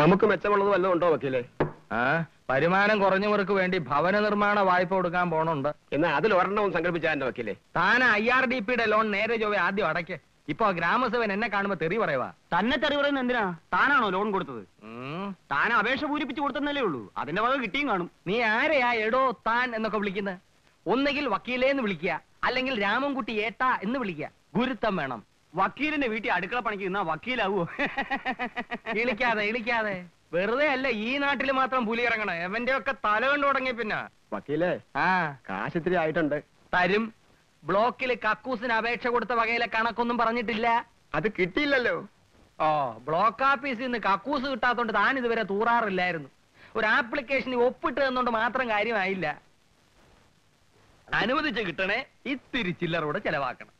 നമുക്ക് മെച്ചമുള്ളത് വല്ലതും ഉണ്ടോ വക്കീലേ? വരുമാനം കുറഞ്ഞവർക്ക് വേണ്ടി ഭവന നിർമ്മാണ വായ്പ കൊടുക്കാൻ പോണുണ്ട്. എന്നാൽ അതിൽ ഒരെണ്ണവും സങ്കല്പിച്ചാ എന്റെ വക്കീലേ? താൻ IRDP-യുടെ ലോൺ നേരെ ജോവി ആദ്യം അടയ്ക്ക്. ഇപ്പൊ ഗ്രാമസഭൻ എന്നെ കാണുമ്പോ തെറി പറയുവാ. തന്നെ തെറി പറയുന്നത് എന്തിനാ? താനാണോ ലോൺ കൊടുത്തത്? താൻ അപേക്ഷ പൂരിപ്പിച്ചു കൊടുത്തന്നല്ലേ ഉള്ളൂ, അതിന്റെ വക കിട്ടിയും കാണും. നീ ആരെയാ എടോ താൻ എന്നൊക്കെ വിളിക്കുന്നത്? ഒന്നെങ്കിൽ വക്കീലേന്ന് വിളിക്കുക, അല്ലെങ്കിൽ രാമൻകുട്ടി ഏട്ടാ എന്ന് വിളിക്കുക. ഗുരുത്തം വേണം. വക്കീലിന്റെ വീട്ടിൽ അടുക്കള പണിക്ക് നിന്നാ വക്കീലാവോ? ഇളിക്കാതെ ഇളിക്കാതെ, വെറുതെ അല്ല ഈ നാട്ടില് മാത്രം പുലി ഇറങ്ങണ. എവന്റെ ഒക്കെ തല കണ്ടു തുടങ്ങി. പിന്നെ വക്കീലേ, കാശിത്തിരി ആയിട്ടുണ്ട് തരും. ബ്ലോക്കില് കക്കൂസിന് അപേക്ഷ കൊടുത്ത വകയിലെ കണക്കൊന്നും പറഞ്ഞിട്ടില്ല, അത് കിട്ടിയില്ലല്ലോ. ഓ, ബ്ലോക്ക് ഓഫീസിൽ നിന്ന് കക്കൂസ് കിട്ടാത്തോണ്ട് താൻ ഇതുവരെ തൂറാറില്ലായിരുന്നു. ഒരു ആപ്ലിക്കേഷൻ ഒപ്പിട്ട് തന്നോണ്ട് മാത്രം കാര്യമായില്ല. അനുവദിച്ച് കിട്ടണേ, ഇത്തിരി ചില്ലറൂടെ ചെലവാക്കണം.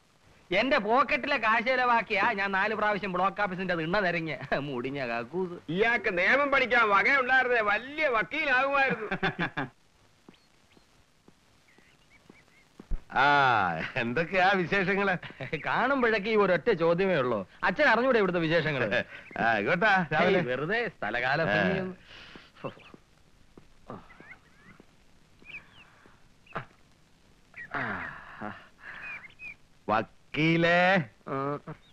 എന്റെ പോക്കറ്റിലെ കാശ് ചെലവാക്കിയാ ഞാൻ 4 പ്രാവശ്യം ബ്ലോക്ക് ഓഫീസിന്റെ അത് ഇണ്ണ നിരങ്ങിയ മുടിഞ്ഞ കക്കൂസ്. ഇയാൾക്ക് നിയമം പഠിക്കാൻ വകയുണ്ടായിരുന്നേ, വലിയ വക്കീലാകുമായിരുന്നു. ആ, എന്തൊക്കെയാ വിശേഷങ്ങള്? കാണുമ്പോഴേക്ക് ഈ ഒരൊറ്റ ചോദ്യമേ ഉള്ളൂ, അച്ഛൻ അറിഞ്ഞൂടെ ഇവിടുത്തെ വിശേഷങ്ങള്? വെറുതെ സ്ഥലകാല. വക്കീലേ,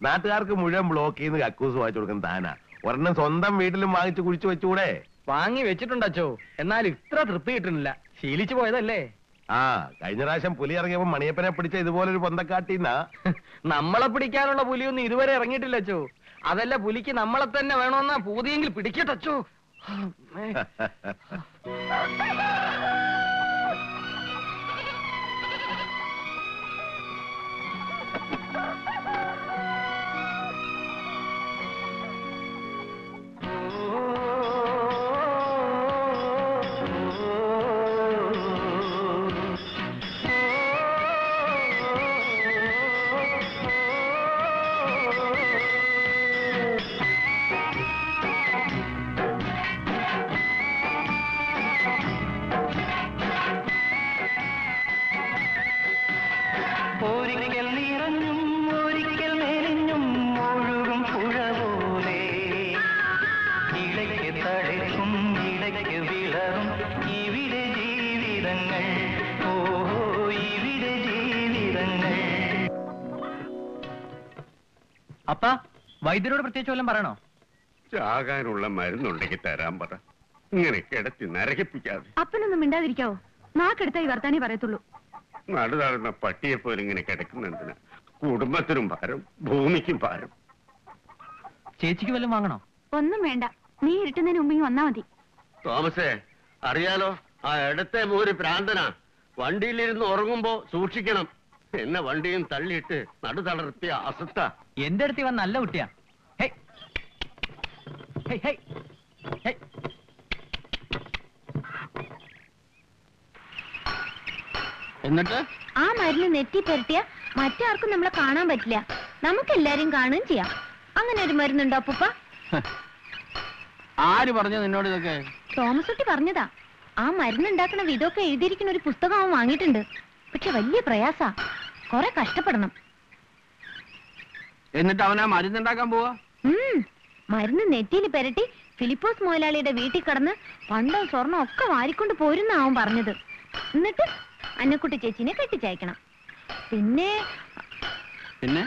നാട്ടുകാർക്ക് മുഴുവൻ ബ്ലോക്കിൽ നിന്ന് കക്കൂസ് വാങ്ങിച്ചു കൊടുക്കുന്ന താനാ. ഒരെണ്ണം സ്വന്തം വീട്ടിലും വാങ്ങിച്ചു കുഴിച്ചു വെച്ചുകൂടെ? വാങ്ങി വെച്ചിട്ടുണ്ട് അച്ഛോ, എന്നാൽ ഇത്ര തൃപ്തി കിട്ടുന്നില്ല. ശീലിച്ചു പോയതല്ലേ? ആ, കഴിഞ്ഞ പ്രാവശ്യം പുലി ഇറങ്ങിയപ്പോ മണിയപ്പനെ പിടിച്ച ഇതുപോലൊരു പൊന്തക്കാട്ടിന്നാ. നമ്മളെ പിടിക്കാനുള്ള പുലിയൊന്നും ഇതുവരെ ഇറങ്ങിയിട്ടില്ല അച്ഛോ. അതല്ല, പുലിക്ക് നമ്മളെ തന്നെ വേണമെന്നാ പൂതിയെങ്കിൽ പിടിക്കട്ടെ അച്ഛോ. അപ്പ, വൈദ്യരോട് പ്രത്യേകിച്ച് വല്ലതും പറയണോ? ചാകാനുള്ള മരുന്നുണ്ടെങ്കിൽ തരാൻ പറ, ഇങ്ങനെ കിടത്തി നരകിപ്പിക്കാതെ. അപ്പനൊന്നും മിണ്ടാതിരിക്കാവോ? നാക്കെടുത്തായി വർത്താനേ പറയത്തുള്ളൂ. നടുതാഴ്ന്ന പട്ടിയെ പോലും ഇങ്ങനെ കിടക്കുന്നെന്തിനാ? കുടുംബത്തിനും ഭാരം, ഭൂമിക്കും ഭാരം. ചേച്ചിക്ക് വല്ലതും വാങ്ങണോ? ഒന്നും വേണ്ട, നീ ഇരുട്ടുന്നതിന് മുമ്പ് വന്നാ മതി. തോമസേ, അറിയാലോ ആ ഇടത്തെ മൂര് പ്രാന്തനാ. വണ്ടിയിലിരുന്ന് ഉറങ്ങുമ്പോ സൂക്ഷിക്കണം. എന്നെ വണ്ടിയും തള്ളിയിട്ട് നടുതളർത്തിയ അസത്ത. എന്റെ അടുത്ത് ഇവൻ നല്ല കുട്ടിയാ. എന്നിട്ട് ആ മരുന്ന് നെറ്റി പെരട്ടിയ മറ്റാർക്കും നമ്മളെ കാണാൻ പറ്റില്ല, നമുക്ക് എല്ലാരെയും കാണുകയും ചെയ്യാം. അങ്ങനെ ഒരു മരുന്നുണ്ടോ അപ്പൂപ്പ? ആര് പറഞ്ഞു നിന്നോട് ഇതൊക്കെ? തോമസ് കുട്ടി പറഞ്ഞതാ. ആ മരുന്നുണ്ടാക്കുന്ന വിധമൊക്കെ എഴുതിയിരിക്കുന്ന ഒരു പുസ്തകം അവൻ വാങ്ങിയിട്ടുണ്ട്. പക്ഷെ വലിയ പ്രയാസാ, കൊറേ കഷ്ടപ്പെടണം. എന്നിട്ട് അവനാ മരുന്നുണ്ടാക്കാൻ പോവാ? മരുന്ന് നെറ്റിയിൽ പെരട്ടി ഫിലിപ്പോസ് മുതലാളിയുടെ വീട്ടിൽ കടന്ന് പണ്ടോ സ്വർണ്ണം ഒക്കെ വാരിക്കൊണ്ട് പോരുന്ന അവൻ പറഞ്ഞത്. എന്നിട്ട് അന്നക്കുട്ടി ചേച്ചിനെ കെട്ടിച്ചയക്കണം. പിന്നെ പിന്നെ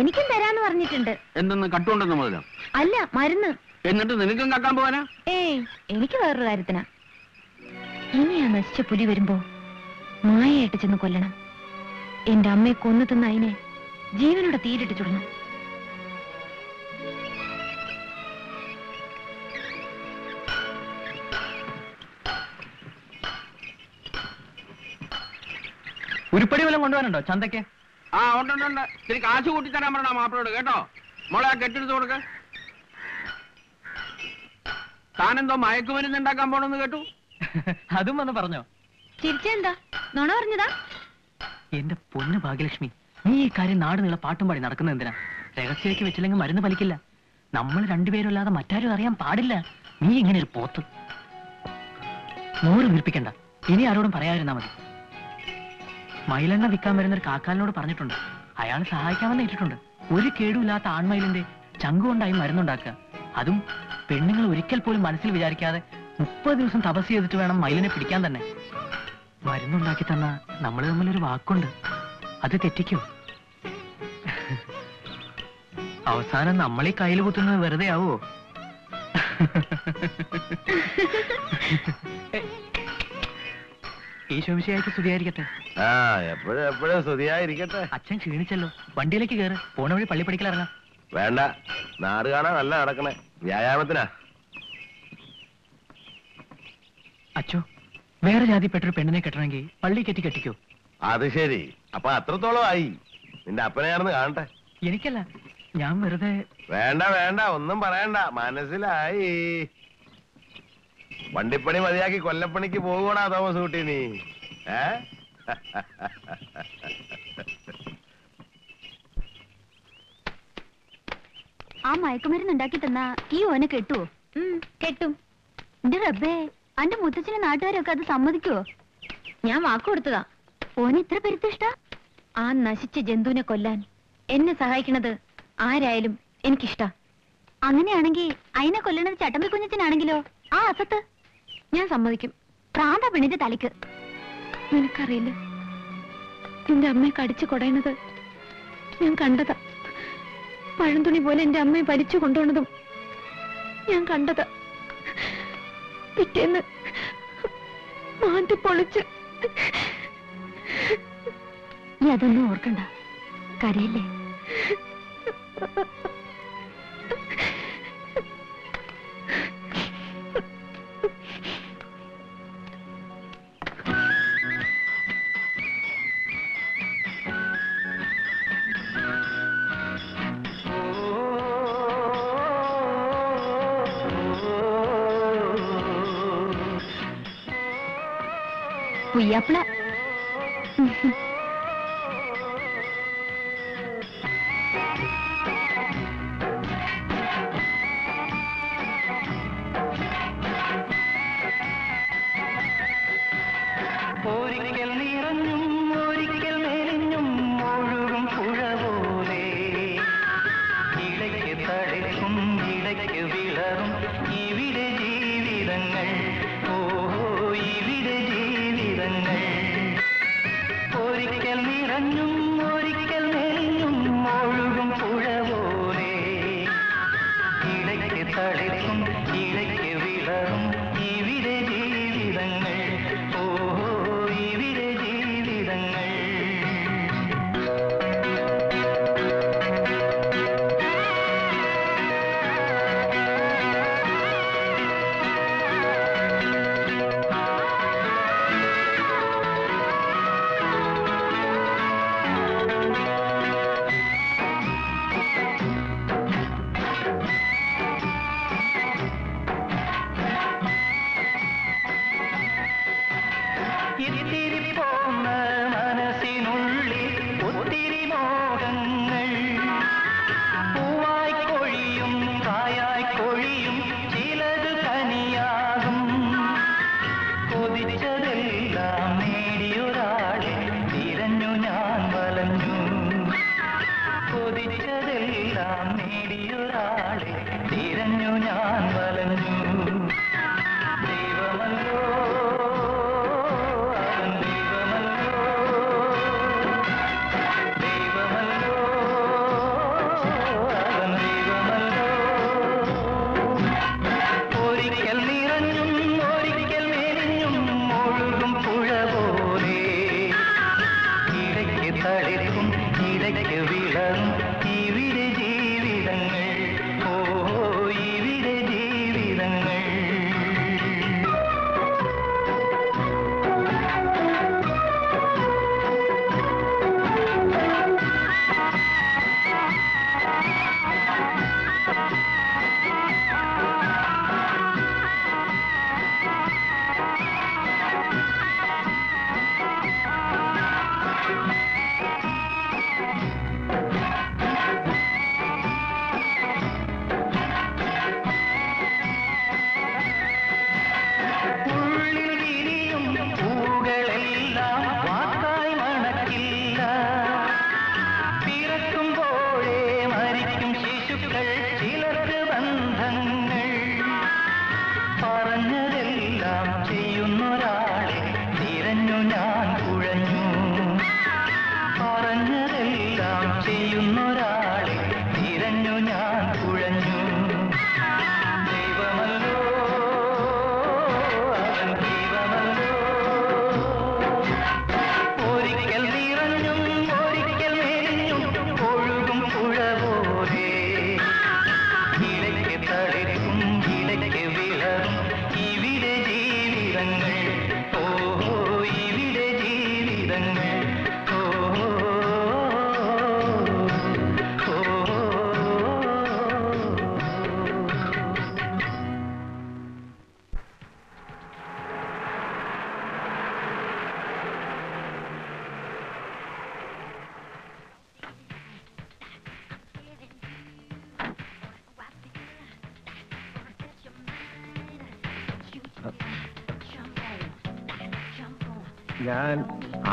എനിക്കും തരാന്ന് പറഞ്ഞിട്ടുണ്ട്. എന്തെന്ന്? കട്ടുണ്ടെന്ന് മുതല? അല്ല, മരുന്ന്. എന്നിട്ട് നിനക്കും കക്കാൻ പോവാനാ? ഏയ്, എനിക്ക് വേറൊരു കാര്യത്തിനാ. ഇനിയാ നശിച്ച പുലി വരുമ്പോ മായയായിട്ട് ചെന്ന് കൊല്ലണം. എന്റെ അമ്മയെ കൊന്നു തിന്ന അതിനെ ജീവനോടെ തീരിട്ട് ചുടണം. ഉരുപ്പടി വല്ലതും കൊണ്ടുപോകാനുണ്ടോ ചന്തയ്ക്ക്? ആ, ഉണ്ടുണ്ട്. ഇത്തിരി കാശ് കൂട്ടി തരാൻ പറഞ്ഞാ മാപ്പിളോട് കേട്ടോ. മോളെ കെട്ടിടുത്ത് കൊടുക്ക. താനെന്തോ മയക്കുമരുന്ന് ഉണ്ടാക്കാൻ പോണെന്ന് കേട്ടു, അതും വന്ന് പറഞ്ഞോ? ചിരിച്ചെന്താ, നോണ പറഞ്ഞതാ? എന്റെ പൊന്നു ഭാഗ്യലക്ഷ്മി, നീ ഈ കാര്യം നാടുനിള്ള പാട്ടും പാടി നടക്കുന്നത് എന്തിനാ? രഹസ്യമാക്കി വെച്ചില്ലെങ്കിൽ മരുന്ന് ഫലിക്കില്ല. നമ്മൾ രണ്ടുപേരും അല്ലാതെ മറ്റാരും അറിയാൻ പാടില്ല. നീ ഇങ്ങനെ ഒരു പോത്ത്. മോര് വീർപ്പിക്കണ്ട, ഇനി ആരോടും പറയാതിരുന്നാ മതി. മയിലെണ്ണ വിൽക്കാൻ വരുന്നൊരു കാക്കാലിനോട് പറഞ്ഞിട്ടുണ്ട്, അയാൾ സഹായിക്കാമെന്ന് ഇട്ടിട്ടുണ്ട്. ഒരു കേടുമില്ലാത്ത ആൺമയിലിന്റെ ചങ്കുകൊണ്ടായി മരുന്നുണ്ടാക്കുക, അതും मनസ്സിൽ വിചാരിക്കാതെ 30 ദിവസം തപസ് ചെയ്തിട്ട് വേണം മയിലിനെ പിടിക്കാൻ തന്നെ. മരുന്നുണ്ടാക്കി തന്ന നമ്മൾ തമ്മിൽ ഒരു വാക്കുണ്ട്. അത് തെറ്റിക്കോ? അവസാനം നമ്മളീ കയ്യിൽ കുത്തുന്നത് വെറുതെ ആവോ? ഈശോമിശിഹായ്ക്ക് സ്തുതിയായിരിക്കട്ടെ. അച്ഛൻ ക്ഷീണിച്ചല്ലോ, വണ്ടിയിലേക്ക് കയറ്. പോണ വഴി പള്ളി പഠിക്കൽ ഇറങ്ങാം. വേണ്ട, നാട് കാണാൻ നല്ല നടക്കണേ, വ്യായാമത്തിനാ. അച്ഛോ, വേറെ ജാതിപ്പെട്ടൊരു പെണ്ണിനെ കെട്ടണമെങ്കിൽ പള്ളി കെട്ടി കെട്ടിക്കോ? അത് ശരി, അപ്പൊ അത്രത്തോളം ആയി. നിന്റെ അപ്പനെയാണെന്ന് കാണട്ടെ. എനിക്കല്ല, ഞാൻ വെറുതെ. വേണ്ട വേണ്ട, ഒന്നും പറയണ്ട, മനസ്സിലായി. വണ്ടിപ്പണി മതിയാക്കി കൊല്ലപ്പണിക്ക് പോകണ തോമസ് കുട്ടി നീ. ആ മയക്കുമരുന്ന് ഉണ്ടാക്കി തന്ന ഈ ഓനെ കെട്ടുവോ? കെട്ടും. എന്റെ റബ്ബേ, അന്റെ മുത്തച്ഛനും നാട്ടുകാരൊക്കെ അത് സമ്മതിക്കുവോ? ഞാൻ വാക്കു കൊടുത്തതാ. ഓന് ഇത്ര പെരുത്തിഷ്ട ആ നശിച്ച ജന്തുവിനെ കൊല്ലാൻ. എന്നെ സഹായിക്കണത് ആരായാലും എനിക്കിഷ്ട. അങ്ങനെയാണെങ്കിൽ അതിനെ കൊല്ലണത് ചട്ടമ്പി കുഞ്ഞച്ചനാണെങ്കിലോ? ആ അസത്ത് ഞാൻ സമ്മതിക്കും. പ്രാന്ത പെണ്ണിന്റെ തലക്ക്. നിനക്കറിയില്ല, നിന്റെ അമ്മയെ കടിച്ചു കൊടയണത് ഞാൻ കണ്ടതാ. പഴന്തുണി പോലെ എന്റെ അമ്മയെ വലിച്ചു കൊണ്ടുപോണതും ഞാൻ കണ്ടതാ. പിറ്റേന്ന് മാറ്റി പൊളിച്ച്. നീ അതൊന്നും ഓർക്കണ്ട, കരയില്ലേ? ഉയ്യാപ്പിള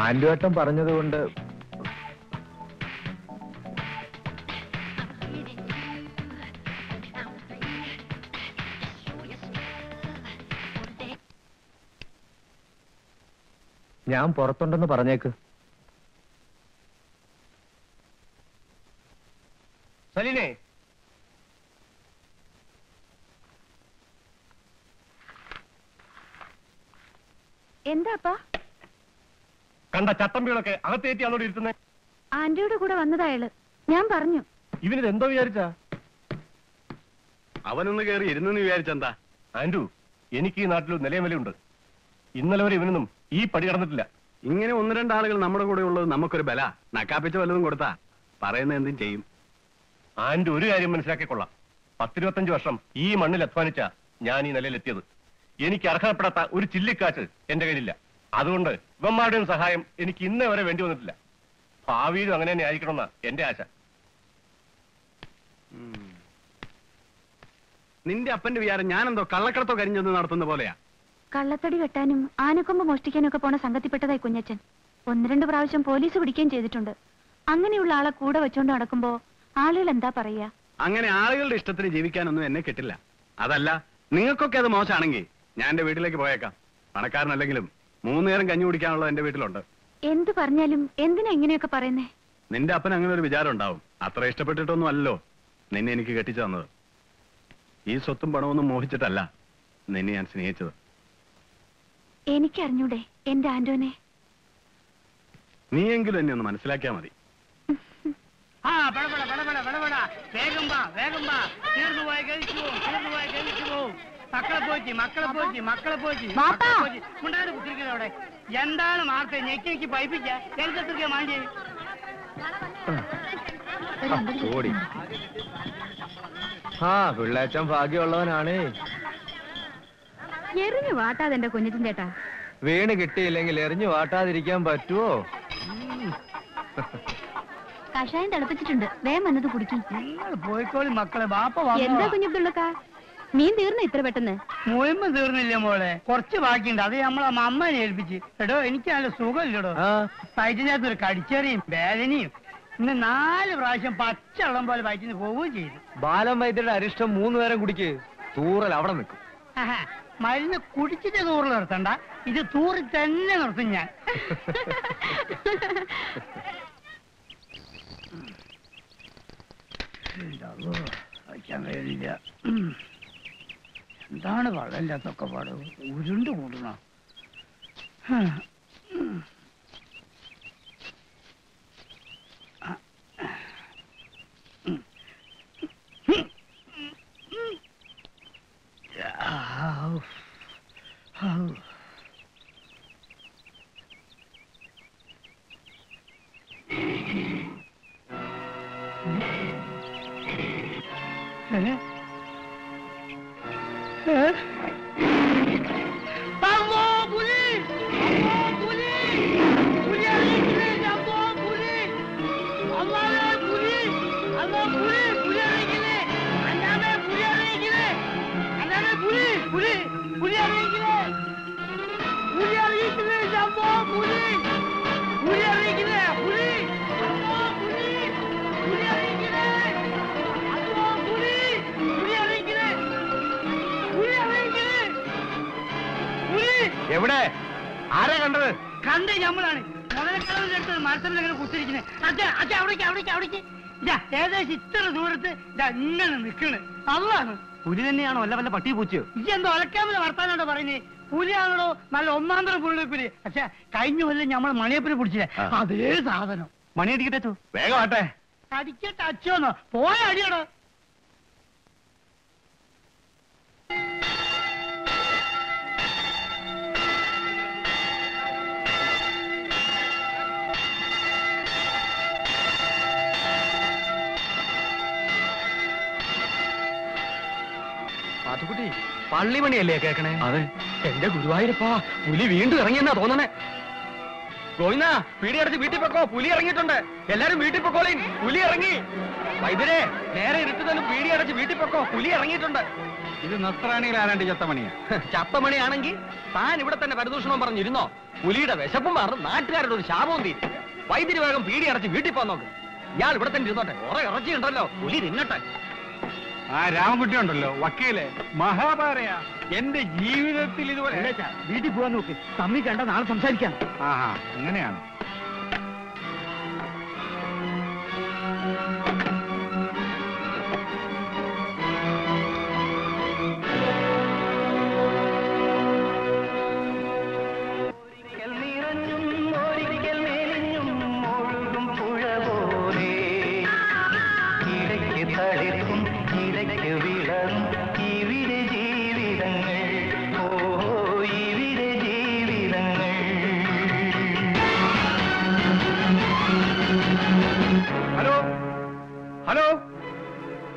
ആന്റുവേട്ടൻ പറഞ്ഞതുകൊണ്ട് ഞാൻ പുറത്തുണ്ടെന്ന് പറഞ്ഞേക്ക്. സലീനെ എന്താപ്പാ കണ്ട ചട്ടമ്പികളൊക്കെ അകത്തേറ്റിയാളോട് ഇരുത്തുന്നേ? ആന്റിയുടെ കൂടെ വന്നതാ അയാള്, ഞാൻ പറഞ്ഞു. ഇവനിത് എന്തോ വിചാരിച്ചാ? അവനൊന്ന് കയറി ഇരുന്നെന്ന് വിചാരിച്ചെന്താ? ആന്റു, എനിക്ക് ഈ നാട്ടിൽ നിലയം വിലയുണ്ട്. ഇന്നലെ വരെ ഇവനൊന്നും ഈ പടി കടന്നിട്ടില്ല. ഇങ്ങനെ ഒന്ന് രണ്ടാളുകൾ നമ്മുടെ കൂടെ ഉള്ളത് നമുക്കൊരു ബല. നക്കാപ്പിച്ച വല്ലതും കൊടുത്താ പറയുന്ന എന്തും ചെയ്യും. ആന്റു ഒരു കാര്യം മനസ്സിലാക്കിക്കൊള്ളാം, 10-25 വർഷം ഈ മണ്ണിൽ അധ്വാനിച്ച ഞാൻ ഈ നിലയിലെത്തിയത്. എനിക്ക് അർഹതപ്പെടാത്ത ഒരു ചില്ലിക്കാശ് എന്റെ കയ്യിലില്ല. അതുകൊണ്ട് ഇവന്മാരുടെയും സഹായം എനിക്ക് ഇന്നേ വരെ വേണ്ടി വന്നിട്ടില്ല. ഭാവിയിലും അങ്ങനെ തന്നെ ആയിരിക്കണമെന്നാ എന്റെ ആശ. നിന്റെ അപ്പന്റെ വിചാരം ഞാനെന്തോ കള്ളക്കടത്തോ കരിഞ്ഞെന്ന് നടത്തുന്ന പോലെയാ. കള്ളത്തടി കെട്ടാനും ആനക്കൊമ്പ് മോഷ്ടിക്കാനും ഒക്കെ പോണ സംഘത്തിൽപ്പെട്ടതായി കുഞ്ഞച്ചൻ. 1-2 പ്രാവശ്യം പോലീസ് പിടിക്കുകയും ചെയ്തിട്ടുണ്ട്. അങ്ങനെയുള്ള ആളെ കൂടെ വെച്ചോണ്ട് നടക്കുമ്പോ ആളുകൾ എന്താ പറയാ? അങ്ങനെ ആളുകളുടെ ഇഷ്ടത്തിന് ജീവിക്കാനൊന്നും എന്നെ കിട്ടില്ല. അതല്ല, നിങ്ങൾക്കൊക്കെ അത് മോശമാണെങ്കിൽ ഞാൻ എന്റെ വീട്ടിലേക്ക് പോയേക്കാം. പണക്കാരനല്ലെങ്കിലും 3 നേരം കഞ്ഞി കുടിക്കാനുള്ളത് എന്റെ വീട്ടിലുണ്ട്. എന്ത് പറഞ്ഞാലും എന്തിനാ ഇങ്ങനെയൊക്കെ പറയുന്നേ? നിന്റെ അപ്പൻ അങ്ങനെ ഒരു വിചാരം ഉണ്ടാവും. അത്ര ഇഷ്ടപ്പെട്ടിട്ടൊന്നും അല്ലോ നിന്നെ എനിക്ക് കെട്ടിച്ചു തന്നത്. ഈ സ്വത്തും പണമൊന്നും മോഹിച്ചിട്ടല്ല നിന്നെ ഞാൻ സ്നേഹിച്ചത്. എനിക്കറിഞ്ഞൂടെ എന്റെ ആന്റോനെ? നീയെങ്കിലും എന്നെ ഒന്ന് മനസ്സിലാക്കിയാ മതി. മക്കളെ പോയി മക്കളെ പോയി മക്കളെ പോയി മുണ്ടാണ്ട് കുത്തിരിക്കുന്നത് അവിടെ എന്താണ് മാർക്ക്? ഞെക്കി ഞെക്കി പൈപ്പിക്കാ എഴുതത്തിരിക്കുക മാണ്ടി. ആ പിള്ളേച്ചൻ ഭാഗ്യമുള്ളവനാണ്. എറിഞ്ഞു വാട്ടാതെ എന്റെ കുഞ്ഞിച്ചൻ ചേട്ടാ. വീണ് കിട്ടിയില്ലെങ്കിൽ എറിഞ്ഞു വാട്ടാതിരിക്കാൻ പറ്റുവോ? കഷായം തിളപ്പിച്ചിട്ടുണ്ട്, വേഗം വന്നത് കുടിക്കും. പോയിക്കോളി മക്കളെ. എന്താ കുഞ്ഞിപ്പിള്ളക്കാ മീൻ തീർന്ന ഇത്ര പെട്ടെന്ന്? മുഴുമ്പ് തീർന്നില്ല മോളെ, കുറച്ച് ബാക്കിയുണ്ട്. അത് നമ്മളെ അമ്മനെ ഏൽപ്പിച്ച്. എടോ എനിക്ക് നല്ല സുഖമില്ലടോ. വയറ്റിനകത്ത് ഒരു കടിച്ചെറിയും വേദനയും. ഇന്ന് 4 പ്രാവശ്യം പച്ചവെള്ളം പോലെ വയറ്റിന് പോവുകയും ചെയ്തു. ബാലം വൈദ്യരുടെ അരിഷ്ടം 3 നേരം കുടിക്ക്, തൂറൽ അവിടെ നിൽക്കും. മരുന്ന് കുടിച്ചിട്ട് തൂറൽ നിർത്തണ്ട, ഇത് തൂറി തന്നെ നിർത്തും ഞാൻ. എന്താണ് വളമില്ലാത്തൊക്കെ പാട്? ഉരുണ്ട് കൂട്ടണം. എവിടെ ആരാ കണ്ടത്? കണ്ടേ നമ്മളാണ്. പുലിയാണോ നല്ല ഒന്നാന്തരം പുള്ളിപ്പുലി. പക്ഷെ കഴിഞ്ഞ കൊല്ലം ഞമ്മൾ മണിയപ്പനെ പിടിച്ചില്ലേ അതേ സാധനം. മണിയടിക്കട്ടെ വേഗം ആട്ടെ അടിക്കട്ടെ അച്ഛനോ പോയ അടിയാണോ. അതുകുട്ടി പള്ളിമണിയല്ലേ കേക്കണേ? അതെ എന്റെ ഗുരുവായൂരപ്പാ, പുലി വീണ്ടും ഇറങ്ങിയെന്നാ തോന്നണേ. ഗോവിന്ദാ പീടിയടച്ച് വീട്ടിൽ പൊക്കോ, പുലി ഇറങ്ങിയിട്ടുണ്ട്. എല്ലാരും വീട്ടിൽ പൊക്കോളീൻ, പുലി ഇറങ്ങി. വൈദ്യരെ നേരെ ഇരുട്ട് തന്നെ പീടിയടച്ച് വീട്ടിൽ പൊക്കോ, പുലി ഇറങ്ങിയിട്ടുണ്ട്. ഇത് നസ്രാണികൾ ആരാണ്ട് ചത്തമണിയാ? ചത്തമണിയാണെങ്കിൽ താൻ ഇവിടെ തന്നെ പരിദൂഷണം പറഞ്ഞിരുന്നോ? പുലിയുടെ വിശപ്പും മാറും, നാട്ടുകാരുടെ ഒരു ശാപവും തീരും. വൈദ്യര് വേഗം പീടിയടച്ച് വീട്ടിൽ പോകാൻ നോക്ക്. ഇയാൾ ഇവിടെ തന്നെ ഇരുന്നോട്ടെ, കുറെ ഇറച്ചിയുണ്ടല്ലോ, പുലി തിന്നട്ടെ. ആ രാമൻകുട്ടി ഉണ്ടല്ലോ വക്കീലെ, മഹാഭാരയാ. എന്റെ ജീവിതത്തിൽ ഇതുപോലെ വീട്ടിൽ പോവാൻ നോക്ക്, തമ്മി കണ്ട നാളെ സംസാരിക്കാം. ആഹാ അങ്ങനെയാണ്.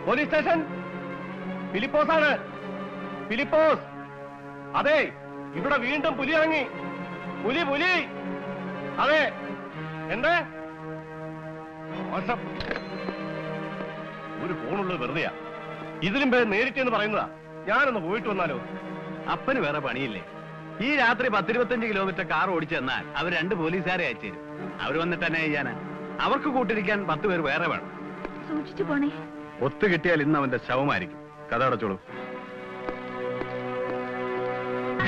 പോലീസ് സ്റ്റേഷൻ ഫിലിപ്പോസാണ്, ഫിലിപ്പോസ്. അതെ ഇവിടെ വീണ്ടും പുലി ഇറങ്ങി, പുലി പുലി. അതെ എന്താ ഒരു ഫോണുള്ളത് വെറുതെയാ, ഇതിലും പേര് നേരിട്ടെന്ന് പറയുന്നതാ. ഞാനൊന്ന് പോയിട്ട് വന്നാലോ? അപ്പന് വേറെ പണിയില്ലേ? ഈ രാത്രി 10-25 കിലോമീറ്റർ കാർ ഓടിച്ചു തന്നാൽ അവർ 2 പോലീസുകാരെ അയച്ചു തരും. അവര് വന്നിട്ട് തന്നെ ചെയ്യാനാ. അവർക്ക് കൂട്ടിരിക്കാൻ 10 പേർ വേറെ വേണം. സൂക്ഷിച്ചു പോണേ. ഒത്തു കിട്ടിയാൽ ഇന്ന് അവന്റെ ശവമായിരിക്കും. കഥ അടച്ചോളൂ.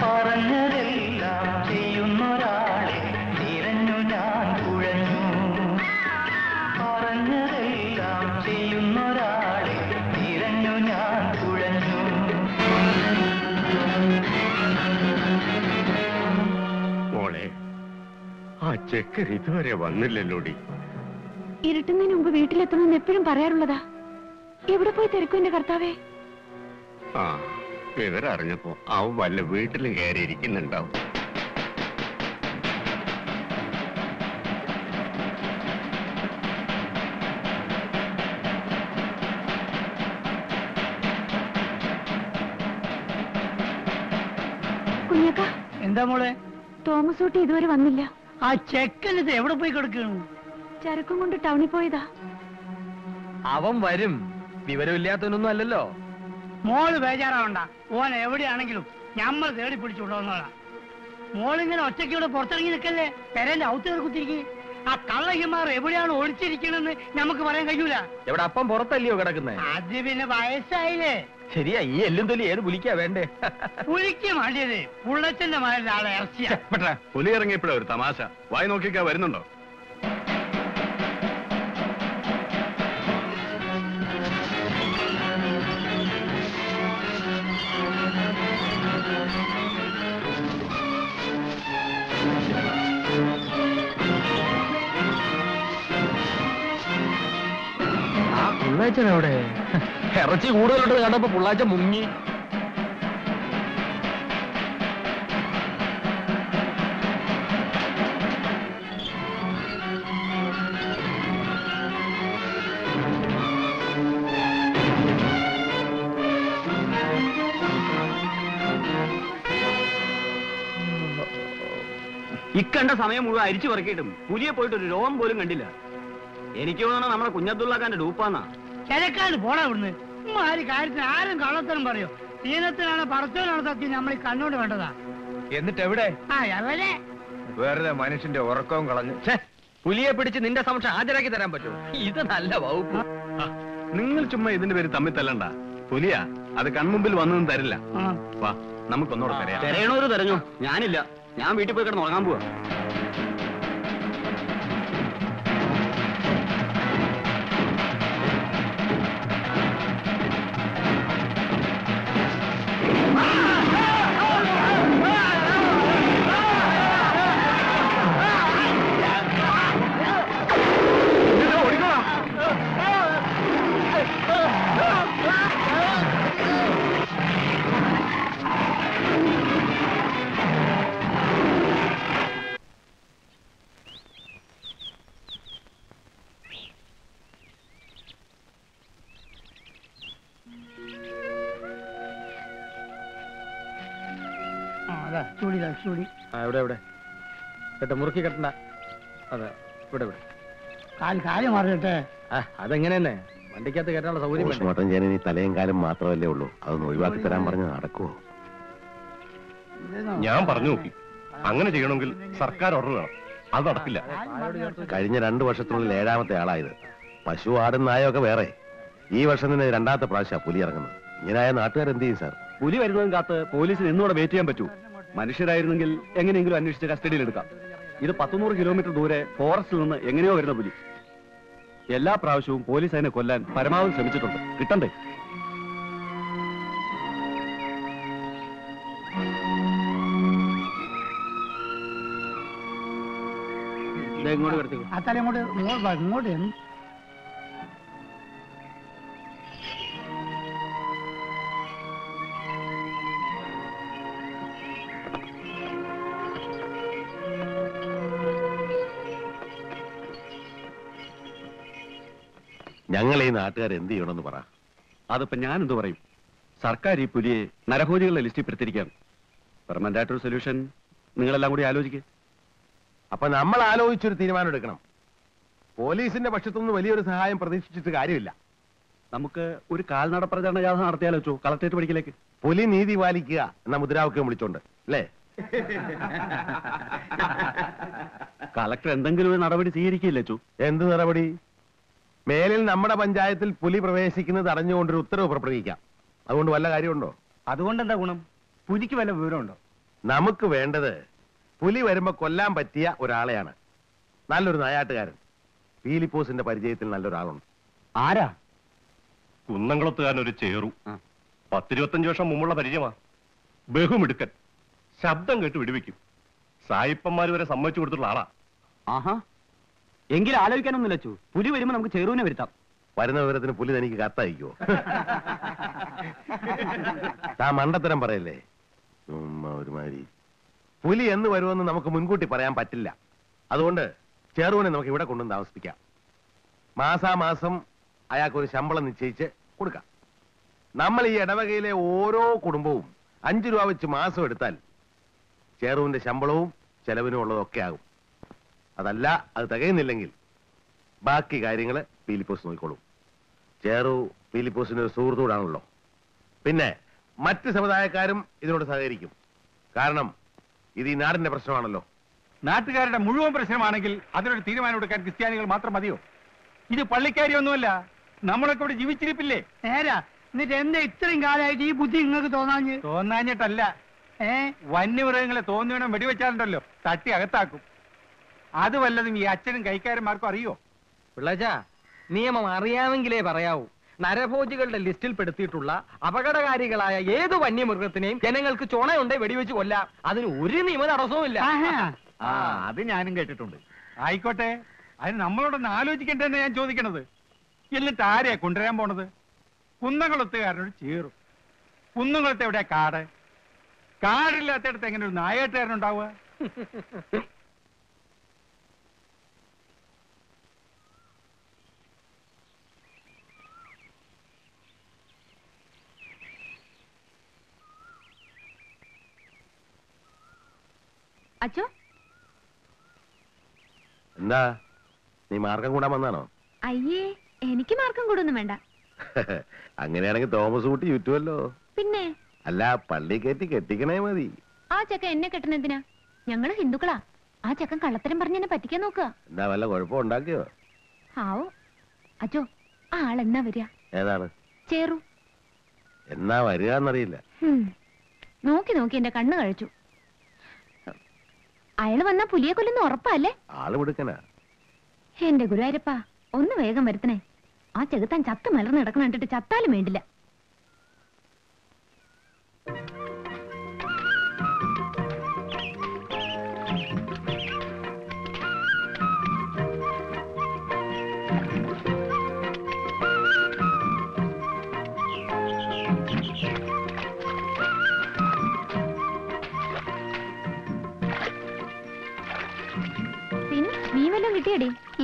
പറഞ്ഞതെല്ലാം ചെയ്യുന്നൊരാളെ തിരഞ്ഞു ഞാൻ കുഴഞ്ഞു. പറഞ്ഞതെല്ലാം ചെയ്യുന്നൊരാളെ തിരഞ്ഞു ഞാൻ കുഴഞ്ഞു. മോളെ, ആ ചെക്കൻ ഇതുവരെ വന്നില്ലല്ലോടി. ഇരുട്ടുന്നതിന് മുമ്പ് വീട്ടിലെത്തണമെന്ന് എപ്പോഴും പറയാറുള്ളതാ. എവിടെ പോയി തിരക്കുന്റെ കർത്താവേ? ആ വിവരം അറിഞ്ഞപ്പോ അവൻ വല്ല വീട്ടിലും കയറിയിരിക്കുന്നുണ്ടാവും. കുഞ്ഞക്ക എന്താ മോളെ? തോമസ് ഊട്ടി ഇതുവരെ വന്നില്ല. ആ ചെക്കനത് എവിടെ പോയി കിടക്കുന്നു? ചരക്കും കൊണ്ട് ടൗണിൽ പോയതാ. അവൻ വരും, വിവരമില്ലാത്തവനൊന്നും അല്ലല്ലോ. മോള് ബേജാറാവണ്ട, ഓൻ എവിടെയാണെങ്കിലും ഞമ്മൾ തേടി പിടിച്ചുകൊണ്ടുവന്നോളാം. മോളിങ്ങനെ ഒറ്റയ്ക്കൂടെ പുറത്തിറങ്ങി നിൽക്കല്ലേ, പെരേന്റെ ഔത്തേർ കുത്തിരിക്കും. ആ കള്ളഹിമാർ എവിടെയാണ് ഒളിച്ചിരിക്കണെന്ന് നമുക്ക് പറയാൻ കഴിയൂല. എവിടെ അപ്പം പുറത്തല്ലയോ കിടക്കുന്നത്? അത് പിന്നെ വയസ്സായില്ലേ. ശരിയാ, ഈ എല്ലും തൊലി ഏത് പുലിക്കാ വേണ്ടേ? പുലിക്ക് മാണ്ടിയത് പുള്ളച്ചന്റെ മാരുടെ ആളെ ഇറച്ചിയാ. പുലി ഇറങ്ങിയപ്പോഴാ ഒരു തമാശ. വായി നോക്കിക്കാ വരുന്നുണ്ടോ? വിടെ ഇറച്ചി കൂടുതലോട്ട് കണ്ടപ്പോ പുള്ളാച്ച മുങ്ങി. ഇക്കണ്ട സമയം മുഴുവൻ അരിച്ചു പറക്കിയിട്ടും പുലിയെ പോയിട്ട് ഒരു രോഗം പോലും കണ്ടില്ല. എനിക്ക് തോന്നണം നമ്മുടെ കുഞ്ഞബ്ദുള്ളക്കാന്റെ ഡൂപ്പാന്നാ. കിഴക്കാട് പോടാ ഇവിടുന്ന്. ഒരു കാര്യത്തിന് ആരും കള്ളത്തരം പറയോ? തീനത്തിനാണ് പറച്ചോനാണ് സത്യം നമ്മൾ ഈ കണ്ണോട് വേണ്ടതാ. എന്നിട്ട് എവിടെ? വേറെ മനുഷ്യന്റെ ഉറക്കവും കളഞ്ഞു. പുലിയെ പിടിച്ച് നിന്റെ സമക്ഷം ഹാജരാക്കി തരാൻ പറ്റുമോ? ഇത് നല്ല വകുപ്പ്. നിങ്ങൾ ചുമ്മാ ഇതിന്റെ പേര് തമ്മിൽ തല്ലണ്ട. പുലിയാ, അത് കൺമുമ്പിൽ വന്നൊന്നും തരില്ല. വാ നമുക്കൊന്നോട് തെരയാം. തെരയണോര് തെരഞ്ഞോ, ഞാനില്ല. ഞാൻ വീട്ടിൽ പോയി കിടന്ന് ഉറങ്ങാൻ പോവാ. मुरुकी कट्टണ്ട अदे സർക്കാർ ഓർഡർ വേണം അതടക്കില്ല കഴിഞ്ഞ 2 വർഷത്തിനുള്ളിൽ 7ാമത്തെ ആളായത് പശു ആടും നായയൊക്കെ വേറെ ഈ വർഷം തന്നെ രണ്ടാമത്തെ പ്രാവശ്യം പുലി ഇറങ്ങുന്നു ഇങ്ങനായ നാട്ടുകാർ എന്ത് ചെയ്യും സാർ പുലി വരുന്നതും കാത്ത് പോലീസിന് എന്നോട് വെയിറ്റ് ചെയ്യാൻ പറ്റൂ മനുഷ്യരായിരുന്നെങ്കിൽ എങ്ങനെയെങ്കിലും അന്വേഷിച്ച് കസ്റ്റഡിയിൽ എടുക്കാം ഇത് 100 കിലോമീറ്റർ ദൂരെ ഫോറസ്റ്റിൽ നിന്ന് എങ്ങനെയോ വരുന്ന പുലി എല്ലാ പ്രാവശ്യവും പോലീസ് അതിനെ കൊല്ലാൻ പരമാവധി ശ്രമിച്ചിട്ടുണ്ട് കിട്ടണ്ടേ ഞങ്ങളെ ഈ നാട്ടുകാർ എന്ത് ചെയ്യണമെന്ന് പറ അതിപ്പോ ഞാൻ എന്ത് പറയും സർക്കാർ ഈ പുലിയെ നരഭോജികളുടെ ലിസ്റ്റിൽ പെടുത്തിയിരിക്കുകയാണ് പെർമനന്റ് ആയിട്ടൊരു സൊല്യൂഷൻ നിങ്ങളെല്ലാം കൂടി ആലോചിക്കുക അപ്പൊ നമ്മൾ ആലോചിച്ചൊരു തീരുമാനം എടുക്കണം പോലീസിന്റെ പക്ഷത്തുനിന്ന് വലിയൊരു സഹായം പ്രതീക്ഷിച്ചിട്ട് കാര്യമില്ല നമുക്ക് ഒരു കാൽനട പ്രചരണ ജാഥ നടത്തിയാലോ ചോ കളക്ടറേറ്റ് പടിക്കലേക്ക് പുലി നീതി പാലിക്കുക എന്ന മുദ്രാവാക്യം വിളിച്ചോണ്ട് അല്ലേ കളക്ടർ എന്തെങ്കിലും ഒരു നടപടി സ്വീകരിക്കില്ലേ ചോ എന്ത് നടപടി മേലിൽ നമ്മുടെ പഞ്ചായത്തിൽ പുലി പ്രവേശിക്കുന്നത് അറിഞ്ഞുകൊണ്ടൊരു ഉത്തരവ് പുറപ്പെടുവിക്കാം അതുകൊണ്ട് വല്ല കാര്യമുണ്ടോ അതുകൊണ്ട് എന്താ ഗുണം പുലിക്ക് വല്ല വിവരമുണ്ടോ നമുക്ക് വേണ്ടത് പുലി വരുമ്പോ കൊല്ലാൻ പറ്റിയ ഒരാളെയാണ് നല്ലൊരു നായാട്ടുകാരൻ പീലിപ്പോസിന്റെ പരിചയത്തിൽ നല്ലൊരാളുണ്ട് ആരാ കുന്നംകുളത്തുകാരൻ ഒരു ചേറു 10-25 വർഷം മുമ്പുള്ള പരിചയമാ ബഹുമിടുക്കൻ ശബ്ദം കേട്ട് വിടുവിക്കും സായിപ്പന്മാർ വരെ സമ്മതിച്ചു കൊടുത്തിട്ടുള്ള ആളാ ആഹാ എങ്കിലും ആലോചിക്കാനൊന്നുമില്ല ചു പുലി വരുമ്പോ നമുക്ക് ചേറൂനെ വരുത്താം വരുന്ന വിവരത്തിന് പുലി തനിക്ക് കത്തയക്കുവോ താ മണ്ടത്തരം പറയല്ലേ ഒരുമാതിരി പുലി എന്ന് വരുമെന്ന് നമുക്ക് മുൻകൂട്ടി പറയാൻ പറ്റില്ല അതുകൊണ്ട് ചേറൂനെ നമുക്ക് ഇവിടെ കൊണ്ടുവന്ന് താമസിപ്പിക്കാം മാസാമാസം അയാൾക്ക് ഒരു ശമ്പളം നിശ്ചയിച്ച് കൊടുക്കാം നമ്മൾ ഈ ഇടവകയിലെ ഓരോ കുടുംബവും 5 രൂപ വെച്ച് മാസം എടുത്താൽ ചേറുവിന്റെ ശമ്പളവും ചെലവിനും ഉള്ളതൊക്കെ ആകും അതല്ല അത് തികയുന്നില്ലെങ്കിൽ ബാക്കി കാര്യങ്ങൾ പീലിപ്പോസ് നോക്കിക്കോളും ചേറു പീലിപ്പോസിന്റെ ഒരു സുഹൃത്തൂടാണല്ലോ പിന്നെ മറ്റ് സമുദായക്കാരും ഇതിനോട് സഹകരിക്കും കാരണം ഇത് ഈ നാടിന്റെ പ്രശ്നമാണല്ലോ നാട്ടുകാരുടെ മുഴുവൻ പ്രശ്നമാണെങ്കിൽ അതിനൊരു തീരുമാനം എടുക്കാൻ ക്രിസ്ത്യാനികൾ മാത്രം മതിയോ ഇത് പള്ളിക്കാരിയൊന്നുമല്ല നമ്മളൊക്കെ ഇവിടെ ജീവിച്ചിരിപ്പില്ലേ നേരാ എന്നിട്ട് എന്നെ ഇത്രയും കാലമായിട്ട് ഈ ബുദ്ധി നിങ്ങൾക്ക് തോന്നാഞ്ഞിട്ടല്ല വന്യമൃഗങ്ങളെ തോന്നിയണം വെടിവെച്ചാലുണ്ടല്ലോ തട്ടി അകത്താക്കും അത് വല്ലതും ഈ അച്ഛനും കൈക്കാരന്മാർക്കും അറിയോ പിള്ളച്ച നിയമം അറിയാമെങ്കിലേ പറയാവൂ നരഭോജികളുടെ ലിസ്റ്റിൽ പെടുത്തിയിട്ടുള്ള അപകടകാരികളായ ഏത് വന്യമൃഗത്തിനെയും ജനങ്ങൾക്ക് ചോണയുണ്ടേ വെടിവെച്ച് കൊല്ലാം അതിന് ഒരു നിയമ തടസ്സവും ഇല്ല അത് ഞാനും കേട്ടിട്ടുണ്ട് ആയിക്കോട്ടെ അതിന് നമ്മളോടൊന്ന് ആലോചിക്കേണ്ടതെന്ന് ഞാൻ ചോദിക്കണത് എന്നിട്ട് ആരെയാ കൊണ്ടുവരാൻ പോണത് കുന്നംകുളത്തുകാരനോട് ചേറും കുന്നംകുളത്ത് എവിടെയാ കാടില്ലാത്തയിടത്ത് എങ്ങനെ ഒരു നായാട്ടുകാരനുണ്ടാവുക അച്ചോ എന്താ നീ മാർക്കം കൂടാൻ വന്നാണോ അയ്യേ എനിക്ക് മാർക്കം കൂടൊന്നും വേണ്ട അങ്ങനെയാണെങ്കിൽ തോമസ് കുട്ടി ചുറ്റുമല്ലോ പിന്നെ അല്ല പള്ളി കയറ്റി കെട്ടിക്കണേ മതി ആ ചക്ക എന്നെ കെട്ടണെന്തിനാ ഞങ്ങള് ഹിന്ദുക്കളാ ആ ചക്കൻ കള്ളത്തരം പറഞ്ഞ എന്നെ പറ്റിക്കാൻ നോക്കുക എന്താ വല്ല കുഴപ്പം ഉണ്ടാക്കിയോ ആവോ അച്ചോ ആളെന്നാ വരിക ഏതാണ് ചേറു എന്നാ വരിക എന്നറിയില്ല നോക്കി നോക്കി എന്റെ കണ്ണ് കഴിച്ചു അയാൾ വന്നാ പുലിയെ കൊല്ലുന്ന ഉറപ്പല്ലേ എന്റെ ഗുരുവായൂരപ്പാ ഒന്ന് വേഗം വരുത്തണേ ആ ചെകുത്താൻ ചത്ത് മലർന്ന് കിടക്കണ കണ്ടിട്ട് ചത്താലും വേണ്ടില്ല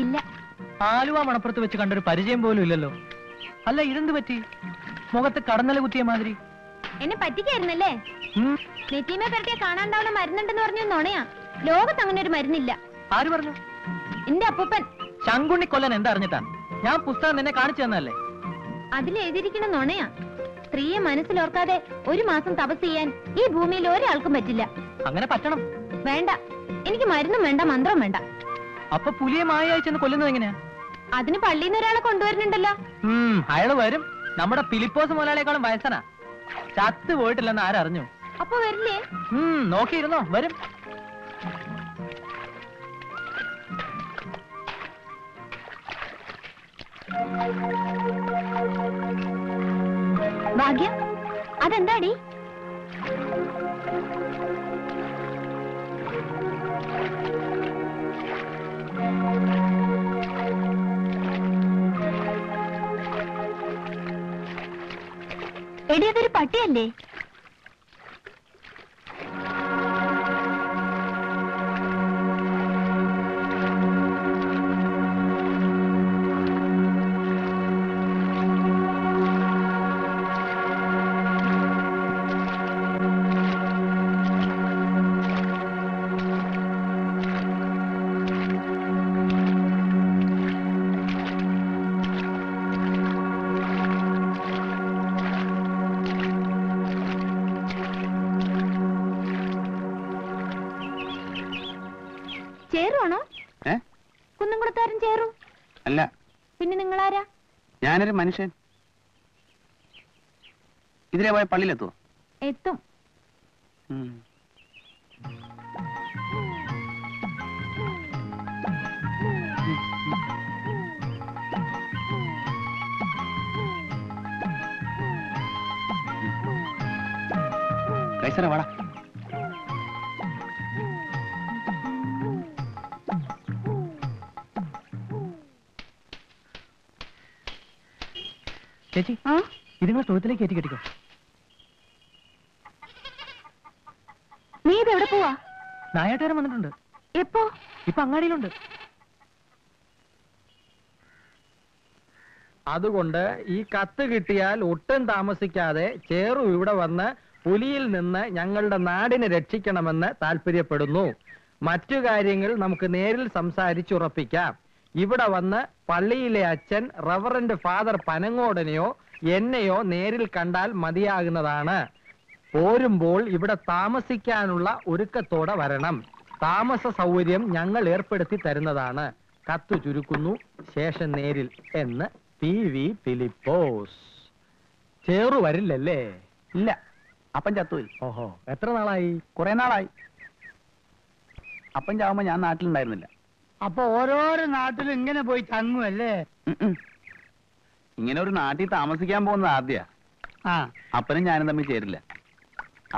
ഇല്ല ആലുവ മണപ്പുറത്ത് വെച്ച് കണ്ടൊരു പരിചയം പോലും ഇല്ലല്ലോ അല്ല ഇതെന്ത് പറ്റി മുഖത്ത് കടന്നല കുത്തിയ മാതിരി സ്ത്രീയെ മനസ്സിലോർക്കാതെ ഒരു മാസം തപസ് ചെയ്യാൻ ഈ ഭൂമിയിൽ ഒരാൾക്കും പറ്റില്ല. അങ്ങനെ പറ്റണം. വേണ്ട, എനിക്ക് മരുന്നും വേണ്ട, മന്ത്രവും വേണ്ട. അപ്പൊ പുലിയെ മായയായി ചെന്ന് കൊല്ലുന്നത് എങ്ങനെയാ? അതിന് പള്ളിയിൽ നിന്ന് ഒരാളെ കൊണ്ടുവരുന്നുണ്ടല്ലോ. അയാള് വരും. നമ്മുടെ ഫിലിപ്പോസ് മുതലാളിയെക്കാളും വയസ്സനാ. ചത്ത് പോയിട്ടില്ലെന്ന് ആരറിഞ്ഞു? അപ്പൊ വരില്ലേ? നോക്കിയിരുന്നോ, വരും. ഭാഗ്യ, അതെന്താടി? എടി, അതൊരു പട്ടിയല്ലേ? ഞാനൊരു മനുഷ്യൻ. ഇതിലെ പോയ പള്ളിയിലെത്തുമോ? എത്തും. കൈസറ വാടാ. ചേച്ചി, ഇത് നിങ്ങളെ തൊഴുത്തിലേക്ക് കയറ്റി കെട്ടിക്കോ. നീ ഇതെവിടെ പോവാ? നായാട്ടുകാരൻ വന്നിട്ടുണ്ട്. എപ്പോ? ഇപ്പൊ അങ്ങാടിയിലുണ്ട്. അതുകൊണ്ട് ഈ കത്ത് കിട്ടിയാൽ ഒട്ടും താമസിക്കാതെ ചേറു ഇവിടെ വന്ന് പുലിയിൽ നിന്ന് ഞങ്ങളുടെ നാടിനെ രക്ഷിക്കണമെന്ന് താല്പര്യപ്പെടുന്നു. മറ്റു കാര്യങ്ങൾ നമുക്ക് നേരിൽ സംസാരിച്ചുറപ്പിക്കാം. ഇവിടെ വന്ന് പള്ളിയിലെ അച്ഛൻ റവറന്റ് ഫാദർ പനങ്ങോടനെയോ എന്നെയോ നേരിൽ കണ്ടാൽ മതിയാകുന്നതാണ്. പോരുമ്പോൾ ഇവിടെ താമസിക്കാനുള്ള ഒരുക്കത്തോടെ വരണം. താമസ സൗകര്യം ഞങ്ങൾ ഏർപ്പെടുത്തി തരുന്നതാണ്. കത്ത് ചുരുക്കുന്നു, ശേഷം നേരിൽ എന്ന് PV ഫിലിപ്പോസ്. ചേറു വരില്ലല്ലേ? ഇല്ല, അപ്പൻ ചത്തുപോയി. ഓഹോ, എത്ര നാളായി? കുറെ നാളായി. അപ്പൻ ചാവുമ്പോ ഞാൻ നാട്ടിലുണ്ടായിരുന്നില്ല. അപ്പൊ ഓരോരോ നാട്ടിലും ഇങ്ങനെ പോയി തങ്ങുമല്ലേ? ഇങ്ങനെ ഒരു നാട്ടിൽ താമസിക്കാൻ പോകുന്നത് ആദ്യ. അപ്പനും ഞാനും തമ്മിൽ ചേരില്ല.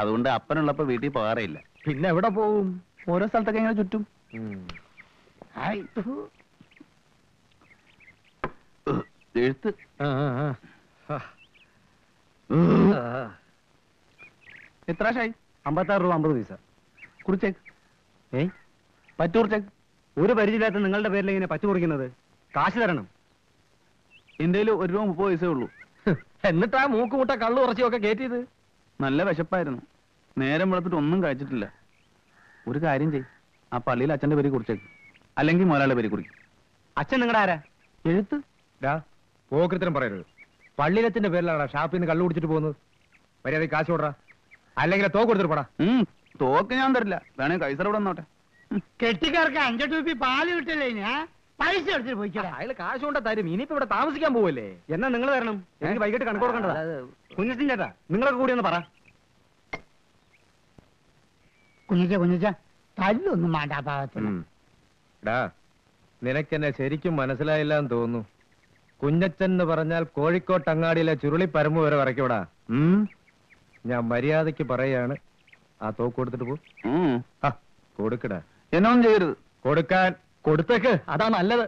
അതുകൊണ്ട് അപ്പനുള്ളപ്പോ വീട്ടിൽ പോകാറില്ല. പിന്നെ എവിടെ പോകും? ഓരോ സ്ഥലത്തൊക്കെ ഇങ്ങനെ ചുറ്റും. എഴുത്ത് എത്ര ആയി? 56 രൂപ 50 പൈസ. കുറിച്ചേക്ക്. ഏയ് പറ്റുറിച്ചേക്ക്. ഒരു പരിചയമില്ലാത്ത നിങ്ങളുടെ പേരിൽ ഇങ്ങനെ പച്ച കുറിക്കുന്നത്? കാശ് തരണം. എന്തേലും 1 രൂപ 30 പൈസേ ഉള്ളൂ. എന്നിട്ടാ മൂക്കുമുട്ട കള്ളു കുറച്ചൊക്കെ കയറ്റിയത്. നല്ല വിശപ്പായിരുന്നു, നേരം വെളുത്തിട്ട് ഒന്നും കഴിച്ചിട്ടില്ല. ഒരു കാര്യം ചെയ്, ആ പള്ളിയിൽ അച്ഛൻ്റെ പേര് കുറിച്ചേക്കും, അല്ലെങ്കിൽ മുതലാളിയുടെ പേര് കുറിക്കും. അച്ഛൻ നിങ്ങളുടെ ആരാ? എഴുത്ത്. പോകൃത്രം പറയരുത്. പള്ളിയിലച്ഛൻ്റെ പേരിലാണോ ഷാപ്പിൽ നിന്ന് കള്ളു കുടിച്ചിട്ട് പോകുന്നത്? മര്യാദ കാശ് കൊടുറാ, അല്ലെങ്കിൽ തോക്ക് കൊടുത്തിട്ട് പോടാ. തോക്ക് ഞാൻ തരില്ല, വേണേ കൈസർ ഇവിടെ വന്നോട്ടെ. കെട്ടിക്കാർക്ക് 5 രൂപ പാല് കിട്ടില്ലേ? ഞാൻ പൈസ എടുത്തിട്ട് പോയിക്കോളാം. അയാൾ കാശ് കൊണ്ടാ തരും. ഇനിയിപ്പോ ഇവിടെ താമസിക്കാൻ പോവല്ലേ? എന്നാ നിങ്ങൾ തരണം. എനിക്ക് വൈകിട്ട് കണക്ക് കൊടുക്കണ്ടതാ. കുഞ്ഞിച്ചൻ ചേട്ടാ, നിങ്ങളൊക്കെ കൂടി ഒന്ന് പറ. കുഞ്ഞിച്ച തല്ലൊന്നും മാറ്റാ ഭാഗത്തിന്. നിനക്കെന്നെ ശരിക്കും മനസ്സിലായില്ല എന്ന് തോന്നുന്നു. കുഞ്ഞച്ചൻ എന്ന് പറഞ്ഞാൽ കോഴിക്കോട്ടങ്ങാടിയിലെ ചുരുളി പരമ്പ് വരെ വരയ്ക്കൂടാ. ഞാൻ മര്യാദക്ക് പറയാണ്, ആ തോക്ക് കൊടുത്തിട്ട് പോ. കൊടുക്കടാ. എന്നൊന്നും ചെയ്യരുത്. കൊടുക്കാൻ കൊടുത്തേക്ക്, അതാ നല്ലത്.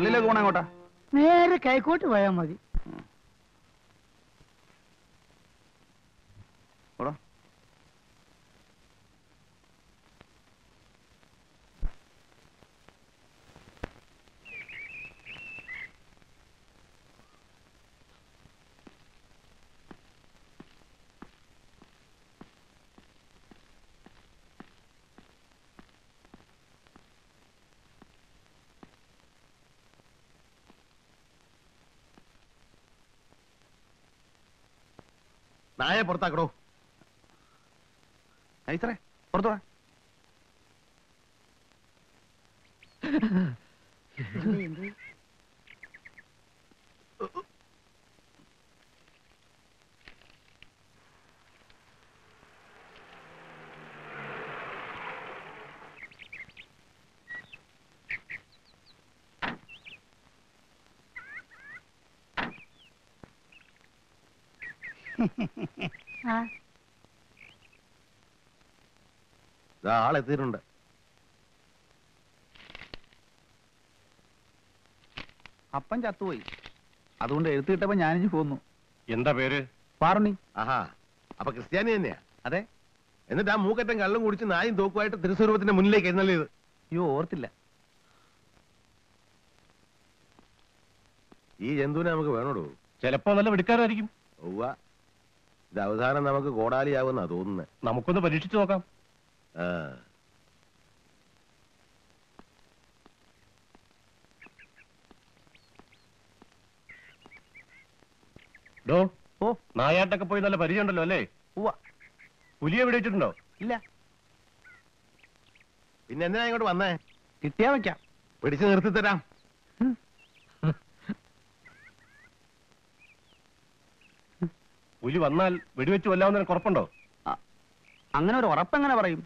പള്ളിയിലേക്ക് പോണ എങ്ങോട്ടാ? നേരെ കൈക്കോട്ട് പോയാൽ മതി. നായ പുറത്താക്കടോ. ഐത്രേ പുറത്തു. ആളെത്തിയിട്ടുണ്ട്. അപ്പൻ ചത്തുപോയി, അതുകൊണ്ട് എഴുത്ത് കിട്ടപ്പോ ഞാനിഞ്ഞു പോന്നു. എന്താ പേര്? പാറുണി. ആഹാ, അപ്പൊ ക്രിസ്ത്യാനി തന്നെയാ? അതെ. എന്നിട്ട് ആ മൂക്കറ്റം കള്ളും കുടിച്ച് നായും തോക്കുമായിട്ട് തിരുസ്വരൂപത്തിന്റെ മുന്നിലേക്ക് എഴുന്നള്ളിയത്? അയ്യോ, ഓർത്തില്ല. ഈ ജന്തുവിനെ നമുക്ക് വേണോടോ? ചിലപ്പോ നല്ല വെടുക്കാരായിരിക്കും. ഓവ്വ, ഇത് അവസാനം നമുക്ക് കോടാലിയാവുന്നാ തോന്നുന്നത്. നമുക്കൊന്ന് പരീക്ഷിച്ചു നോക്കാം. നായാട്ടൊക്കെ പോയി നല്ല പരിചയമുണ്ടല്ലോ അല്ലേ? പുലിയെ വിടിയിട്ടുണ്ടോ? ഇല്ല. പിന്നെ എന്തിനാ ഇങ്ങോട്ട് വന്നേ? കിട്ടിയാ വയ്ക്കാം, പിടിച്ചു നിർത്തി തരാം. പുലി വന്നാൽ വെടിവെച്ച് കൊല്ലാവുന്നതിന് കുറപ്പുണ്ടോ? അങ്ങനെ ഒരു ഉറപ്പെങ്ങനെ പറയും?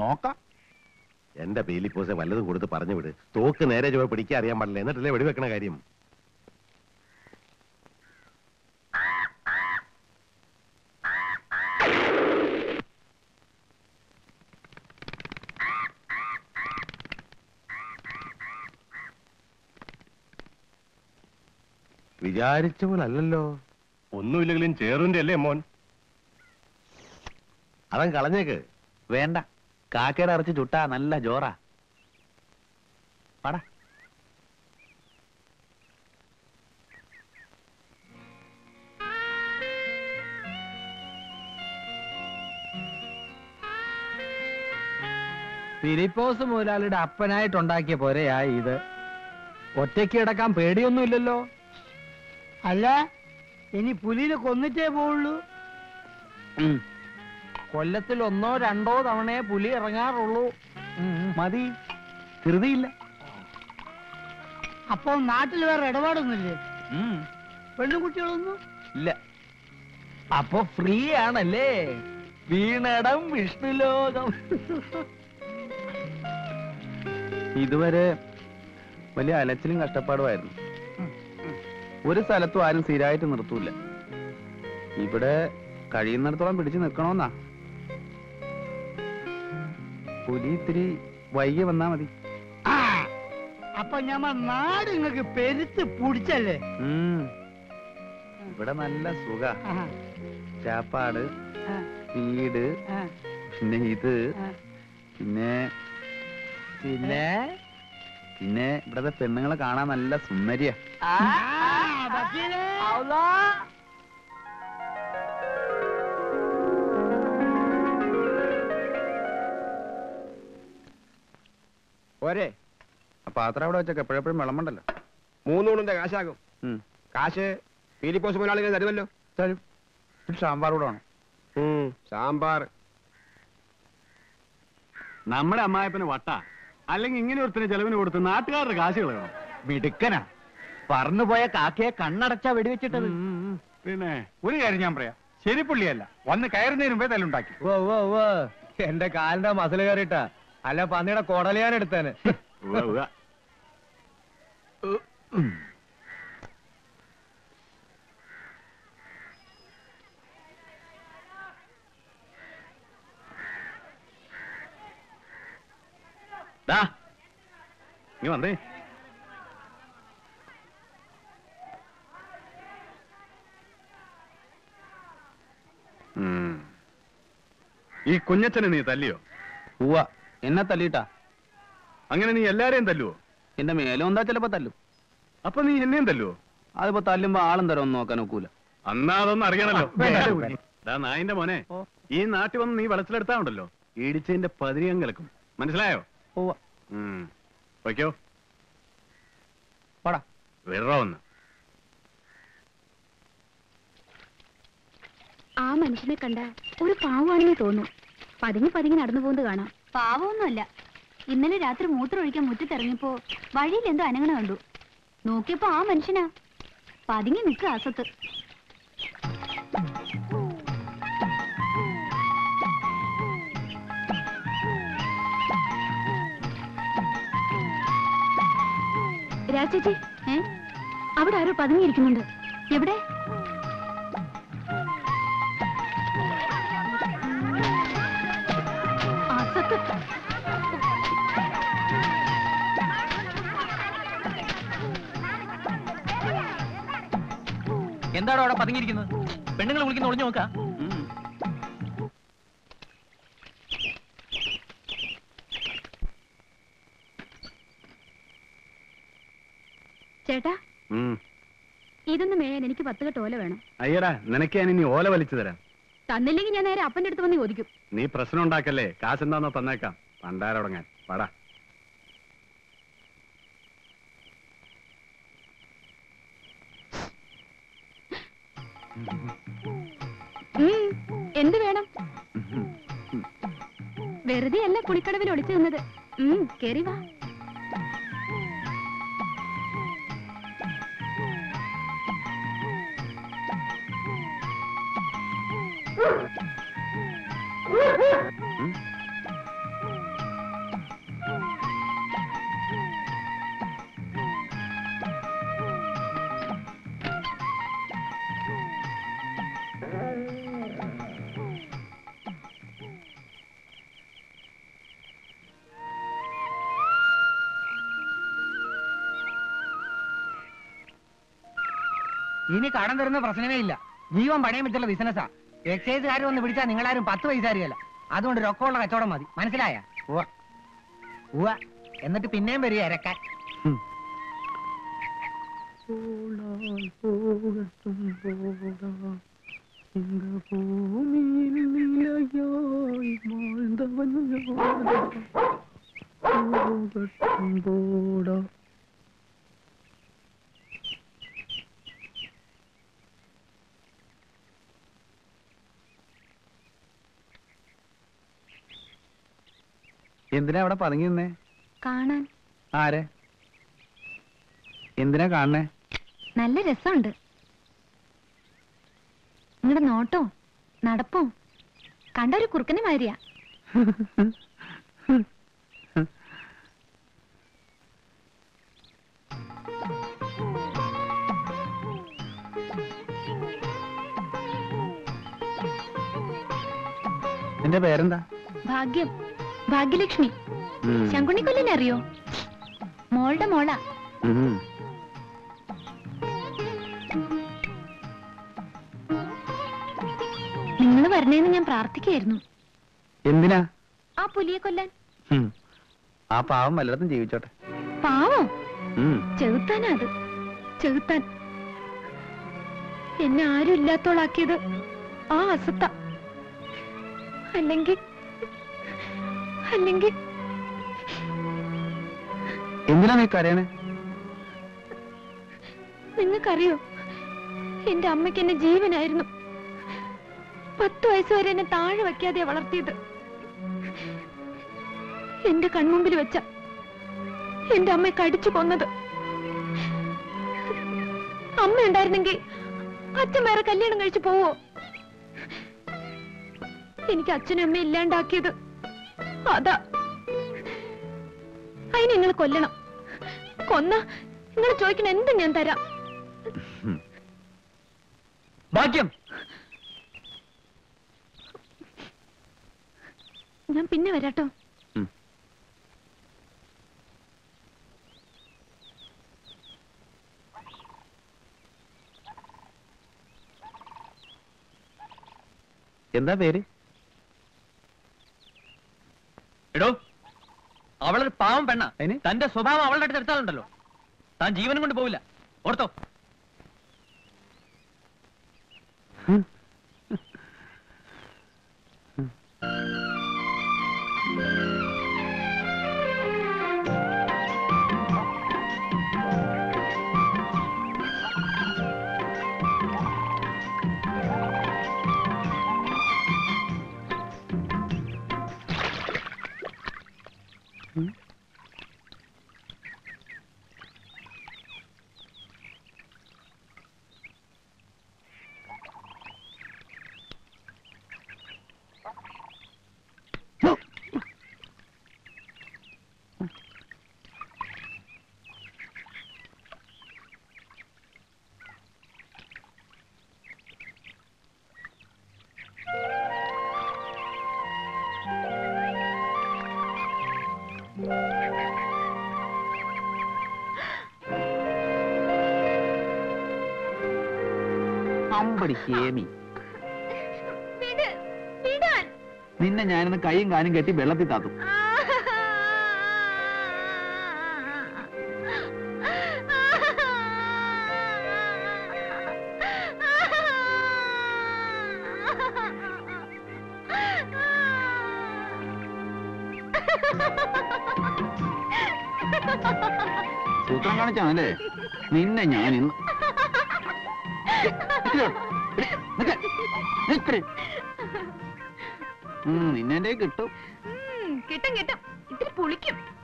നോക്കാം. എന്റെ പേലിപ്പോസെ വല്ലതും കൊടുത്ത് പറഞ്ഞു വിട്. തോക്ക് നേരെ ചുവ പിടിക്കാൻ അറിയാൻ പാടില്ല, എന്നിട്ടല്ലേ വെടിവെക്കണ കാര്യം. വിചാരിച്ച പോലെ അല്ലല്ലോ. ഒന്നുമില്ലെങ്കിലും ചേറുന്റെ അല്ലേ മോൻ? അതൻ കളഞ്ഞേക്ക്. വേണ്ട, കാക്കയുടെ അരച്ച് ചുട്ടാ നല്ല ജോറാ. പാടാ. ഫിലിപ്പോസ് മുതലാളിയുടെ അപ്പനായിട്ടുണ്ടാക്കിയ പോലെയായി ഇത്. ഒറ്റയ്ക്ക് കിടക്കാൻ പേടിയൊന്നുമില്ലല്ലോ. അല്ല, ഇനി പുലിയില് കൊന്നിട്ടേ പോവുള്ളൂ. കൊല്ലത്തിൽ 1-2 തവണയെ പുലി ഇറങ്ങാറുള്ളൂ. മതി, ധൃതിയില്ല. അപ്പൊ നാട്ടിൽ വേറെ ഇടപാടൊന്നുമില്ലേ? പെണ്ണുകുട്ടികളൊന്നും ഇല്ല. അപ്പൊ ഫ്രീ ആണല്ലേ? വീണടം വിഷ്ണു ലോകം. ഇതുവരെ വലിയ അലച്ചിലും കഷ്ടപ്പാടുമായിരുന്നു. ഒരു സ്ഥലത്തും ആരും സ്ഥിരമായിട്ട് നിർത്തൂല്ല. ഇവിടെ കഴിയുന്നിടത്തോളം പിടിച്ചു നിൽക്കണമെന്നാ. പുലി ഇത്തിരി വൈകി വന്നാ മതി. അപ്പൊ ഞമ്മ നാട് നിങ്ങൾക്ക് പെരുത്ത് പിടിച്ചല്ലേ? ഇവിടെ നല്ല സുഖ. ചാപ്പാട്, വീട്, പിന്നെ ഇത്, പിന്നെ പിന്നെ പിന്നെ ഇവിടത്തെ പെണ്ണുങ്ങളെ കാണാൻ നല്ല സുന്ദരിയ. പോരെ, ആ പാത്രം അവിടെ വെച്ചൊക്കെ എപ്പോഴെപ്പോഴും വിളമ്പണ്ടല്ലോ. 3 ഊണിന്റെ കാശാകും. കാശ് ഫിലിപ്പോസ് മുതലാളി തരുമല്ലോ? തരും. സാമ്പാർ കൂടെ വേണം. സാമ്പാർ നമ്മുടെ അമ്മായപ്പന് വട്ട. അല്ലെങ്കിൽ ഇങ്ങനെ ഒരുത്തിന് ചെലവിന് കൊടുത്ത് നാട്ടുകാരുടെ കാശുകൾ വേണം. മിടുക്കനാ, പറഞ്ഞുപോയ കാക്കയെ കണ്ണടച്ചാ വെടിവെച്ചിട്ടത്. പിന്നെ ഒരു കാര്യം ഞാൻ പറയാം, ശരിപ്പുള്ളിയല്ല, വന്ന് കയറുന്നതിന് മുമ്പേ തല്ലുണ്ടാക്കി. ഓ ഓ ഓ, എന്റെ കാലിന്റെ മസിൽ കയറിയിട്ടാ, അല്ല പന്നിയുടെ കൊടലിയാൻ എടുത്തേനെ. നീ വന്നേ, ഈ കുഞ്ഞച്ചനെ നീ തല്ലിയോ? ഉവ്വ, എന്നെ തല്ലിട്ടാ. അങ്ങനെ നീ എല്ലാരെയും തല്ലുവോ? എന്റെ മേലോന്താ ചിലപ്പോ തല്ലും. അപ്പൊ നീ എന്നെയും തല്ലുവോ? അതിപ്പോ തല്ലുമ്പോ ആളും തരം ഒന്നും നോക്കാൻ ഒക്കൂല. അന്നാ അതൊന്നും അറിയണല്ലോ. നായിന്റെ മോനെ, ഈ നാട്ടിൽ വന്ന് നീ വളച്ചിലെടുത്താ ഉണ്ടല്ലോ ഇടിച്ചതിന്റെ പതിരിയം കിളക്കും. മനസ്സിലായോ? ഓക്കോ, വിടറോ ഒന്ന്. ആ മനുഷ്യനെ കണ്ട ഒരു പാവമാണെന്ന് തോന്നും. പതുങ്ങി പതുങ്ങി നടന്നു പോകുന്നത് കാണാം. പാവമൊന്നുമല്ല. ഇന്നലെ രാത്രി മൂത്രമൊഴിക്കാൻ മുറ്റത്തിറങ്ങിയപ്പോ വഴിയിൽ എന്തോ അനങ്ങണ കണ്ടു. നോക്കിയപ്പോ ആ മനുഷ്യനാ. പതുങ്ങി നിൽക്കുക അസത്ത്. രാജേച്ചി, അവിടെ ആരോ പതുങ്ങിയിരിക്കുന്നുണ്ട്. എവിടെ? എന്താണോ അവിടെ പതുങ്ങിയിരിക്കുന്നത്? പെണ്ണുങ്ങളെ വിളിക്കുന്ന ഒളിഞ്ഞു നോക്കാം. ചേട്ടാ, ഇതൊന്നും മേയാൻ എനിക്ക് 10 കെട്ട് ഓല വേണം. അയ്യടാ, നിനക്ക് ഞാൻ ഇനി ഓല വലിച്ചു തരാം. തന്നില്ലെങ്കിൽ ഞാൻ നേരെ അപ്പന്റെ അടുത്ത് വന്ന് ചോദിക്കും. നീ പ്രശ്നം ഉണ്ടാക്കല്ലേ. കാശ് എന്താന്നോ തന്നേക്കാം. പണ്ടാര തുടങ്ങാൻ പാടാ. എന്ത് വേണം? വെറുതെ അല്ല കുളിക്കടവിൽ ഒളിച്ചു നിന്നത്. കേറി വാ. ഇനി കടം തരുന്ന പ്രശ്നമേ ഇല്ല. ജീവൻ പണയം വെച്ചുള്ള ബിസിനസ്സാ. എക്സൈസുകാർ ഒന്ന് പിടിച്ചാൽ നിങ്ങളാരും 10 പൈസ അറിയല്ല. അതുകൊണ്ട് രൊക്കമുള്ള കച്ചവടം മതി. മനസ്സിലായ? എന്നിട്ട് പിന്നെയും വരിക ഇരക്കാൻ. എന്തിനാ അവിടെ പതുങ്ങി നിന്നേ? കാണാൻ. ആരെ? എന്തിനാ കാണണേ? നല്ല രസമുണ്ട്. നിങ്ങളുടെ നോട്ടോ നടപ്പോ കണ്ട ഒരു കുറുക്കനെ മാതിരിയാ. എന്റെ പേരെന്താ? ഭാഗ്യം. ഭാഗ്യലക്ഷ്മി. ശങ്കുണ്ണിക്കൊല്ലിനെ അറിയോ? മോളുടെ മോളാ. നിങ്ങൾ വരണേന്ന് ഞാൻ പ്രാർത്ഥിക്കായിരുന്നു. എന്തിനാ? ആ പുലിയെ കൊല്ലാൻ. ആ പാവം വല്ലതും ജീവിച്ചോട്ടെ. പാവോ? ചെറുത്താനാ അത്. ചെറുത്താൻ എന്നെ ആരും ഇല്ലാത്തോളാക്കിയത് ആ അസത്ത. അല്ലെങ്കിൽ എന്തിനാ നീ കരയണേ? നിങ്ങൾക്കറിയോ, എന്റെ അമ്മയ്ക്ക് എന്നെ ജീവനായിരുന്നു. 10 വയസ്സ് വരെ എന്നെ താഴെ വയ്ക്കാതെ വളർത്തിയത്. എന്റെ കൺമുമ്പിൽ വെച്ച എന്റെ അമ്മയെ കടിച്ചു കൊന്നത്. അമ്മ ഉണ്ടായിരുന്നെങ്കിൽ അച്ഛൻ വേറെ കല്യാണം കഴിച്ചു പോവോ? എനിക്ക് അച്ഛനും അമ്മയും ഇല്ലാണ്ടാക്കിയത് അതാ. അതിന് നിങ്ങൾ കൊല്ലണം. കൊന്ന നിങ്ങൾ ചോദിക്കണ എന്ത് ഞാൻ തരാം. ഭാഗ്യം, ഞാൻ പിന്നെ വരാട്ടോ. എന്താ പേര്? പെണ്ണ തന്റെ സ്വഭാവം അവളുടെ അടുത്ത് എടുത്താലുണ്ടല്ലോ താൻ ജീവനും കൊണ്ട് പോവില്ല ഓർത്തോ. നിന്നെ ഞാനിന്ന് കൈയും കാലും കെട്ടി വെള്ളത്തിൽ താത്തും. സൂത്രം കാണിച്ചാണല്ലേ നിന്നെ ഞാനിന്ന്. നിന്നെ കിട്ടും കിട്ടും കിട്ടും ഇതിൽ പുളിക്കും. ഇത്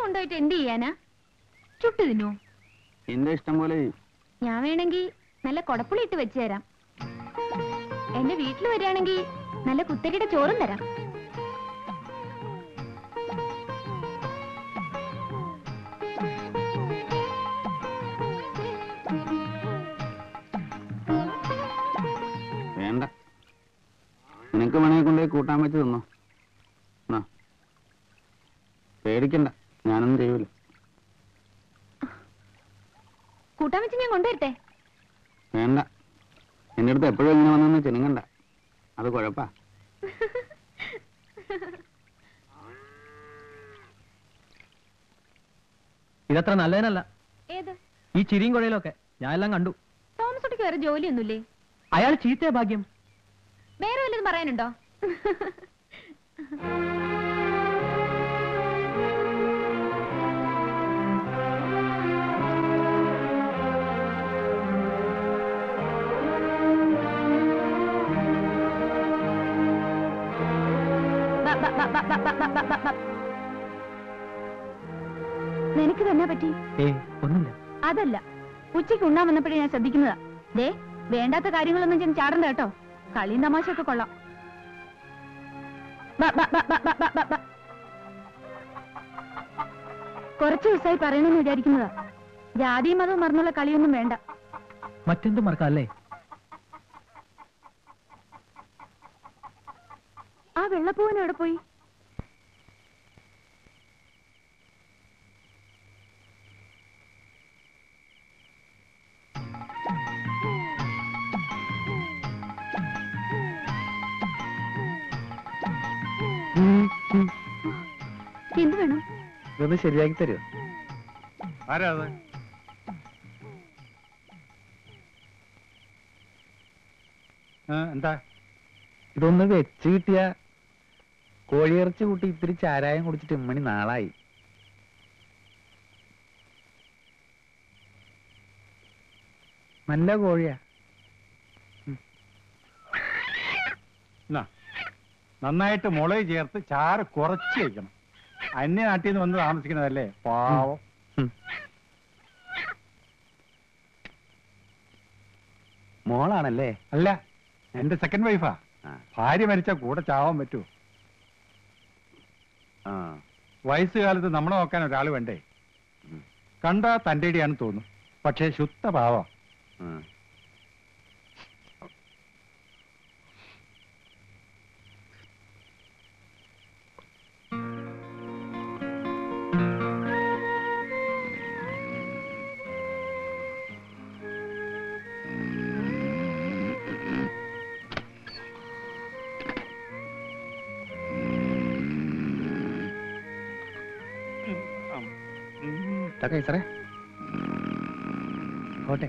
കൊണ്ടുപോയിട്ട് എന്ത് ചെയ്യാനാ? ചുട്ടു തിന്നോ? എന്റെ ഇഷ്ടം പോലെ. ഞാൻ വേണമെങ്കിൽ നല്ല കൊടപ്പുളി ഇട്ട് വെച്ചു തരാം. എന്റെ വീട്ടിൽ വരികയാണെങ്കിൽ നല്ല കുത്തരിയുടെ ചോറും തരാം. വേണ്ട, നിനക്ക് വേണമെങ്കിൽ കൊണ്ടുപോയി കൂട്ടാൻ വെച്ച് തന്നോ. പേടിക്കണ്ട, ഞാനൊന്നും ചെയ്യൂല. കൂട്ടാൻ വെച്ച് ഞാൻ കൊണ്ടുവരട്ടെ? വേണ്ട, എന്റെ അടുത്ത് എപ്പോഴും ഇങ്ങനെ വന്നൊന്ന് ചെനുങ്ങണ്ട, അത് കുഴപ്പാ. ഇതത്ര നല്ലതിനല്ല ഈ ചിരിയും കുഴയിലൊക്കെ. ഞാൻ എല്ലാം കണ്ടു. തോമസ് കുട്ടിക്ക് വേറെ ജോലിയൊന്നുമില്ലേ? അയാൾ ചീത്തയ ഭാഗ്യം. വേറെ വല്ലതും പറയാനുണ്ടോ? നിനക്ക് തന്നെ പറ്റി അതല്ല, ഉച്ചയ്ക്ക് ഉണ്ണാൻ വന്നപ്പോഴേ ഞാൻ ശ്രദ്ധിക്കുന്നതാ. ദേ വേണ്ടാത്ത കാര്യങ്ങളൊന്നും ചെന്ന് ചാടണ്ട കേട്ടോ. കളിയും തമാശയൊക്കെ കൊള്ളാം. കുറച്ചു ദിവസമായി പറയണമെന്ന് വിചാരിക്കുന്നതാ. ജാതിയും മതവും മറന്നുള്ള കളിയൊന്നും വേണ്ട. മറ്റെന്തും മറക്കാം അല്ലേ? ആ വെള്ളപ്പൂവൻ എവിടെ പോയി? എന്ത് വേണം? ഇതൊന്ന് ശരിയാക്കി തരുമോ? ആരാ അത്? എന്താ ഇതൊന്ന് വെച്ച് കിട്ടിയ കോഴിയിറച്ചി കൂട്ടി ഇത്തിരി ചാരായം കുടിച്ചിട്ട് ഇമ്മണി നാളായി. നല്ല കോഴിയാ, നന്നായിട്ട് മുളക് ചേർത്ത് ചാറ് കുറച്ച് കഴിക്കണം. അന്യനാട്ടിൽ നിന്ന് വന്ന് താമസിക്കുന്നതല്ലേ പാവം. മോളാണല്ലേ? അല്ല, എന്റെ സെക്കൻഡ് വൈഫാ. ഭാര്യ മരിച്ച കൂടെ ചാവാൻ പറ്റുമോ? വയസ്സുകാലത്ത് നമ്മളെ നോക്കാൻ ഒരാൾ വേണ്ടേ? കണ്ടാ തൻ്റെ ഇടിയാണെന്ന് തോന്നും, പക്ഷെ ശുദ്ധ പാവം. काका सर होटे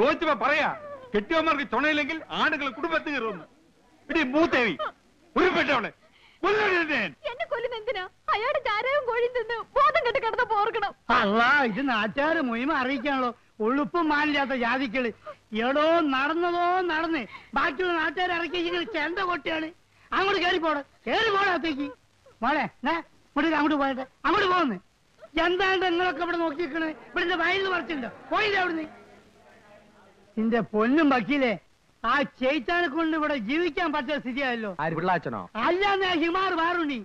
ोक वकीले आ चेचाने को जीविका पच्चीस स्थिति आयो अल हिमार वाणी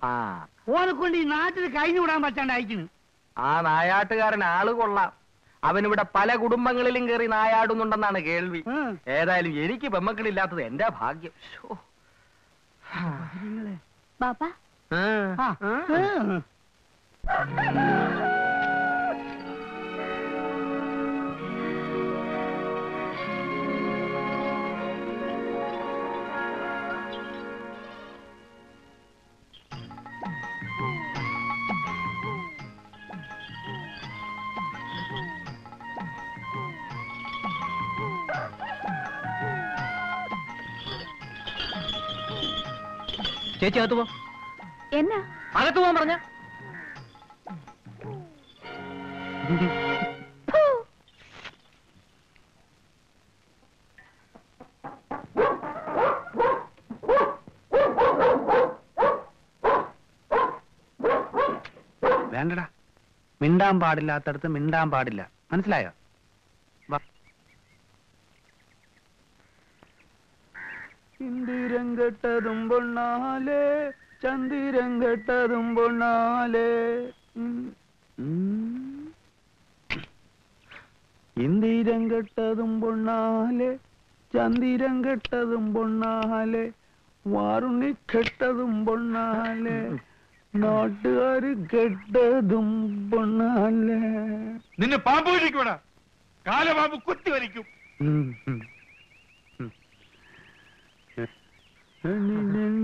ओनको नाटिल कई पचाई आयाटक അവനിവിടെ പല കുടുംബങ്ങളിലും കേറി നായാടുന്നുണ്ടെന്നാണ് കേൾവി. ഏതായാലും എനിക്ക് പെമ്മക്കളില്ലാത്തത് എൻ്റെ ഭാഗ്യം. ബാപ്പാ ചേച്ചി അകത്ത് പോ. എന്നാ അകത്ത് പോവാൻ പറഞ്ഞ വേണ്ടടാ. മിണ്ടാൻ പാടില്ലാത്തടത്ത് മിണ്ടാൻ പാടില്ല, മനസ്സിലായോ? ചന്ദിരങ്കട്ടതും പൊന്നാലേ ഇന്ദിരങ്കട്ടതും പൊന്നാലേ ചന്ദിരങ്കട്ടതും പൊന്നാലേ വാറുണിക്കട്ടതും പൊന്നാലേ നാട്ടുകാര് കെട്ടതും പൊന്നാലേ. നിന്നെ പാമ്പ് കടിക്കുവാടാ, കാലപാമ്പ് കുത്തി വലിക്കും. നിന്നോടാരാ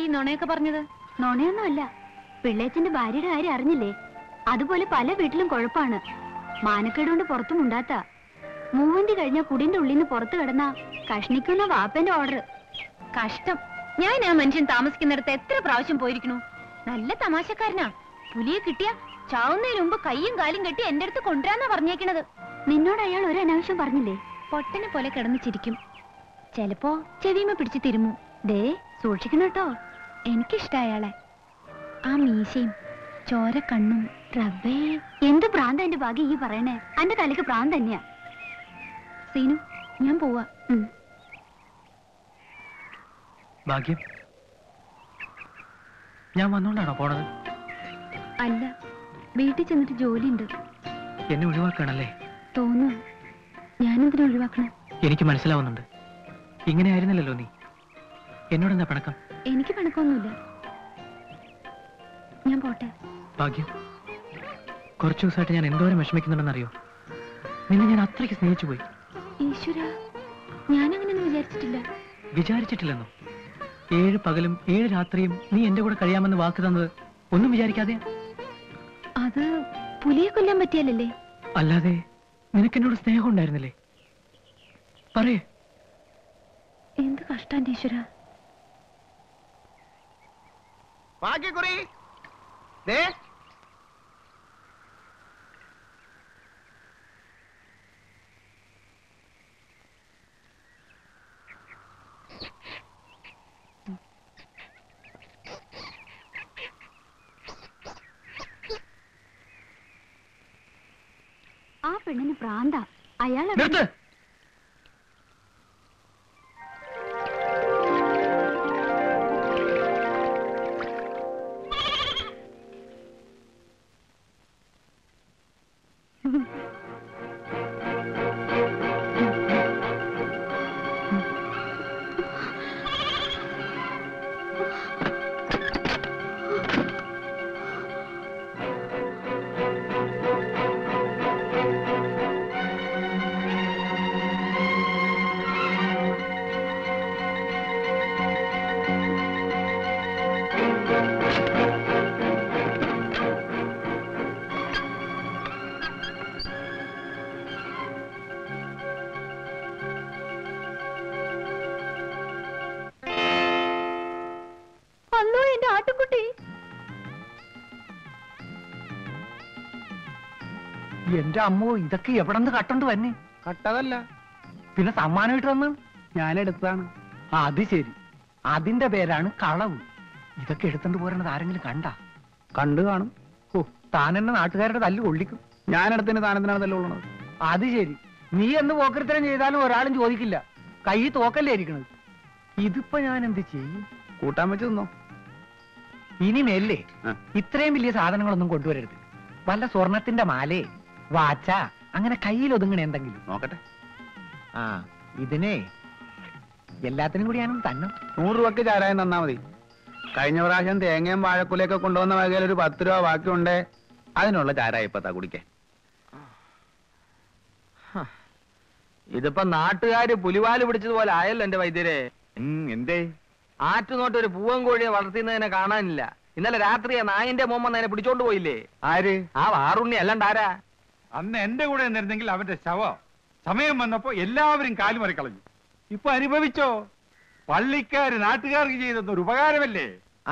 ഈ നുണയൊക്കെ പറഞ്ഞത്? നുണയൊന്നുമല്ല, പിള്ളേച്ചന്റെ ഭാര്യയുടെ കാര്യം അറിഞ്ഞില്ലേ? അതുപോലെ പല വീട്ടിലും കുഴപ്പമാണ്. മാനക്കേടുകൊണ്ട് പുറത്തും ഉണ്ടാത്ത മൂവന്തി കഴിഞ്ഞ കുടിന്റെ ഉള്ളിൽ നിന്ന് പുറത്തു കിടന്ന കഷ്ണിക്കുന്ന വാപ്പന്റെ ഓർഡർ. കഷ്ടം. ഞാൻ ആ മനുഷ്യൻ താമസിക്കുന്നിടത്ത് എത്ര പ്രാവശ്യം പോയിരിക്കണു. നല്ല തമാശക്കാരനാ. പുലിയെ കിട്ടിയ ചാവുന്നതിന് മുമ്പ് കയ്യും കാലും കെട്ടി എന്റെ അടുത്ത് കൊണ്ടുവരാന്നാ പറഞ്ഞേക്കണത്. നിന്നോട് അയാൾ ഒരു അനാവശ്യം പറഞ്ഞില്ലേ? പൊട്ടനെ പോലെ കിടന്ന് ചിരിക്കും, ചിലപ്പോ ചെവിമ പിടിച്ച് തിരുമു. ദേ സൂക്ഷിക്കണം കേട്ടോ. എനിക്കിഷ്ട അയാളെ, ആ മീശയും ചോര കണ്ണും. റബ്ബേ, എന്ത് പ്രാന്ത എന്റെ ഭാഗ്യം ഈ പറയണേ. എന്റെ തലക്ക് പ്രാന്ത തന്നെയാ. സീനു, ഞാൻ പോവാ. ഞാൻ വന്നോണ്ടാണോ പോണത്? അല്ല, വീട്ടിൽ ചെന്നിട്ട് ജോലിയുണ്ട്. എന്നെ ഒഴിവാക്കണല്ലേ തോന്നുന്നു. ഞാനെന്തിനാ ഒഴിവാക്കണം? എനിക്ക് മനസ്സിലാവുന്നുണ്ട്, ഇങ്ങനെ ആയിരുന്നില്ലല്ലോ നീ. എന്നോടെന്താ പണക്കം? എനിക്ക് പണക്കൊന്നുമില്ല. ഞാൻ പോട്ടെ. ഭാഗ്യം, കുറച്ചു ദിവസമായിട്ട് ഞാൻ എന്തോരം വിഷമിക്കുന്നുണ്ടെന്നറിയോ? നിന്നെ ഞാൻ അത്രയ്ക്ക് സ്നേഹിച്ചു പോയി. ഈശ്വരാ, ഞാനങ്ങനെയൊന്നും വിചാരിച്ചിട്ടില്ല. വിചാരിച്ചിട്ടില്ലെന്നോ? 7 പകലും 7 രാത്രിയും നീ എന്റെ കൂടെ കഴിയാമെന്ന് വാക്ക് തന്നത് ഒന്നും വിചാരിക്കാതെ? അത് പുലിയെ കൊല്ലാൻ പറ്റിയാലല്ലേ, അല്ലാതെ നിനക്കെന്നോട് സ്നേഹം ഉണ്ടായിരുന്നില്ലേ? പറയേ. എന്ത് കഷ്ടം ഈശ്വര. ആ പെണ്ണിന് പ്രാന്ത. അയാൾ എന്റെ അമ്മോ ഇതൊക്കെ എവിടെ നിന്ന് കട്ടുണ്ട് തന്നെ? കട്ടതല്ല, പിന്നെ സമ്മാനമായിട്ട് വന്ന് ഞാനെടുത്തതാണ്. അത് ശരി, അതിന്റെ പേരാണ് കളവ്. ഇതൊക്കെ എടുത്തോണ്ട് പോരണത് ആരെങ്കിലും കണ്ടാ? കണ്ടു കാണും. ഓ, താനെന്നെ നാട്ടുകാരുടെ തല്ല് കൊള്ളിക്കും. ഞാനെടുത്തതിന് താനെന്തിനാണ് തല്ല് കൊള്ളണത്? അത് ശരി, നീ എന്ന് പോക്കരുത്തരം ചെയ്താലും ഒരാളും ചോദിക്കില്ല. കൈ തോക്കല്ലേ ഇരിക്കണത്. ഇതിപ്പോ ഞാൻ എന്ത് ചെയ്യും? കൂട്ടാൻ വെച്ച് തന്നോ. ഇനിമേലേ ഇത്രയും വലിയ സാധനങ്ങളൊന്നും കൊണ്ടുവരരുത്. വല്ല സ്വർണത്തിന്റെ മാലേ, വാച്ച, അങ്ങനെ കയ്യിൽ ഒതുങ്ങണേ എന്തെങ്കിലും നോക്കട്ടെ. ആ, ഇതിനെ എല്ലാത്തിനും കൂടി ഞാനും തന്നെ 100 രൂപക്ക് ചാരായി തന്നാ മതി. കഴിഞ്ഞ പ്രാവശ്യം തേങ്ങയും വാഴക്കുലയൊക്കെ കൊണ്ടുവന്ന വകയിൽ ഒരു 10 രൂപ ബാക്കിയുണ്ട്. അതിനുള്ള ചാരായി ഇപ്പത്താ കുടിക്കാൻ. ഇതിപ്പോ നാട്ടുകാര് പുലിവാല് പിടിച്ചതുപോലെ ആയല്ലോ എന്റെ വൈദ്യരെ. എന്തേ ആറ്റുനോട്ട് ഒരു പൂവൻ കോഴിയെ വളർത്തുന്നതിനെ കാണാനില്ല. ഇന്നലെ രാത്രി ആ നായന്റെ മോമ്മ അതിനെ പിടിച്ചോണ്ട് പോയില്ലേ? ആര്? ആ വാറുണ്ണി അല്ലാണ്ട് ആരാ? അന്ന് എന്റെ കൂടെ നിന്നിരുന്നെങ്കിൽ അവന്റെ ശവം സമയം വന്നപ്പോ എല്ലാവരും കാലുമറി കളഞ്ഞു. ഇപ്പൊ അനുഭവിച്ചോ? പള്ളിക്കാര് നാട്ടുകാർക്ക് ചെയ്തൊരു ഉപകാരമല്ലേ?